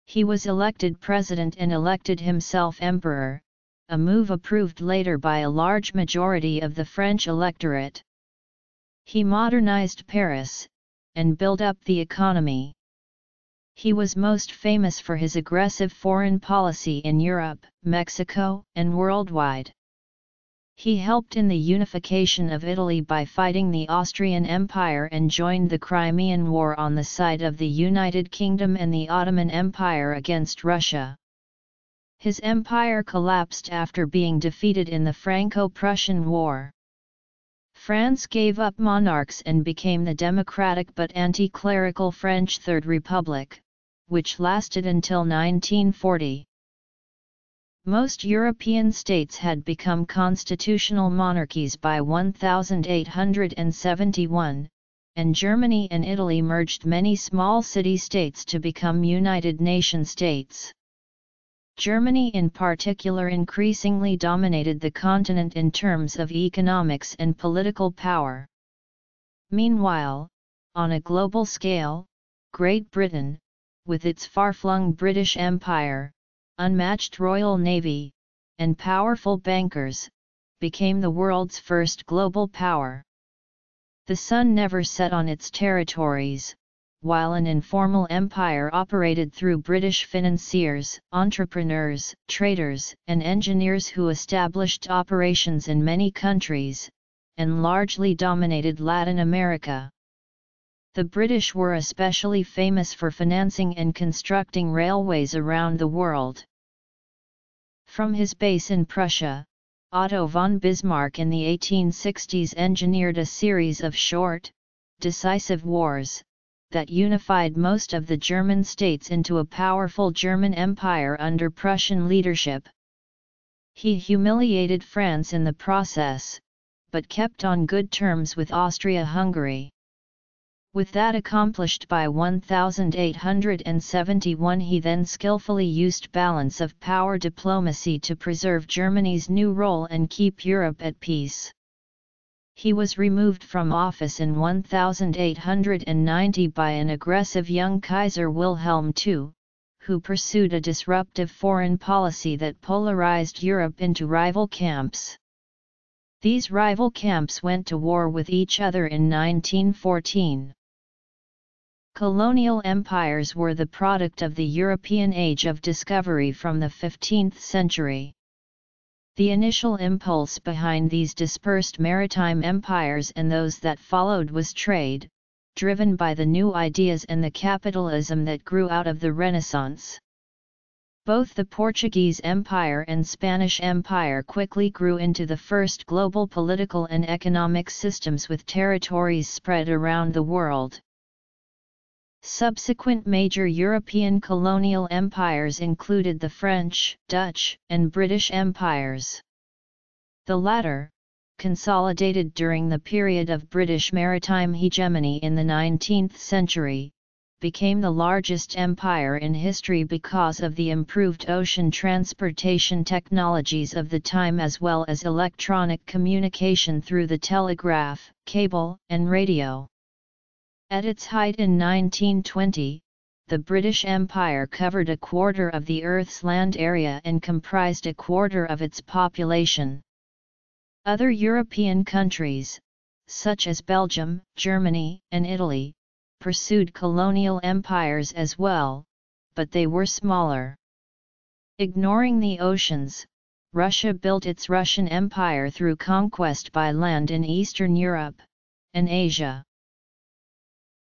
He was elected president and elected himself emperor, a move approved later by a large majority of the French electorate. He modernized Paris, and built up the economy. He was most famous for his aggressive foreign policy in Europe, Mexico, and worldwide. He helped in the unification of Italy by fighting the Austrian Empire and joined the Crimean War on the side of the United Kingdom and the Ottoman Empire against Russia. His empire collapsed after being defeated in the Franco-Prussian War. France gave up monarchs and became the democratic but anti-clerical French Third Republic, which lasted until nineteen forty. Most European states had become constitutional monarchies by eighteen seventy-one, and Germany and Italy merged many small city-states to become United Nation states. Germany in particular increasingly dominated the continent in terms of economics and political power. Meanwhile, on a global scale, Great Britain, with its far-flung British Empire, unmatched Royal Navy, and powerful bankers, became the world's first global power. The sun never set on its territories, while an informal empire operated through British financiers, entrepreneurs, traders, and engineers who established operations in many countries, and largely dominated Latin America. The British were especially famous for financing and constructing railways around the world. From his base in Prussia, Otto von Bismarck in the eighteen sixties engineered a series of short, decisive wars that unified most of the German states into a powerful German empire under Prussian leadership. He humiliated France in the process, but kept on good terms with Austria-Hungary. With that accomplished by eighteen seventy-one, he then skillfully used balance of power diplomacy to preserve Germany's new role and keep Europe at peace. He was removed from office in eighteen ninety by an aggressive young Kaiser Wilhelm the Second, who pursued a disruptive foreign policy that polarized Europe into rival camps. These rival camps went to war with each other in nineteen fourteen. Colonial empires were the product of the European Age of Discovery from the fifteenth century. The initial impulse behind these dispersed maritime empires and those that followed was trade, driven by the new ideas and the capitalism that grew out of the Renaissance. Both the Portuguese Empire and Spanish Empire quickly grew into the first global political and economic systems with territories spread around the world. Subsequent major European colonial empires included the French, Dutch, and British empires. The latter, consolidated during the period of British maritime hegemony in the nineteenth century, became the largest empire in history because of the improved ocean transportation technologies of the time as well as electronic communication through the telegraph, cable, and radio. At its height in nineteen twenty, the British Empire covered a quarter of the Earth's land area and comprised a quarter of its population. Other European countries, such as Belgium, Germany, and Italy, pursued colonial empires as well, but they were smaller. Ignoring the oceans, Russia built its Russian Empire through conquest by land in Eastern Europe and Asia.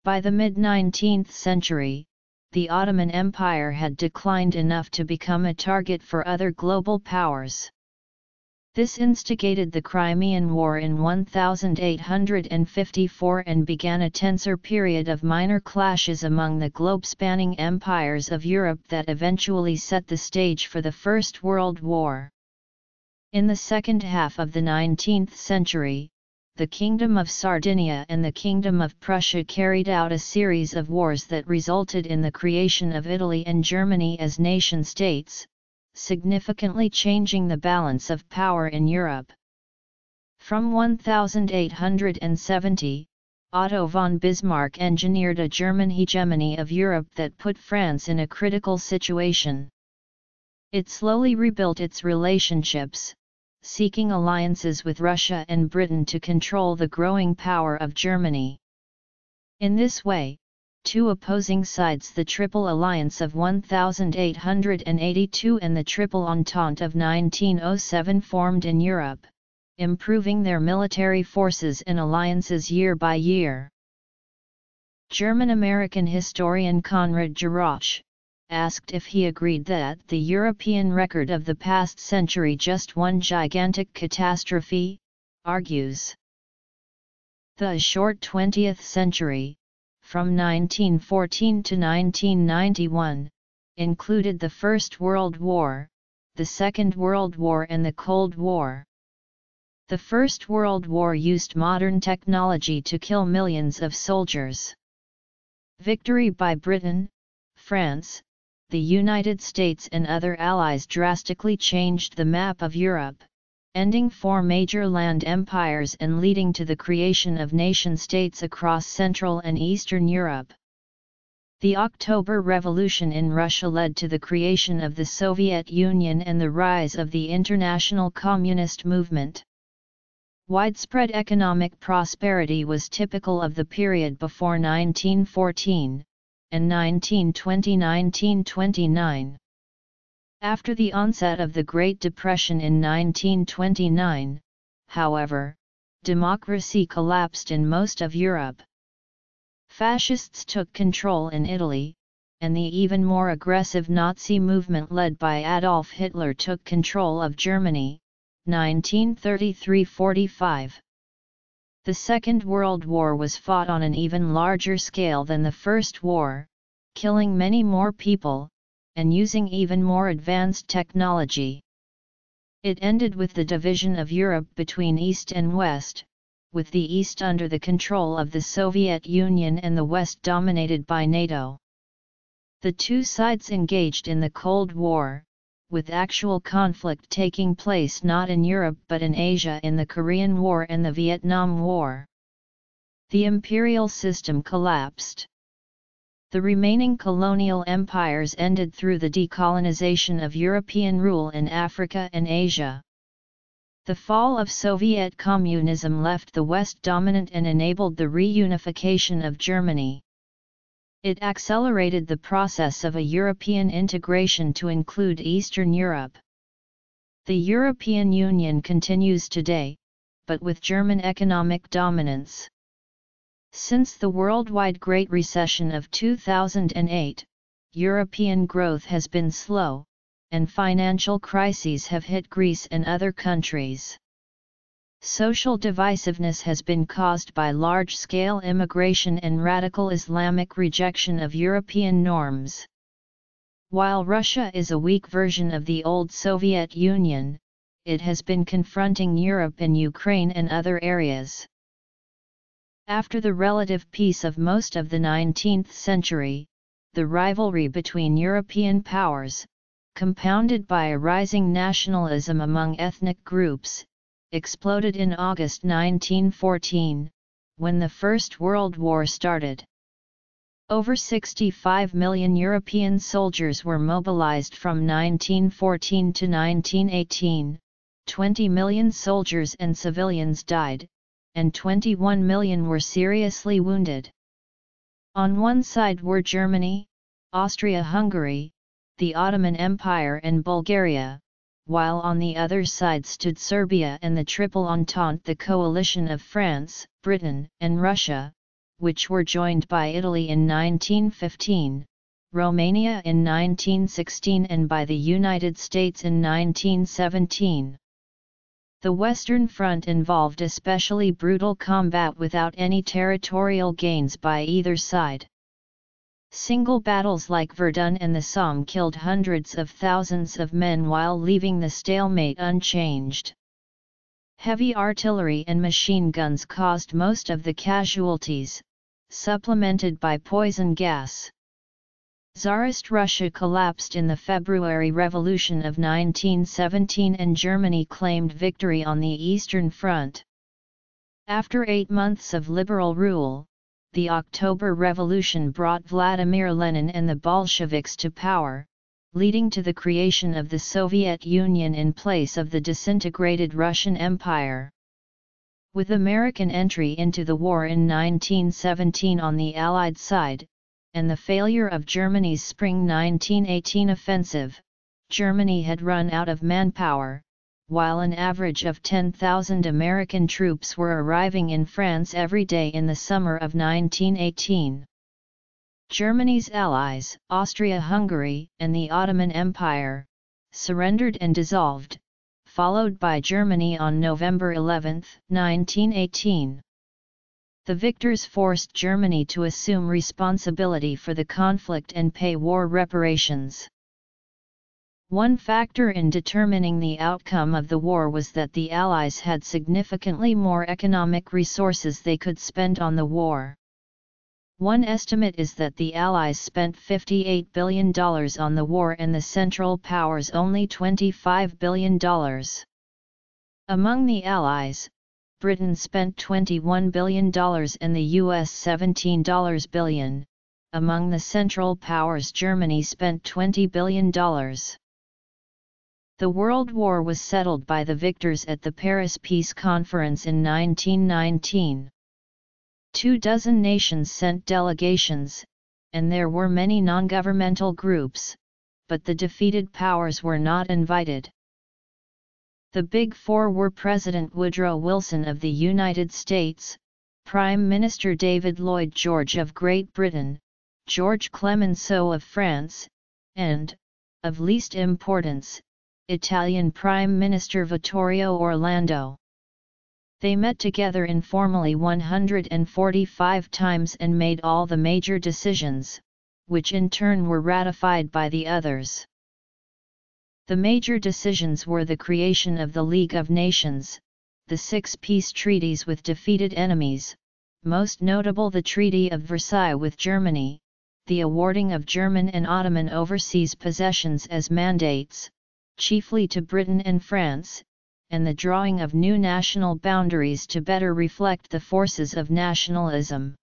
By the mid-nineteenth century, the Ottoman Empire had declined enough to become a target for other global powers. This instigated the Crimean War in eighteen fifty-four and began a tenser period of minor clashes among the globe-spanning empires of Europe that eventually set the stage for the First World War. In the second half of the nineteenth century, the Kingdom of Sardinia and the Kingdom of Prussia carried out a series of wars that resulted in the creation of Italy and Germany as nation-states, significantly changing the balance of power in Europe. From eighteen seventy, Otto von Bismarck engineered a German hegemony of Europe that put France in a critical situation. It slowly rebuilt its relationships, seeking alliances with Russia and Britain to control the growing power of Germany. In this way, two opposing sides, the Triple Alliance of eighteen eighty-two and the Triple Entente of nineteen oh seven, formed in Europe, improving their military forces and alliances year by year. German-American historian Konrad Jerasch asked if he agreed that the European record of the past century, just one gigantic catastrophe, argues. The short twentieth century, from nineteen fourteen to nineteen ninety-one, included the First World War, the Second World War and the Cold War. The First World War used modern technology to kill millions of soldiers. Victory by Britain, France, the United States and other allies drastically changed the map of Europe, ending four major land empires and leading to the creation of nation-states across Central and Eastern Europe. The October Revolution in Russia led to the creation of the Soviet Union and the rise of the international communist movement. Widespread economic prosperity was typical of the period before nineteen fourteen. And nineteen twenty to nineteen twenty-nine. After the onset of the Great Depression in nineteen twenty-nine, however, democracy collapsed in most of Europe. Fascists took control in Italy, and the even more aggressive Nazi movement led by Adolf Hitler took control of Germany, nineteen thirty-three to forty-five. The Second World War was fought on an even larger scale than the First War, killing many more people, and using even more advanced technology. It ended with the division of Europe between East and West, with the East under the control of the Soviet Union and the West dominated by NATO. The two sides engaged in the Cold War, with actual conflict taking place not in Europe but in Asia in the Korean War and the Vietnam War. The imperial system collapsed. The remaining colonial empires ended through the decolonization of European rule in Africa and Asia. The fall of Soviet communism left the West dominant and enabled the reunification of Germany. It accelerated the process of a European integration to include Eastern Europe. The European Union continues today, but with German economic dominance. Since the worldwide Great Recession of two thousand eight, European growth has been slow, and financial crises have hit Greece and other countries. Social divisiveness has been caused by large-scale immigration and radical Islamic rejection of European norms. While Russia is a weak version of the old Soviet Union, it has been confronting Europe and Ukraine and other areas. After the relative peace of most of the nineteenth century, the rivalry between European powers, compounded by a rising nationalism among ethnic groups, exploded in August nineteen fourteen, when the First World War started. Over sixty-five million European soldiers were mobilized from nineteen fourteen to nineteen eighteen, twenty million soldiers and civilians died, and twenty-one million were seriously wounded. On one side were Germany, Austria-Hungary, the Ottoman Empire and Bulgaria, while on the other side stood Serbia and the Triple Entente, the coalition of France, Britain and Russia, which were joined by Italy in nineteen fifteen, Romania in nineteen sixteen and by the United States in nineteen seventeen. The Western Front involved especially brutal combat without any territorial gains by either side. Single battles like Verdun and the Somme killed hundreds of thousands of men while leaving the stalemate unchanged. Heavy artillery and machine guns caused most of the casualties, supplemented by poison gas. Tsarist Russia collapsed in the February Revolution of nineteen seventeen and Germany claimed victory on the Eastern Front. After eight months of liberal rule, the October Revolution brought Vladimir Lenin and the Bolsheviks to power, leading to the creation of the Soviet Union in place of the disintegrated Russian Empire. With American entry into the war in nineteen seventeen on the Allied side, and the failure of Germany's Spring nineteen eighteen offensive, Germany had run out of manpower, while an average of ten thousand American troops were arriving in France every day in the summer of nineteen eighteen. Germany's allies, Austria-Hungary and the Ottoman Empire, surrendered and dissolved, followed by Germany on November eleventh nineteen eighteen. The victors forced Germany to assume responsibility for the conflict and pay war reparations. One factor in determining the outcome of the war was that the Allies had significantly more economic resources they could spend on the war. One estimate is that the Allies spent fifty-eight billion dollars on the war and the Central Powers only twenty-five billion dollars. Among the Allies, Britain spent twenty-one billion dollars and the U S seventeen billion dollars. Among the Central Powers, Germany spent twenty billion dollars. The World War was settled by the victors at the Paris Peace Conference in nineteen nineteen. Two dozen nations sent delegations, and there were many non-governmental groups, but the defeated powers were not invited. The Big Four were President Woodrow Wilson of the United States, Prime Minister David Lloyd George of Great Britain, Georges Clemenceau of France, and, of least importance, Italian Prime Minister Vittorio Orlando. They met together informally one hundred forty-five times and made all the major decisions, which in turn were ratified by the others. The major decisions were the creation of the League of Nations, the six peace treaties with defeated enemies, most notable the Treaty of Versailles with Germany, the awarding of German and Ottoman overseas possessions as mandates, chiefly to Britain and France, and the drawing of new national boundaries to better reflect the forces of nationalism.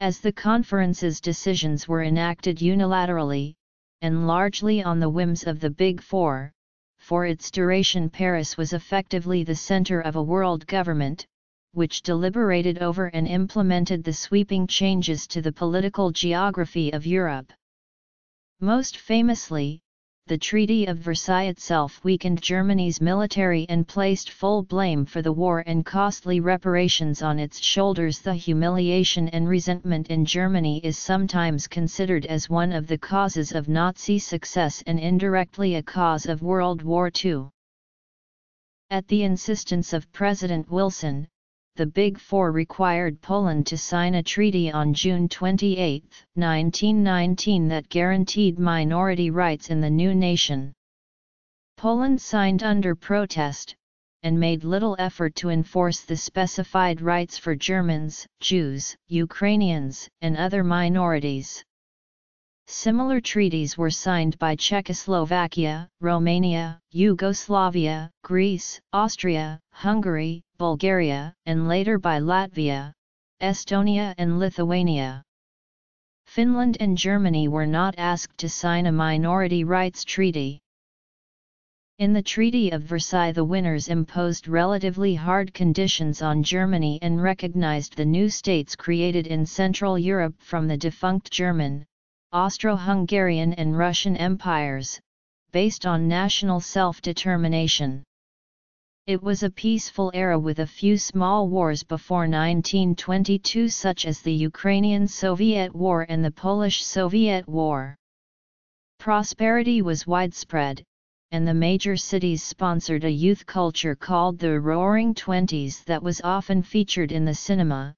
As the conference's decisions were enacted unilaterally, and largely on the whims of the Big Four, for its duration Paris was effectively the center of a world government, which deliberated over and implemented the sweeping changes to the political geography of Europe. Most famously, the Treaty of Versailles itself weakened Germany's military and placed full blame for the war and costly reparations on its shoulders. The humiliation and resentment in Germany is sometimes considered as one of the causes of Nazi success and indirectly a cause of World War Two. At the insistence of President Wilson, the Big Four required Poland to sign a treaty on June twenty-eighth nineteen nineteen that guaranteed minority rights in the new nation. Poland signed under protest, and made little effort to enforce the specified rights for Germans, Jews, Ukrainians, and other minorities. Similar treaties were signed by Czechoslovakia, Romania, Yugoslavia, Greece, Austria, Hungary, Bulgaria, and later by Latvia, Estonia and Lithuania. Finland and Germany were not asked to sign a minority rights treaty. In the Treaty of Versailles, the winners imposed relatively hard conditions on Germany and recognized the new states created in Central Europe from the defunct German, Austro-Hungarian and Russian empires, based on national self-determination. It was a peaceful era with a few small wars before nineteen twenty-two, such as the Ukrainian-Soviet War and the Polish-Soviet War. Prosperity was widespread, and the major cities sponsored a youth culture called the Roaring Twenties that was often featured in the cinema,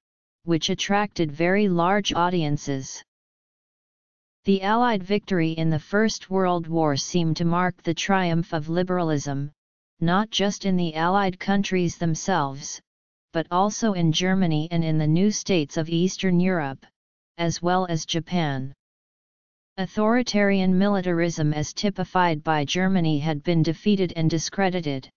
which attracted very large audiences. The Allied victory in the First World War seemed to mark the triumph of liberalism, not just in the Allied countries themselves, but also in Germany and in the new states of Eastern Europe, as well as Japan. Authoritarian militarism as typified by Germany had been defeated and discredited.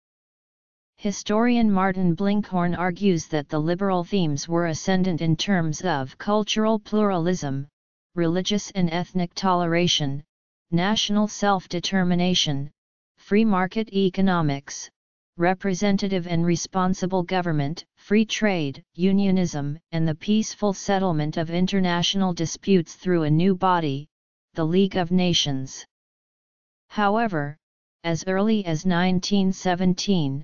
Historian Martin Blinkhorn argues that the liberal themes were ascendant in terms of cultural pluralism, religious and ethnic toleration, national self-determination, free market economics, representative and responsible government, free trade, unionism, and the peaceful settlement of international disputes through a new body, the League of Nations. However, as early as nineteen seventeen,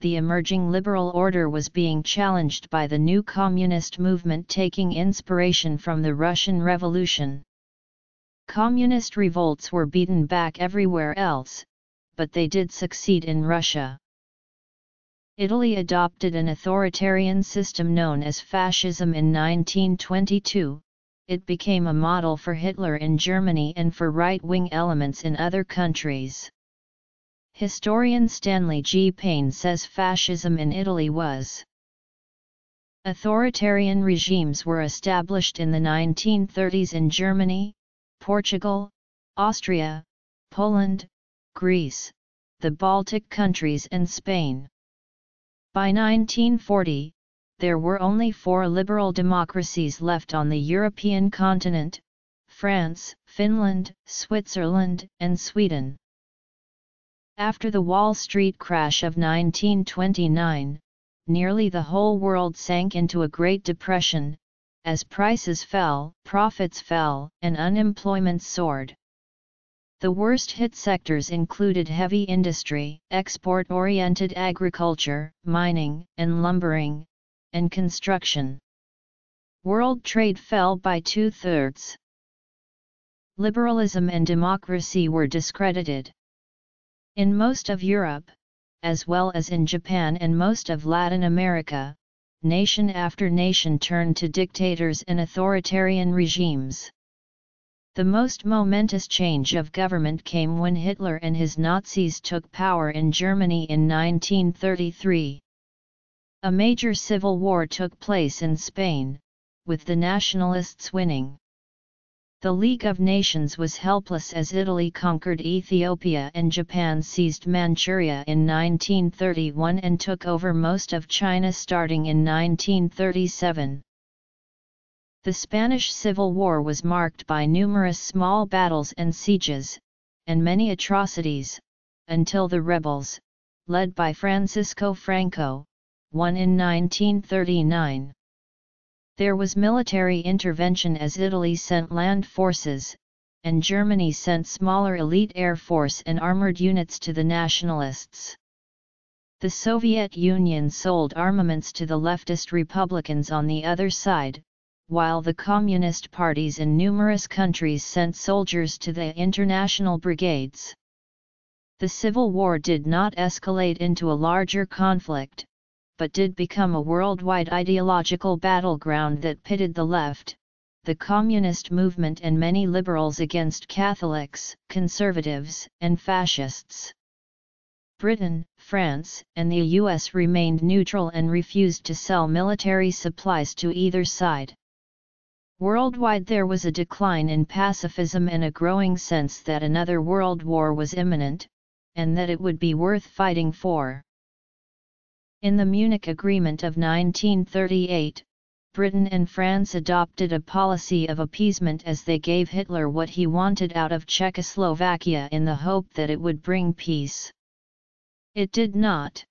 the emerging liberal order was being challenged by the new communist movement taking inspiration from the Russian Revolution. Communist revolts were beaten back everywhere else, but they did succeed in Russia. Italy adopted an authoritarian system known as fascism in nineteen twenty-two, it became a model for Hitler in Germany and for right-wing elements in other countries. Historian Stanley G. Payne says fascism in Italy was authoritarian regimes were established in the nineteen thirties in Germany, Portugal, Austria, Poland, Greece, the Baltic countries and Spain. By nineteen forty, there were only four liberal democracies left on the European continent: France, Finland, Switzerland, and Sweden. After the Wall Street crash of nineteen twenty-nine, nearly the whole world sank into a Great Depression, as prices fell, profits fell, and unemployment soared. The worst-hit sectors included heavy industry, export-oriented agriculture, mining, and lumbering, and construction. World trade fell by two-thirds. Liberalism and democracy were discredited. In most of Europe, as well as in Japan and most of Latin America, nation after nation turned to dictators and authoritarian regimes. The most momentous change of government came when Hitler and his Nazis took power in Germany in nineteen thirty-three. A major civil war took place in Spain, with the nationalists winning. The League of Nations was helpless as Italy conquered Ethiopia and Japan seized Manchuria in nineteen thirty-one and took over most of China starting in nineteen thirty-seven. The Spanish Civil War was marked by numerous small battles and sieges, and many atrocities, until the rebels, led by Francisco Franco, won in nineteen thirty-nine. There was military intervention as Italy sent land forces, and Germany sent smaller elite air force and armored units to the nationalists. The Soviet Union sold armaments to the leftist Republicans on the other side, while the communist parties in numerous countries sent soldiers to the international brigades. The Civil War did not escalate into a larger conflict, but did become a worldwide ideological battleground that pitted the left, the communist movement and many liberals against Catholics, conservatives, and fascists. Britain, France, and the U S remained neutral and refused to sell military supplies to either side. Worldwide there was a decline in pacifism and a growing sense that another world war was imminent, and that it would be worth fighting for. In the Munich Agreement of nineteen thirty-eight, Britain and France adopted a policy of appeasement as they gave Hitler what he wanted out of Czechoslovakia in the hope that it would bring peace. It did not.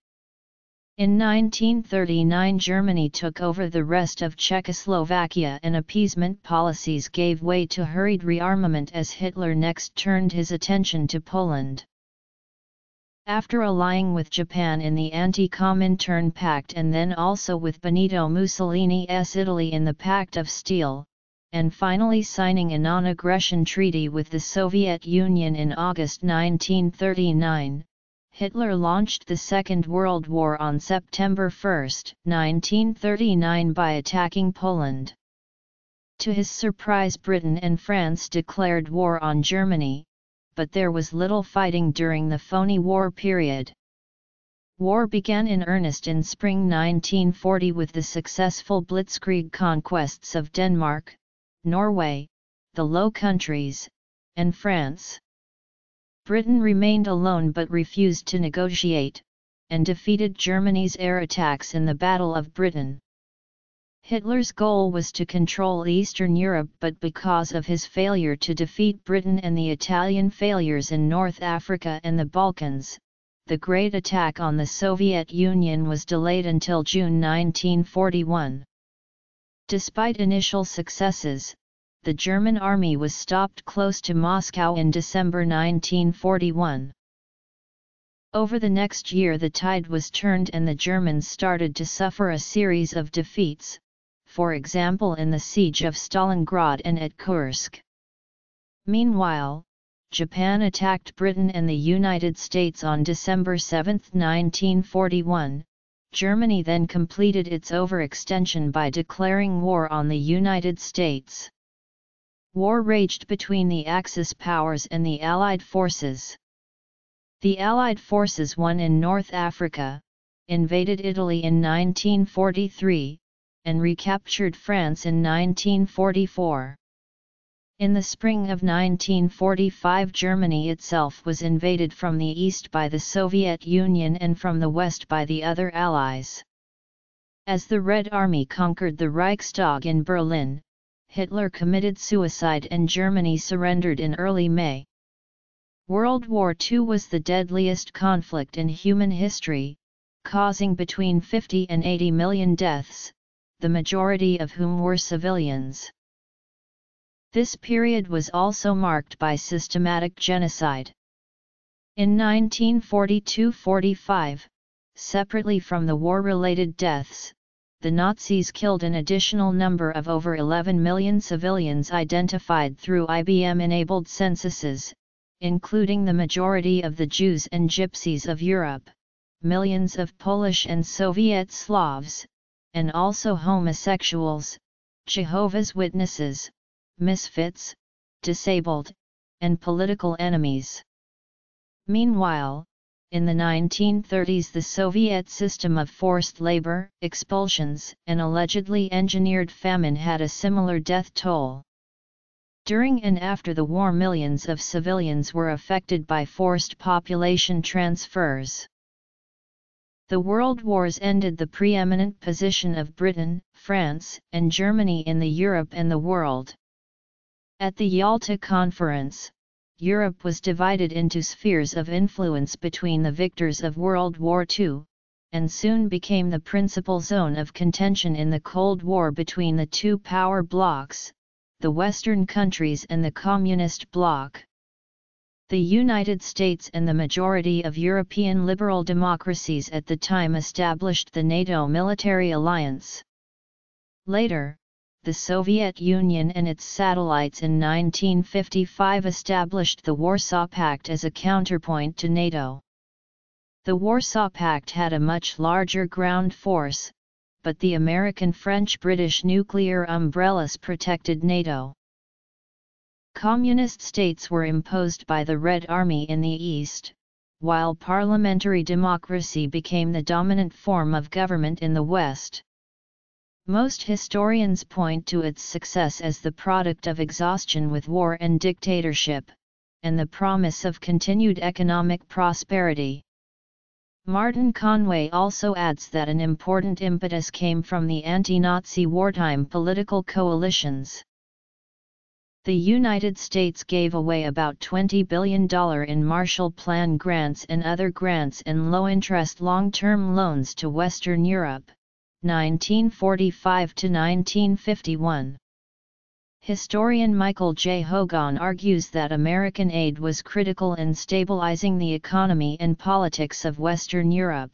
In nineteen thirty-nine, Germany took over the rest of Czechoslovakia, and appeasement policies gave way to hurried rearmament as Hitler next turned his attention to Poland. After allying with Japan in the Anti-Comintern Pact and then also with Benito Mussolini's Italy in the Pact of Steel, and finally signing a non-aggression treaty with the Soviet Union in August nineteen thirty-nine, Hitler launched the Second World War on September first, nineteen thirty-nine by attacking Poland. To his surprise, Britain and France declared war on Germany, but there was little fighting during the phony war period. War began in earnest in spring nineteen forty with the successful blitzkrieg conquests of Denmark, Norway, the Low Countries, and France. Britain remained alone but refused to negotiate, and defeated Germany's air attacks in the Battle of Britain. Hitler's goal was to control Eastern Europe, but because of his failure to defeat Britain and the Italian failures in North Africa and the Balkans, the Great Attack on the Soviet Union was delayed until June nineteen forty-one. Despite initial successes, the German army was stopped close to Moscow in December nineteen forty-one. Over the next year the tide was turned and the Germans started to suffer a series of defeats, for example in the siege of Stalingrad and at Kursk. Meanwhile, Japan attacked Britain and the United States on December seventh nineteen forty-one, Germany then completed its overextension by declaring war on the United States. War raged between the Axis powers and the Allied forces. The Allied forces won in North Africa, invaded Italy in nineteen forty-three, and recaptured France in nineteen forty-four. In the spring of nineteen forty-five, Germany itself was invaded from the east by the Soviet Union and from the west by the other Allies. As the Red Army conquered the Reichstag in Berlin, Hitler committed suicide and Germany surrendered in early May. World War Two was the deadliest conflict in human history, causing between fifty and eighty million deaths, the majority of whom were civilians. This period was also marked by systematic genocide. In nineteen forty-two forty-five, separately from the war-related deaths, the Nazis killed an additional number of over eleven million civilians identified through I B M-enabled censuses, including the majority of the Jews and Gypsies of Europe, millions of Polish and Soviet Slavs, and also homosexuals, Jehovah's Witnesses, misfits, disabled, and political enemies. Meanwhile, in the nineteen thirties the Soviet system of forced labor, expulsions, and allegedly engineered famine had a similar death toll. During and after the war, millions of civilians were affected by forced population transfers. The World Wars ended the preeminent position of Britain, France, and Germany in the Europe and the world. At the Yalta Conference, Europe was divided into spheres of influence between the victors of World War Two, and soon became the principal zone of contention in the Cold War between the two power blocs, the Western countries and the Communist bloc. The United States and the majority of European liberal democracies at the time established the NATO military alliance. Later, the Soviet Union and its satellites in nineteen fifty-five established the Warsaw Pact as a counterpoint to NATO. The Warsaw Pact had a much larger ground force, but the American-French-British nuclear umbrellas protected NATO. Communist states were imposed by the Red Army in the East, while parliamentary democracy became the dominant form of government in the West. Most historians point to its success as the product of exhaustion with war and dictatorship, and the promise of continued economic prosperity. Martin Conway also adds that an important impetus came from the anti-Nazi wartime political coalitions. The United States gave away about twenty billion dollars in Marshall Plan grants and other grants and low-interest long-term loans to Western Europe, nineteen forty-five to nineteen fifty-one. Historian Michael J. Hogan argues that American aid was critical in stabilizing the economy and politics of Western Europe.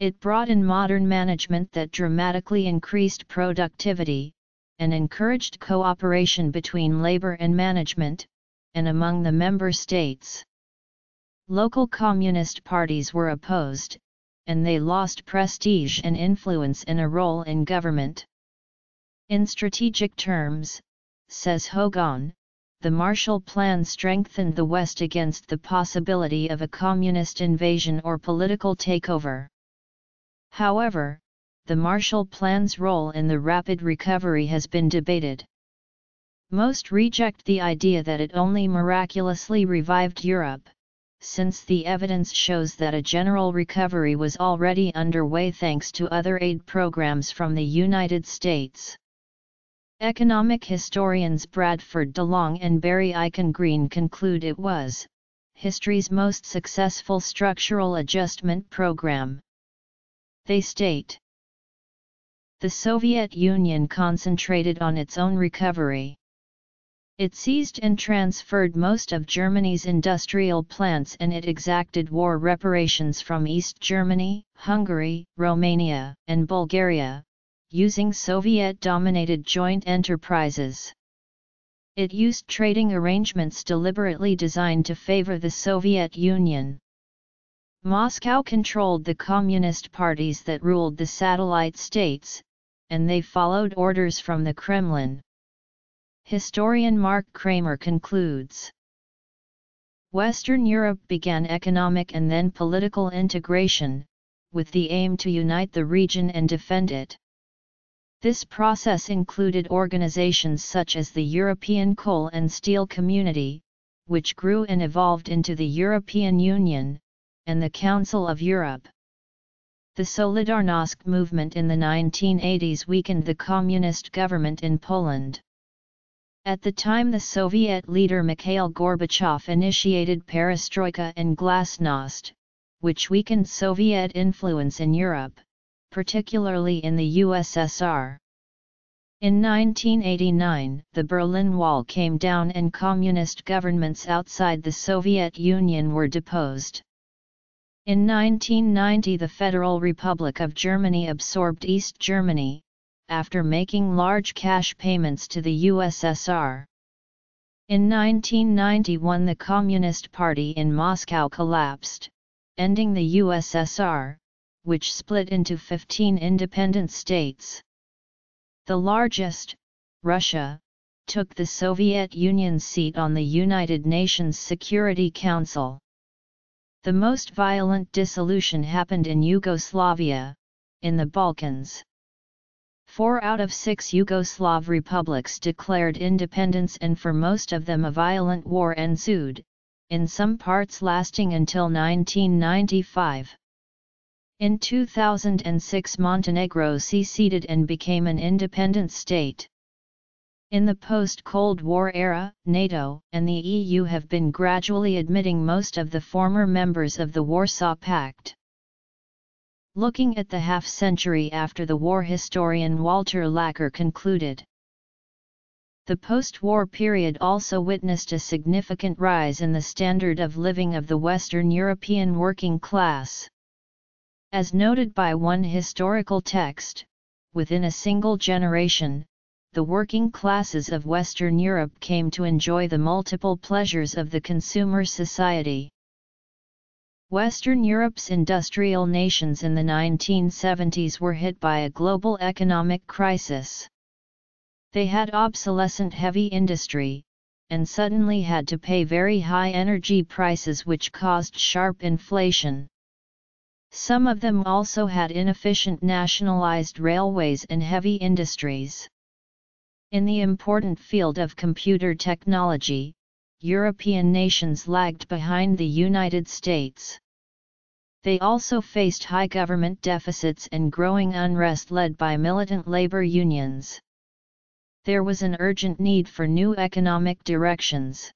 It brought in modern management that dramatically increased productivity, and encouraged cooperation between labor and management, and among the member states. Local communist parties were opposed, and they lost prestige and influence and a role in government. In strategic terms, says Hogan, the Marshall Plan strengthened the West against the possibility of a communist invasion or political takeover. However, the Marshall Plan's role in the rapid recovery has been debated. Most reject the idea that it only miraculously revived Europe, since the evidence shows that a general recovery was already underway thanks to other aid programs from the United States. Economic historians Bradford DeLong and Barry Eichengreen conclude it was history's most successful structural adjustment program. They state, the Soviet Union concentrated on its own recovery. It seized and transferred most of Germany's industrial plants, and it exacted war reparations from East Germany, Hungary, Romania, and Bulgaria, using Soviet-dominated joint enterprises. It used trading arrangements deliberately designed to favor the Soviet Union. Moscow controlled the communist parties that ruled the satellite states, and they followed orders from the Kremlin. Historian Mark Kramer concludes, Western Europe began economic and then political integration, with the aim to unite the region and defend it. This process included organizations such as the European Coal and Steel Community, which grew and evolved into the European Union, and the Council of Europe. The Solidarnosc movement in the nineteen eighties weakened the communist government in Poland. At the time, the Soviet leader Mikhail Gorbachev initiated perestroika and glasnost, which weakened Soviet influence in Europe, particularly in the U S S R. In nineteen eighty-nine, the Berlin Wall came down and communist governments outside the Soviet Union were deposed. In nineteen ninety, the Federal Republic of Germany absorbed East Germany, after making large cash payments to the U S S R. In nineteen ninety-one, the Communist Party in Moscow collapsed, ending the U S S R, which split into fifteen independent states. The largest, Russia, took the Soviet Union's seat on the United Nations Security Council. The most violent dissolution happened in Yugoslavia, in the Balkans. Four out of six Yugoslav republics declared independence, and for most of them a violent war ensued, in some parts lasting until nineteen ninety-five. In two thousand six, Montenegro seceded and became an independent state. In the post-Cold War era, NATO and the E U have been gradually admitting most of the former members of the Warsaw Pact. Looking at the half-century after the war, historian Walter Lacker concluded, the post-war period also witnessed a significant rise in the standard of living of the Western European working class. As noted by one historical text, within a single generation, the working classes of Western Europe came to enjoy the multiple pleasures of the consumer society. Western Europe's industrial nations in the nineteen seventies were hit by a global economic crisis. They had obsolescent heavy industry, and suddenly had to pay very high energy prices, which caused sharp inflation. Some of them also had inefficient nationalized railways and heavy industries. In the important field of computer technology, European nations lagged behind the United States. They also faced high government deficits and growing unrest led by militant labor unions. There was an urgent need for new economic directions.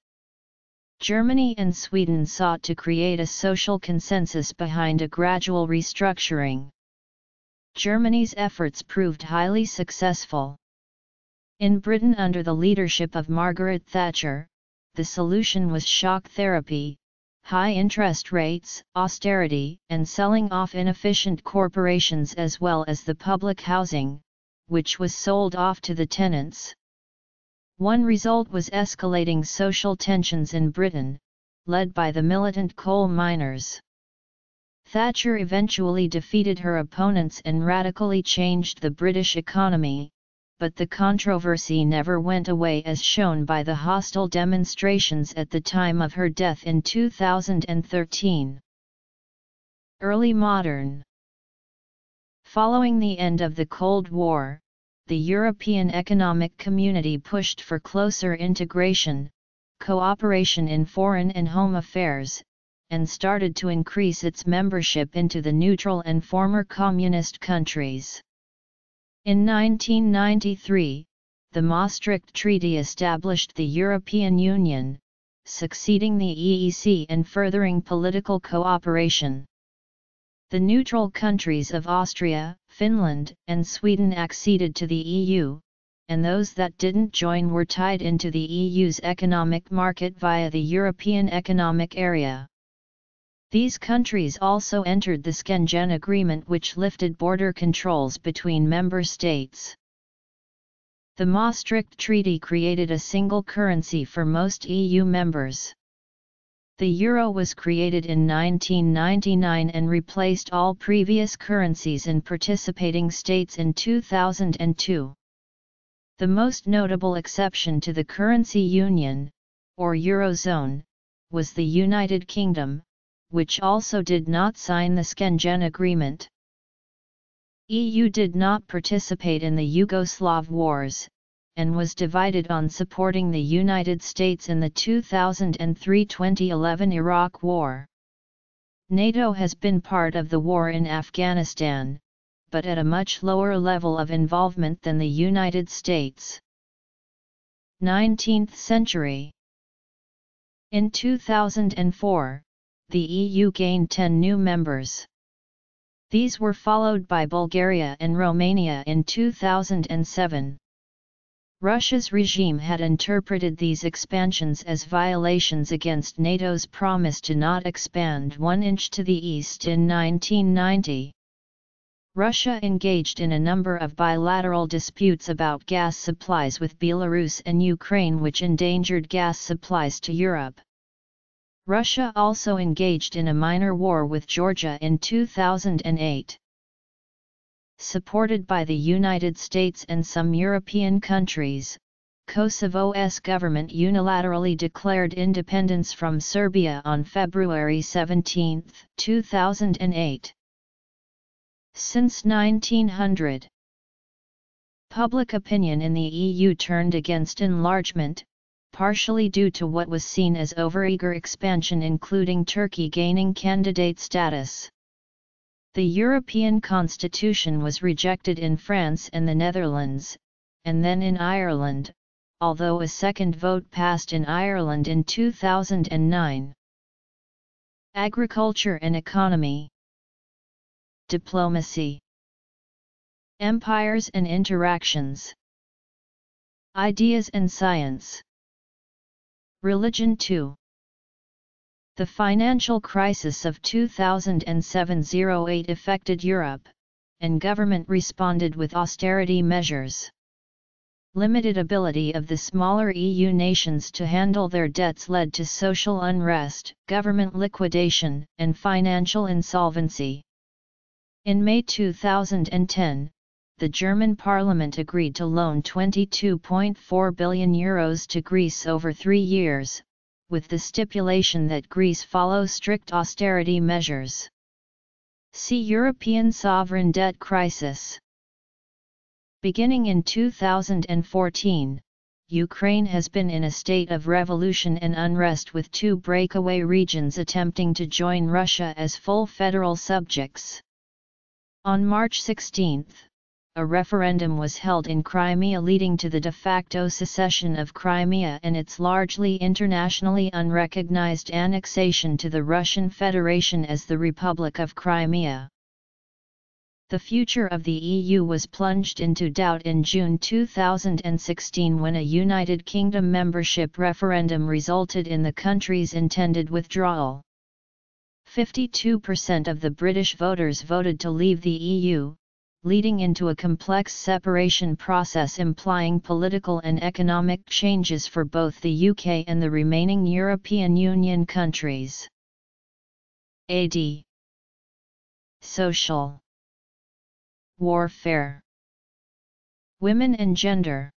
Germany and Sweden sought to create a social consensus behind a gradual restructuring. Germany's efforts proved highly successful. In Britain, under the leadership of Margaret Thatcher, the solution was shock therapy, high interest rates, austerity, and selling off inefficient corporations, as well as the public housing, which was sold off to the tenants. One result was escalating social tensions in Britain, led by the militant coal miners. Thatcher eventually defeated her opponents and radically changed the British economy, but the controversy never went away, as shown by the hostile demonstrations at the time of her death in two thousand thirteen. Early modern. Following the end of the Cold War, the European Economic Community pushed for closer integration, cooperation in foreign and home affairs, and started to increase its membership into the neutral and former communist countries. In nineteen ninety-three, the Maastricht Treaty established the European Union, succeeding the E E C and furthering political cooperation. The neutral countries of Austria, Finland, and Sweden acceded to the E U, and those that didn't join were tied into the E U's economic market via the European Economic Area. These countries also entered the Schengen Agreement, which lifted border controls between member states. The Maastricht Treaty created a single currency for most E U members. The euro was created in nineteen ninety-nine and replaced all previous currencies in participating states in two thousand two. The most notable exception to the currency union, or eurozone, was the United Kingdom, which also did not sign the Schengen Agreement. E U did not participate in the Yugoslav wars, and was divided on supporting the United States in the two thousand three to twenty eleven Iraq War. NATO has been part of the war in Afghanistan, but at a much lower level of involvement than the United States. nineteenth century. In two thousand four, the E U gained ten new members. These were followed by Bulgaria and Romania in two thousand seven. Russia's regime had interpreted these expansions as violations against NATO's promise to not expand one inch to the east in nineteen ninety. Russia engaged in a number of bilateral disputes about gas supplies with Belarus and Ukraine, which endangered gas supplies to Europe. Russia also engaged in a minor war with Georgia in two thousand eight. Supported by the United States and some European countries, Kosovo's government unilaterally declared independence from Serbia on February seventeenth two thousand eight. Since nineteen hundred, public opinion in the E U turned against enlargement, partially due to what was seen as overeager expansion, including Turkey gaining candidate status. The European constitution was rejected in France and the Netherlands, and then in Ireland, although a second vote passed in Ireland in two thousand nine. Agriculture and economy. Diplomacy. Empires and interactions. Ideas and science. Religion two. The financial crisis of two thousand seven to oh eight affected Europe, and government responded with austerity measures. Limited ability of the smaller E U nations to handle their debts led to social unrest, government liquidation, and financial insolvency. In May two thousand ten, the German Parliament agreed to loan twenty-two point four billion euros to Greece over three years, with the stipulation that Greece follow strict austerity measures. See European sovereign debt crisis. Beginning in two thousand fourteen, Ukraine has been in a state of revolution and unrest, with two breakaway regions attempting to join Russia as full federal subjects. On March sixteenth, a referendum was held in Crimea, leading to the de facto secession of Crimea and its largely internationally unrecognized annexation to the Russian Federation as the Republic of Crimea. The future of the E U was plunged into doubt in June two thousand sixteen when a United Kingdom membership referendum resulted in the country's intended withdrawal. fifty-two percent of the British voters voted to leave the E U, leading into a complex separation process implying political and economic changes for both the U K and the remaining European Union countries. A D. Social warfare. Women and gender.